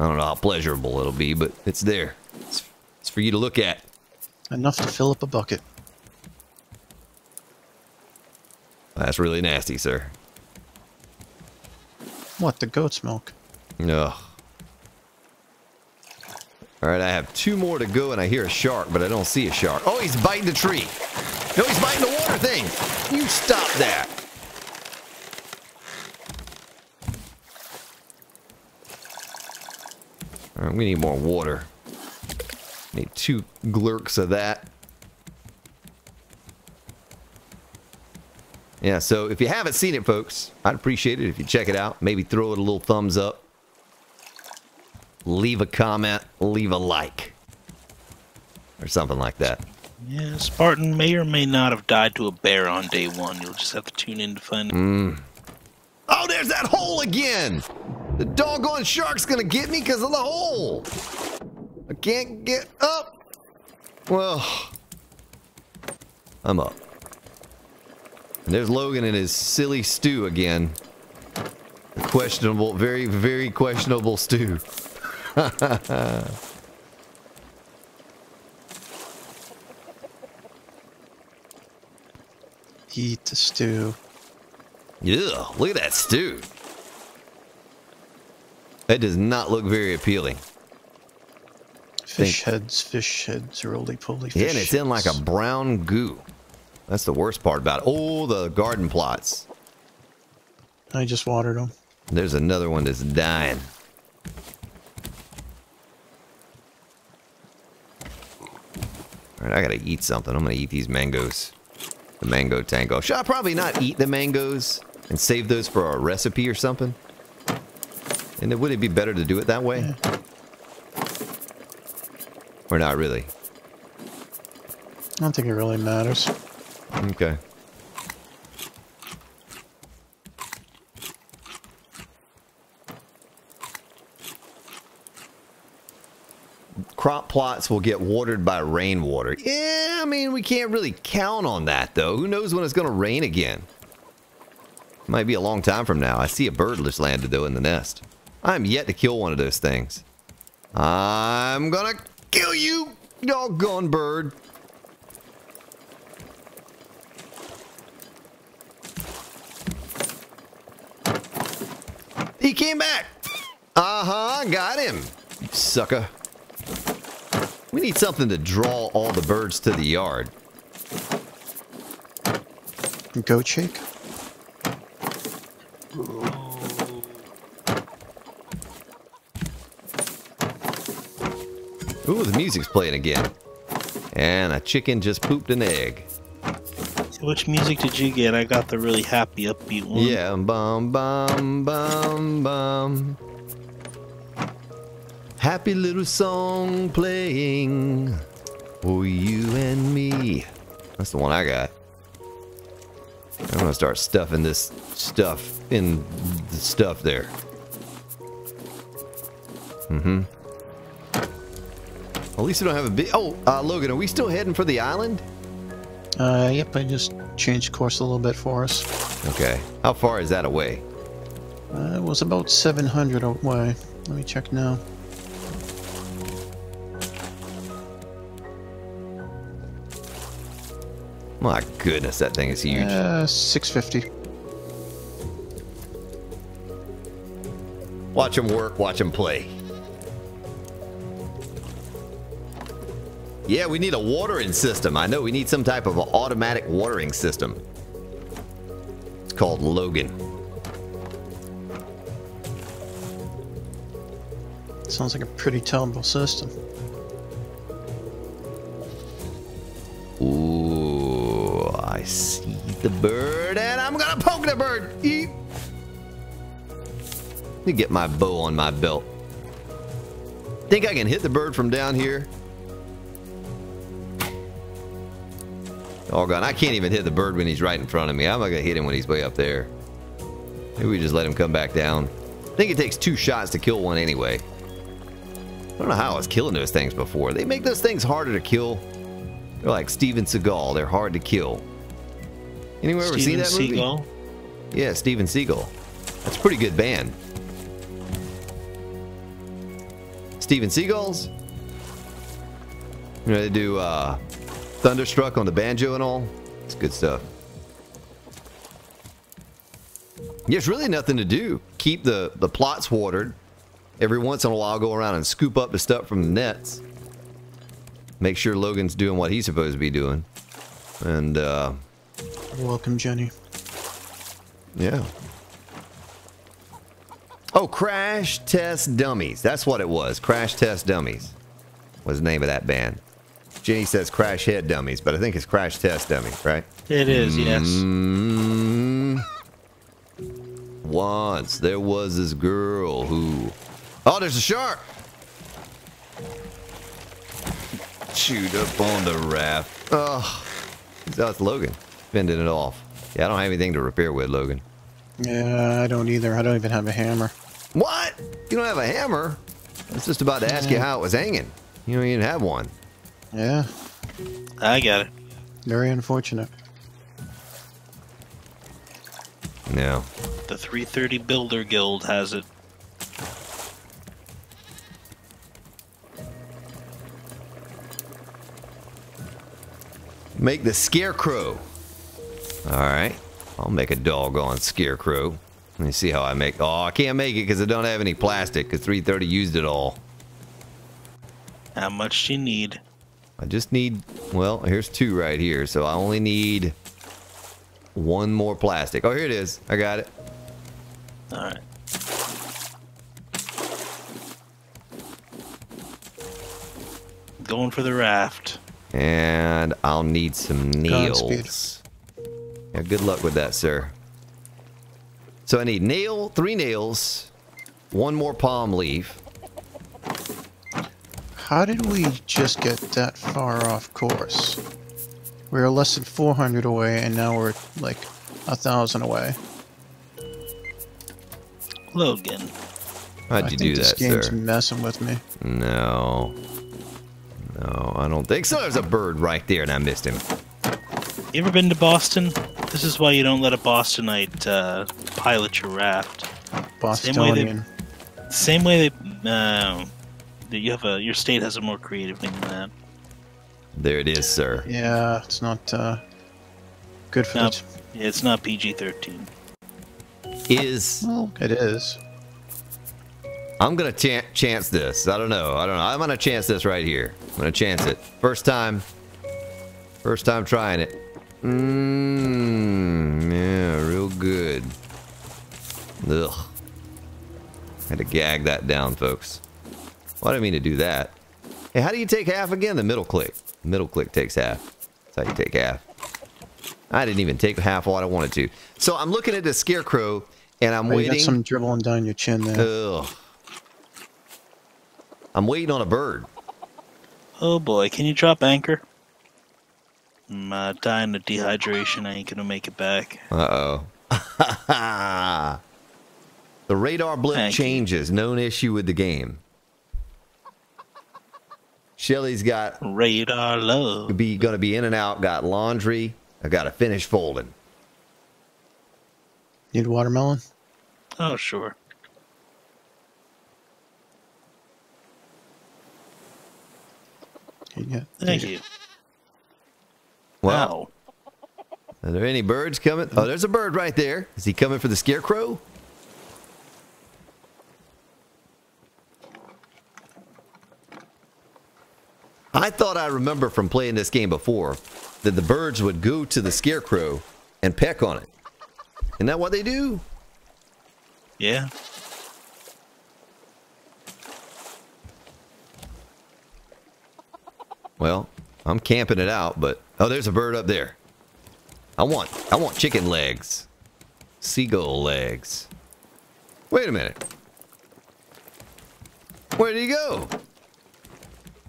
I don't know how pleasurable it'll be, but it's there. It's, it's for you to look at. Enough to fill up a bucket. That's really nasty, sir. What, the goat's milk? No. Alright, I have two more to go and I hear a shark, but I don't see a shark. Oh, he's biting the tree. No, he's biting the water thing. You stop that. Alright, we need more water. Need two glurks of that. Yeah, so if you haven't seen it, folks, I'd appreciate it if you check it out. Maybe throw it a little thumbs up. Leave a comment. Leave a like. Or something like that. Yeah, Spartan may or may not have died to a bear on day one. You'll just have to tune in to find out. Mm. Oh, there's that hole again! The doggone shark's gonna get me because of the hole! I can't get up! Well, I'm up. And there's Logan and his silly stew again. The questionable, very, very questionable stew. Eat the stew. Yeah, look at that stew. That does not look very appealing. Fish Think. heads, fish heads, roly-poly fish heads. Yeah, and it's heads. in like a brown goo. That's the worst part about it. Oh, the garden plots. I just watered them. There's another one that's dying. Alright, I gotta eat something. I'm gonna eat these mangoes. The mango tango. Should I probably not eat the mangoes and save those for a recipe or something? And then would it be better to do it that way? Yeah. Or not really? I don't think it really matters. Okay. Crop plots will get watered by rainwater. Yeah, I mean, we can't really count on that, though. Who knows when it's going to rain again? Might be a long time from now. I see a bird just landed, though, in the nest. I'm yet to kill one of those things. I'm going to kill you, doggone bird. He came back. Uh-huh, got him. Sucker. We need something to draw all the birds to the yard. Goat shake? Oh. Ooh, the music's playing again. And a chicken just pooped an egg. Which music did you get? I got the really happy, upbeat one. Yeah, bum, bum, bum, bum. happy little song playing for you and me. That's the one I got. I'm gonna start stuffing this stuff in the stuff there. Mm-hmm. At least we don't have a big... Oh, uh, Logan, are we still heading for the island? Uh, yep, I just changed course a little bit for us. Okay. How far is that away? Uh, it was about seven hundred away. Let me check now. My goodness, that thing is huge. Uh, six fifty. Watch him work, watch him play. Yeah, we need a watering system. I know we need some type of an automatic watering system. It's called Logan. Sounds like a pretty terrible system. Ooh, I see the bird, and I'm gonna poke the bird. Eep. Let me get my bow on my belt. Think I can hit the bird from down here? Oh God, I can't even hit the bird when he's right in front of me. I'm not gonna hit him when he's way up there. Maybe we just let him come back down. I think it takes two shots to kill one anyway. I don't know how I was killing those things before. They make those things harder to kill. They're like Steven Seagal. They're hard to kill. Anyone ever seen that movie? Seagal? Yeah, Steven Seagal. That's a pretty good band. Steven Seagulls? You know, they do uh, Thunderstruck on the banjo and all. It's good stuff. There's really nothing to do. Keep the, the plots watered. Every once in a while, I'll go around and scoop up the stuff from the nets. Make sure Logan's doing what he's supposed to be doing. And, uh... welcome, Jenny. Yeah. Oh, Crash Test Dummies. That's what it was. Crash Test Dummies was the name of that band. Jenny says Crash Head Dummies, but I think it's Crash Test Dummies, right? It is, mm-hmm. Yes. Once there was this girl who... Oh, there's a shark! Shoot up on the raft. Oh, that's Logan. Fending it off. Yeah, I don't have anything to repair with, Logan. Yeah, I don't either. I don't even have a hammer. What? You don't have a hammer? I was just about to ask you how it was hanging. You don't even have one. Yeah. I got it. Very unfortunate. No. The three thirty Builder Guild has it. Make the scarecrow. Alright. I'll make a doggone scarecrow. Let me see how I make... Oh, I can't make it because I don't have any plastic because three thirty used it all. How much do you need? I just need... Well, here's two right here. So I only need one more plastic. Oh, here it is. I got it. Alright. Going for the raft. And I'll need some nails. Yeah, good luck with that, sir. So I need nail, three nails, one more palm leaf. How did we just get that far off course? We were less than four hundred away, and now we're like a thousand away. Logan, how'd you do that, sir? I think this game's messing with me. No. No, I don't think so. There's a bird right there, and I missed him. You ever been to Boston? This is why you don't let a Bostonite uh, pilot your raft. Bostonian. Same way they... Same way they uh, you have a, your state has a more creative thing than that. There it is, sir. Yeah, it's not uh, good for no, the... It's not P G thirteen. Is... Well, it is. I'm gonna ch chance this. I don't know. I don't know. I'm gonna chance this right here. I'm gonna chance it. First time. First time trying it. Mmm. Yeah, real good. Ugh. Had to gag that down, folks. Well, I didn't mean to do that. Hey, how do you take half again? The middle click. Middle click takes half. That's how you take half. I didn't even take half what I wanted to. So I'm looking at the scarecrow, and I'm oh, waiting. You got some dribbling down your chin there. Ugh. I'm waiting on a bird. Oh boy, can you drop anchor? I'm uh, dying of dehydration. I ain't gonna make it back. Uh oh. The radar blip Thank changes. You. Known issue with the game. Shelly's got radar low. Be gonna be in and out. Got laundry. I gotta finish folding. Need watermelon? Oh sure. Yeah, thank you. Wow. Are there any birds coming? Oh, there's a bird right there. Is he coming for the scarecrow? I thought I remember from playing this game before that the birds would go to the scarecrow and peck on it. Isn't that what they do? Yeah. Well, I'm camping it out, but... Oh, there's a bird up there. I want... I want chicken legs. Seagull legs. Wait a minute. Where did he go?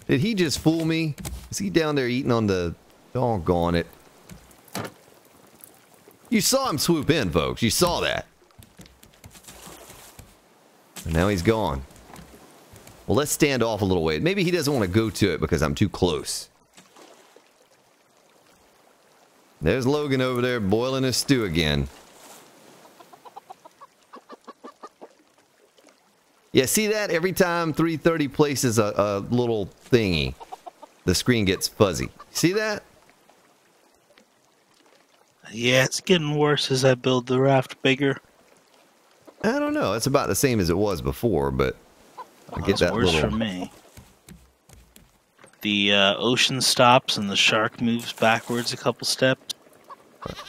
Did he just fool me? Is he down there eating on the... Doggone it. You saw him swoop in, folks. You saw that. And now he's gone. Well, let's stand off a little way. Maybe he doesn't want to go to it because I'm too close. There's Logan over there boiling his stew again. Yeah, see that? Every time three thirty places a, a little thingy, the screen gets fuzzy. See that? Yeah, it's getting worse as I build the raft bigger. I don't know. It's about the same as it was before, but... I get that worse for me. The uh, ocean stops and the shark moves backwards a couple steps.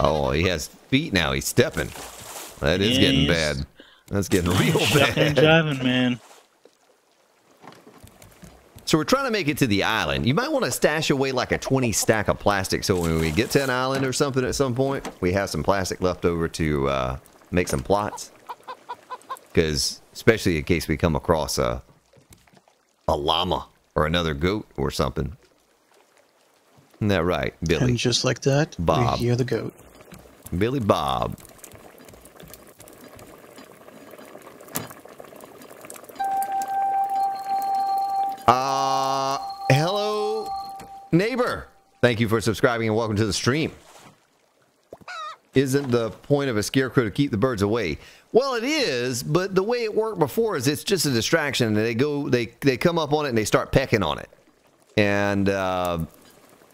Oh, he has feet now. He's stepping. That is yeah, getting bad. That's getting real bad. Shucking and jiving, man. So we're trying to make it to the island. You might want to stash away like a twenty stack of plastic so when we get to an island or something at some point, we have some plastic left over to uh, make some plots. Because especially in case we come across a... a llama or another goat or something. Isn't that right, Billy? And just like that, Bob. We hear the goat. Billy Bob. Uh, hello, neighbor. Thank you for subscribing and welcome to the stream. Isn't the point of a scarecrow to keep the birds away? Well, it is, but the way it worked before is it's just a distraction. And they go, they they come up on it and they start pecking on it, and uh,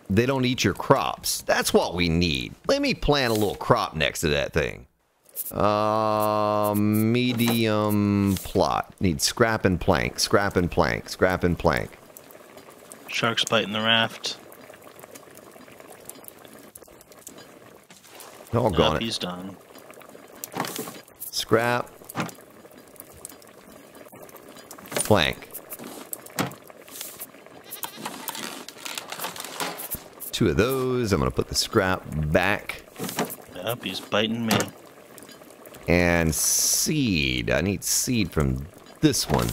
they don't eat your crops. That's what we need. Let me plant a little crop next to that thing. Uh, medium plot needs scrap and plank, scrap and plank, scrap and plank. Sharks biting the raft. All gone. Nope, he's done. Scrap. Plank. Two of those. I'm gonna put the scrap back. Nope, he's biting me. And seed. I need seed from this one.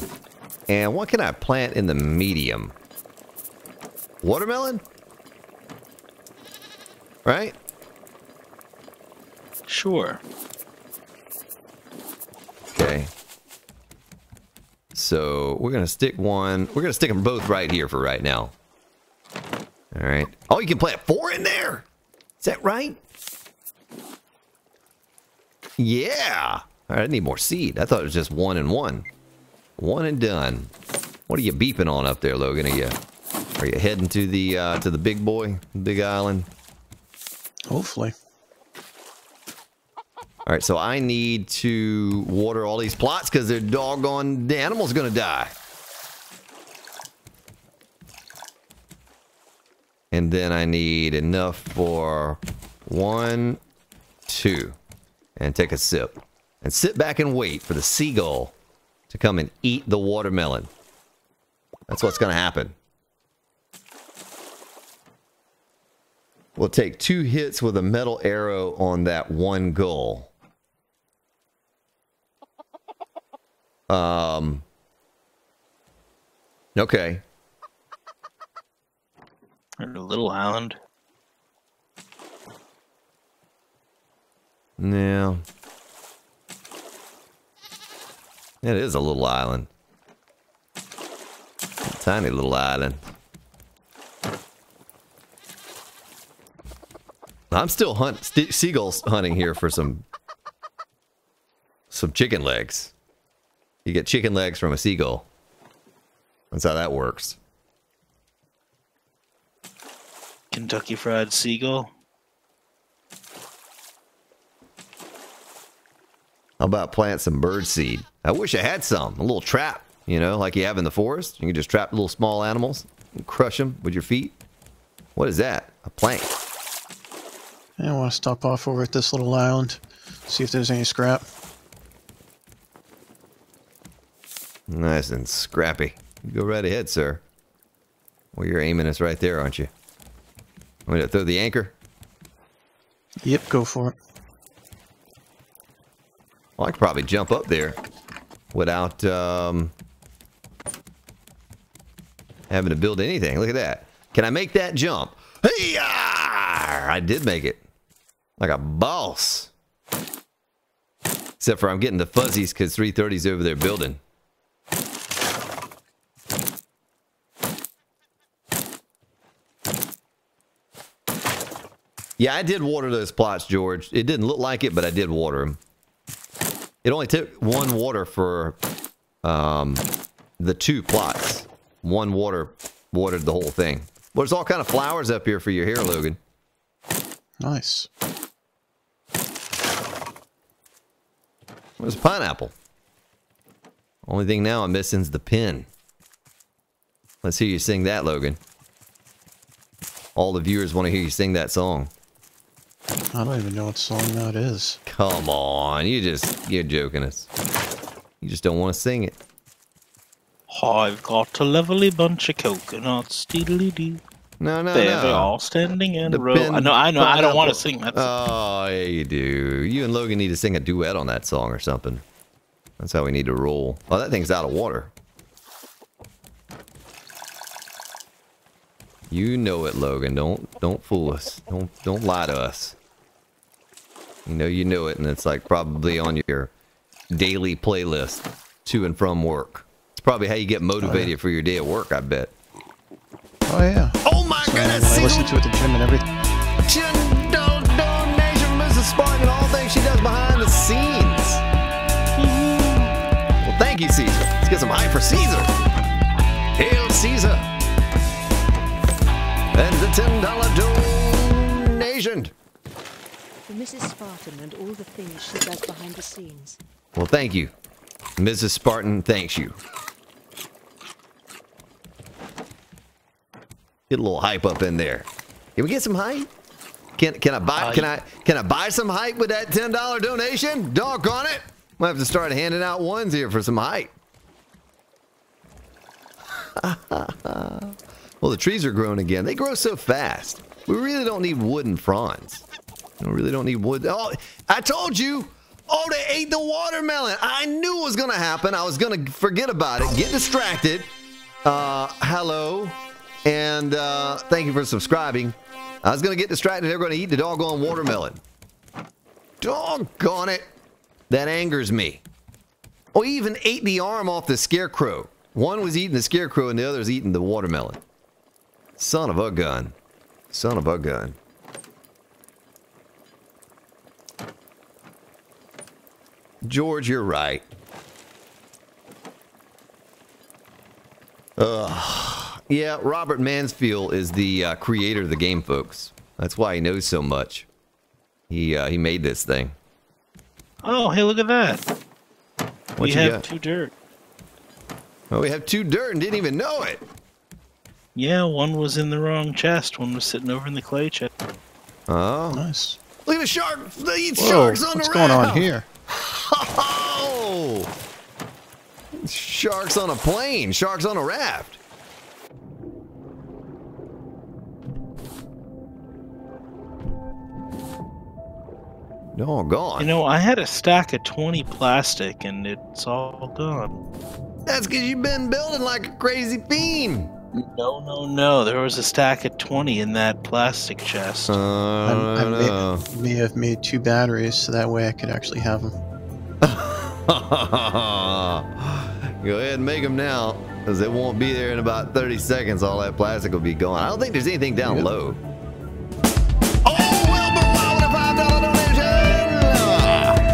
And what can I plant in the medium? Watermelon? Right? Sure. Okay. So we're gonna stick one. We're gonna stick them both right here for right now. All right. Oh, you can plant four in there. Is that right? Yeah. All right. I need more seed. I thought it was just one and one. One and done. What are you beeping on up there, Logan? Are you are you heading to the uh, to the big boy, big island? Hopefully. All right, so I need to water all these plots because they're doggone, the animal's going to die. And then I need enough for one, two, and take a sip. And sit back and wait for the seagull to come and eat the watermelon. That's what's going to happen. We'll take two hits with a metal arrow on that one goal. Um, Okay. Or a little hound. No. It is a little island. A tiny little island. I'm still hunt seagulls hunting here for some some chicken legs. You get chicken legs from a seagull. That's how that works. Kentucky Fried Seagull. How about plant some bird seed? I wish I had some. A little trap, you know, like you have in the forest. You can just trap little small animals and crush them with your feet. What is that? A plank. I want to stop off over at this little island. See if there's any scrap. Nice and scrappy. You go right ahead, sir. Well, you're aiming us right there, aren't you? Want me to throw the anchor? Yep, go for it. Well, I could probably jump up there without um, having to build anything. Look at that. Can I make that jump? Hey, I did make it. Like a boss. Except for I'm getting the fuzzies because three thirty's over there building. Yeah, I did water those plots, George. It didn't look like it, but I did water them. It only took one water for um, the two plots. One water watered the whole thing. Well, there's all kind of flowers up here for your hair, Logan. Nice. There's a pineapple. Only thing now I'm missing is the pin. Let's hear you sing that, Logan. All the viewers want to hear you sing that song. I don't even know what song that is. Come on, you just, you're joking us. You just don't want to sing it. I've got a lovely bunch of coconuts, deedly-dee. No, no, They're no. They're all standing in a row. I know, I know, I don't want to sing that song. Oh, yeah, you do. You and Logan need to sing a duet on that song or something. That's how we need to roll. Oh, that thing's out of water. You know it, Logan. Don't don't fool us. Don't don't lie to us. You know you know it, and it's like probably on your daily playlist to and from work. It's probably how you get motivated oh, yeah. for your day at work, I bet. Oh yeah. Oh my so, goodness. I listen to it at the gym and everything. Donation from Missus Spartan and all things she does behind the scenes. Well, thank you, Caesar. Let's get some hype for Caesar. Hail Caesar. And the ten dollar donation. For Missus Spartan and all the things she does behind the scenes. Well, thank you. Missus Spartan thanks you. Get a little hype up in there. Can we get some hype? Can can I buy can I can I buy some hype with that ten dollar donation? Doggone it. Might have to start handing out ones here for some hype. Well, the trees are growing again. They grow so fast. We really don't need wooden fronds. We really don't need wood. Oh, I told you. Oh, they ate the watermelon. I knew it was going to happen. I was going to forget about it. Get distracted. Uh, hello. And uh, thank you for subscribing. I was going to get distracted. They're going to eat the doggone watermelon. Doggone it. That angers me. Oh, he even ate the arm off the scarecrow. One was eating the scarecrow and the other was eating the watermelon. Son of a gun. Son of a gun. George, you're right. Ugh. Yeah, Robert Mansfield is the uh, creator of the game, folks. That's why he knows so much. He uh, he made this thing. Oh, hey, look at that. What we have got? Two dirt. Oh, we have two dirt and didn't even know it. Yeah, one was in the wrong chest. One was sitting over in the clay chest. Oh, nice! Look at the shark. They eat Whoa, sharks on the raft. What's going on here? Oh, sharks on a plane. Sharks on a raft. No, gone. You know, I had a stack of twenty plastic, and it's all gone. That's because you've been building like a crazy fiend. No, no, no. There was a stack of twenty in that plastic chest. Uh, I, I no. may, may have made two batteries so that way I could actually have them. Go ahead and make them now, because it won't be there in about thirty seconds. All that plastic will be gone. I don't think there's anything down yep. low. Oh, Wilbur Wild with a five dollar donation!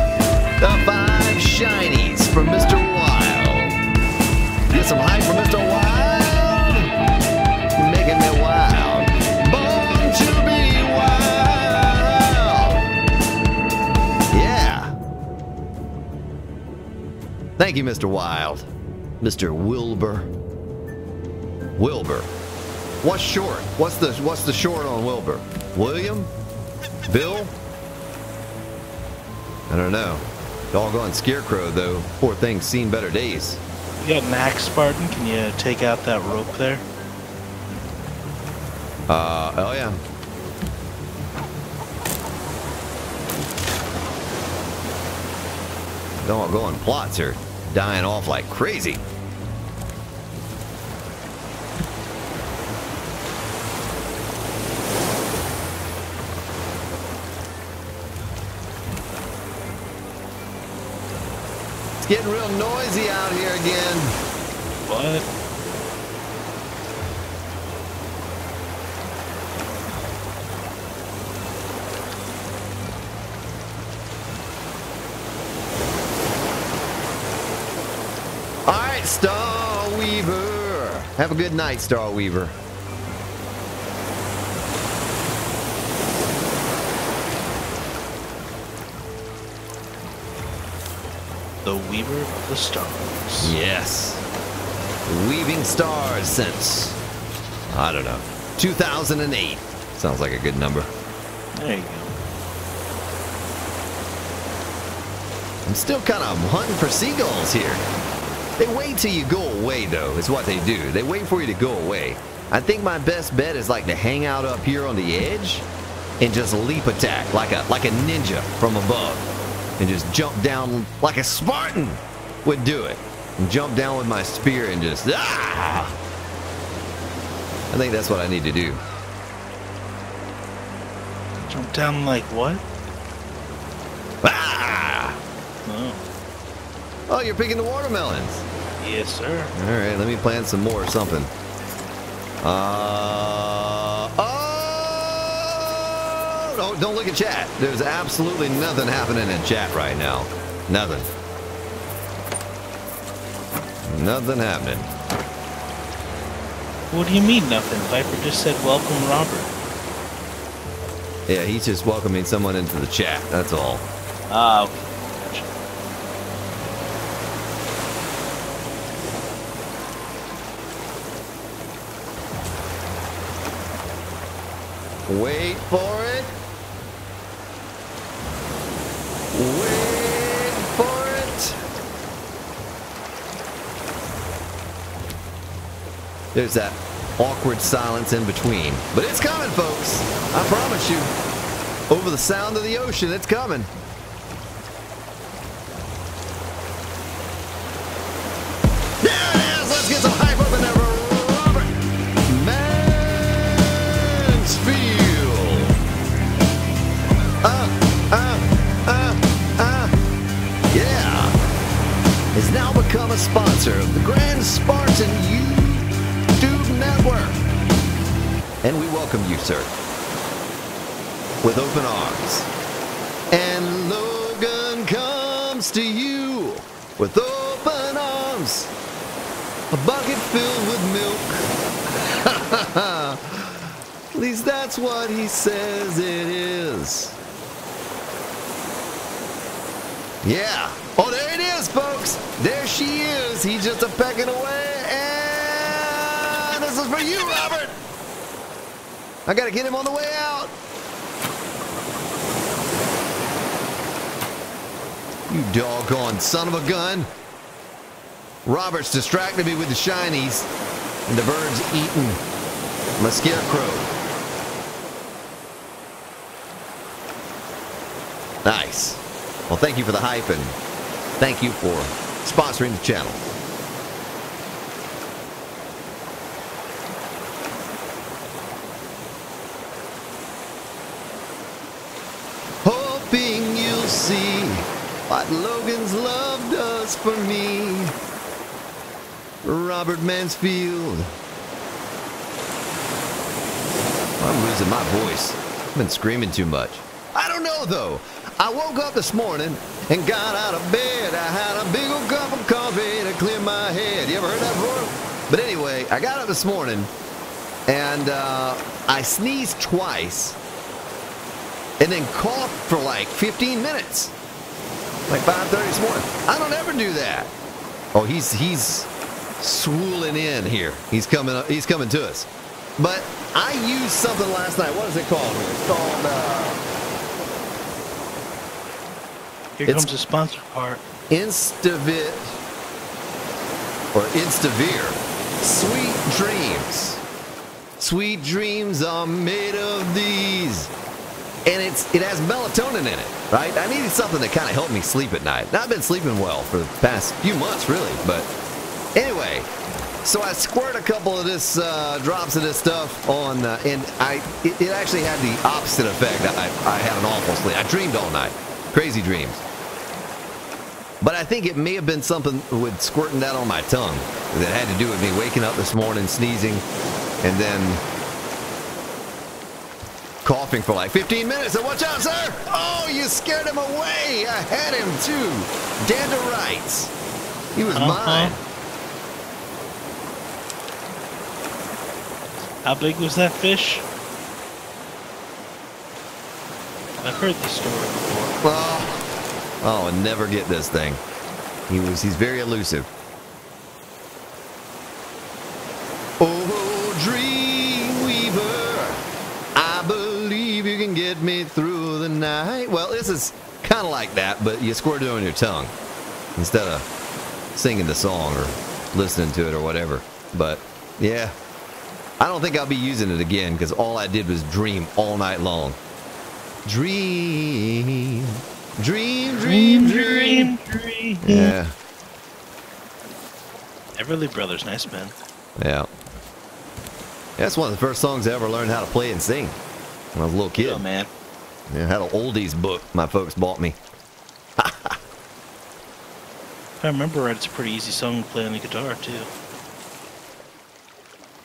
The five shinies from Mister Wild. Get some hype from Mister Wild. Making me wild. Born to be wild. Yeah. Thank you, Mister Wild. Mister Wilbur. Wilbur. What's short? What's the what's the short on Wilbur? William? Bill? I don't know. Doggone Scarecrow though. Poor thing's seen better days. You got Max Spartan? Can you take out that rope there? Uh oh yeah. Doggone plots are dying off like crazy. Getting real noisy out here again. What? All right, Star Weaver. Have a good night, Star Weaver. The Weaver of the Stars. Yes. Weaving stars since, I don't know, two thousand eight. Sounds like a good number. There you go. I'm still kind of hunting for seagulls here. They wait till you go away, though, is what they do. They wait for you to go away. I think my best bet is like to hang out up here on the edge and just leap attack like a, like a ninja from above. And just jump down like a Spartan would do it. And jump down with my spear and just, ah! I think that's what I need to do. Jump down like what? Ah! Oh. Oh, you're picking the watermelons. Yes, sir. All right, let me plant some more or something. Uh, oh! Oh, don't look at chat. There's absolutely nothing happening in chat right now. Nothing. Nothing happening. What do you mean nothing? Viper just said welcome, Robert. Yeah, he's just welcoming someone into the chat. That's all. Ah, uh, okay. Gotcha. Wait for it. Wait for it. There's that awkward silence in between. But it's coming, folks. I promise you. Over the sound of the ocean, it's coming. There it is. Let's get some hype up in there. Robert Mansfield. Uh. Has now become a sponsor of the Grand Spartan YouTube Network. And we welcome you, sir, with open arms. And Logan comes to you with open arms. A bucket filled with milk. At least that's what he says it is. Yeah. Oh, there it is, folks. There she is. He's just a pecking away. And this is for you, Robert. I got to get him on the way out. You doggone son of a gun. Robert's distracted me with the shinies. And the bird's eating my scarecrow. Nice. Well, thank you for the hype, and thank you for sponsoring the channel. see what Logan's love does for me. Robert Mansfield. I'm losing my voice. I've been screaming too much. I don't know, though. I woke up this morning and got out of bed. I had a big old cup of coffee to clear my head. You ever heard that before? But anyway, I got up this morning and uh, I sneezed twice and then coughed for like fifteen minutes. Like five thirty this morning. I don't ever do that. Oh, he's he's swooling in here. He's coming up, he's coming to us. But I used something last night. What is it called? It's called. Uh, Here it's comes the sponsor part. Instavit or Instavir. Sweet dreams. Sweet dreams are made of these, and it's it has melatonin in it, right? I needed something that kind of helped me sleep at night. Now I've been sleeping well for the past few months, really, but anyway. So I squirt a couple of this uh, drops of this stuff on, uh, and I it, it actually had the opposite effect. I, I had an awful sleep. I dreamed all night, crazy dreams. But I think it may have been something with squirting that on my tongue that had to do with me waking up this morning, sneezing, and then coughing for like fifteen minutes. And watch out, sir! Oh, you scared him away. I had him too, dead to rights. He was uh-huh. mine. How big was that fish? I've heard this story before. Oh, oh I'll never get this thing. He was he's very elusive. Oh, Dream Weaver, I believe you can get me through the night. Well, this is kind of like that, but you squirt it on your tongue instead of singing the song or listening to it or whatever. But yeah. I don't think I'll be using it again because all I did was dream all night long. Dream, dream, dream, dream, dream. Yeah. Everly Brothers, nice man. Yeah. That's one of the first songs I ever learned how to play and sing when I was a little kid. Oh man. Yeah, I had an oldies book my folks bought me. If I remember right, it's a pretty easy song to play on the guitar too.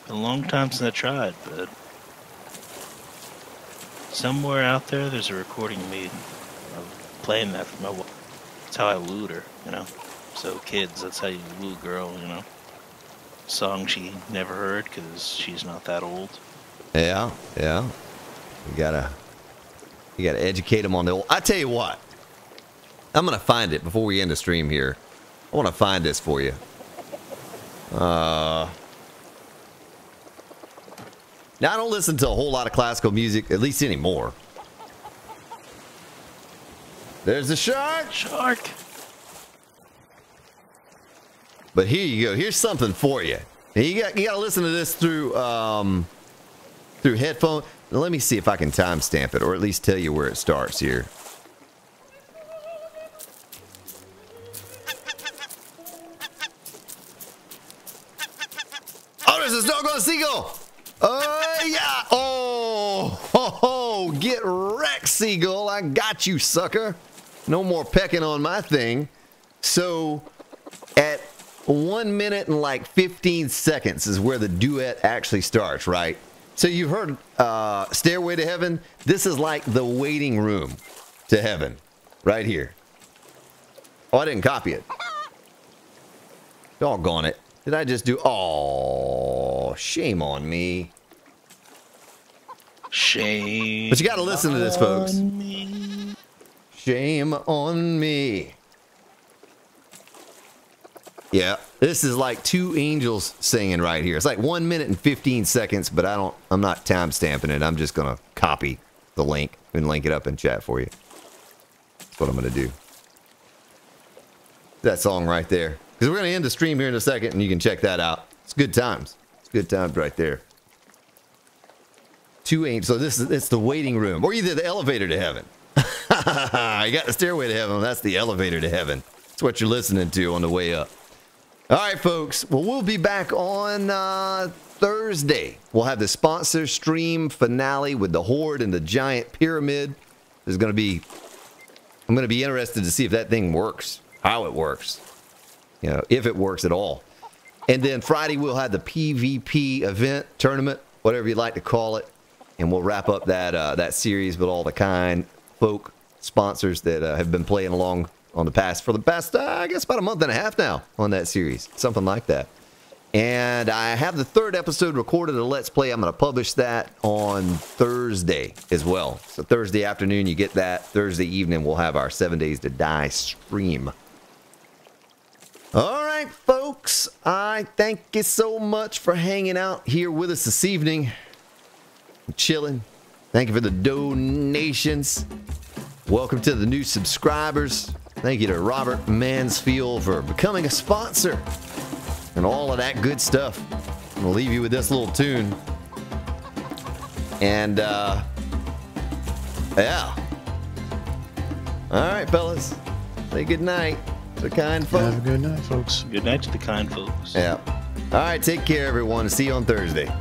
A long time since I tried, but somewhere out there there's a recording made of playing that for my wife. That's how I wooed her, you know. So kids, that's how you woo a girl, you know. Song she never heard because she's not that old. Yeah, yeah. You gotta, you gotta educate them on the old. I tell you what, I'm gonna find it before we end the stream here. I want to find this for you. Uh. Now, I don't listen to a whole lot of classical music, at least anymore. There's a shark! Shark! But here you go. Here's something for you. Now, you got you got to listen to this through um, through headphone. Now, let me see if I can timestamp it, or at least tell you where it starts here. Oh, there's a snow-gone seagull! Oh yeah! Oh, ho, ho. Get wrecked, seagull! I got you, sucker! No more pecking on my thing. So, at one minute and like fifteen seconds is where the duet actually starts, right? So you've heard uh, "Stairway to Heaven." This is like the waiting room to heaven, right here. Oh, I didn't copy it. Doggone it! Did I just do? Oh, shame on me. Shame. But you gotta listen to this, folks. Me. Shame on me. Yeah, this is like two angels singing right here. It's like one minute and fifteen seconds, but I don't. I'm not time stamping it. I'm just gonna copy the link and link it up in chat for you. That's what I'm gonna do. That song right there, because we're gonna end the stream here in a second, and you can check that out. It's good times. It's good times right there. Two angels. So this is it's the waiting room, or either the elevator to heaven. You got the stairway to heaven. That's the elevator to heaven. That's what you're listening to on the way up. All right, folks. Well, we'll be back on uh, Thursday. We'll have the sponsor stream finale with the Horde and the Giant Pyramid. There's going to be I'm going to be interested to see if that thing works, how it works, you know, if it works at all. And then Friday we'll have the P V P event, tournament, whatever you like to call it, and we'll wrap up that uh, that series with all the kind folk sponsors that uh, have been playing along on the past for the past, uh, I guess, about a month and a half now on that series, something like that. And I have the third episode recorded of Let's Play. I'm going to publish that on Thursday as well. So Thursday afternoon, you get that. Thursday evening, we'll have our Seven Days to Die stream. All right, folks. I thank you so much for hanging out here with us this evening. I'm chilling. Thank you for the donations. Welcome to the new subscribers. Thank you to Robert Mansfield for becoming a sponsor. And all of that good stuff. I'm gonna leave you with this little tune. And, uh, yeah. All right, fellas. Say good night to the kind folks. Have a good night, folks. Good night to the kind folks. Yeah. All right, take care, everyone. See you on Thursday.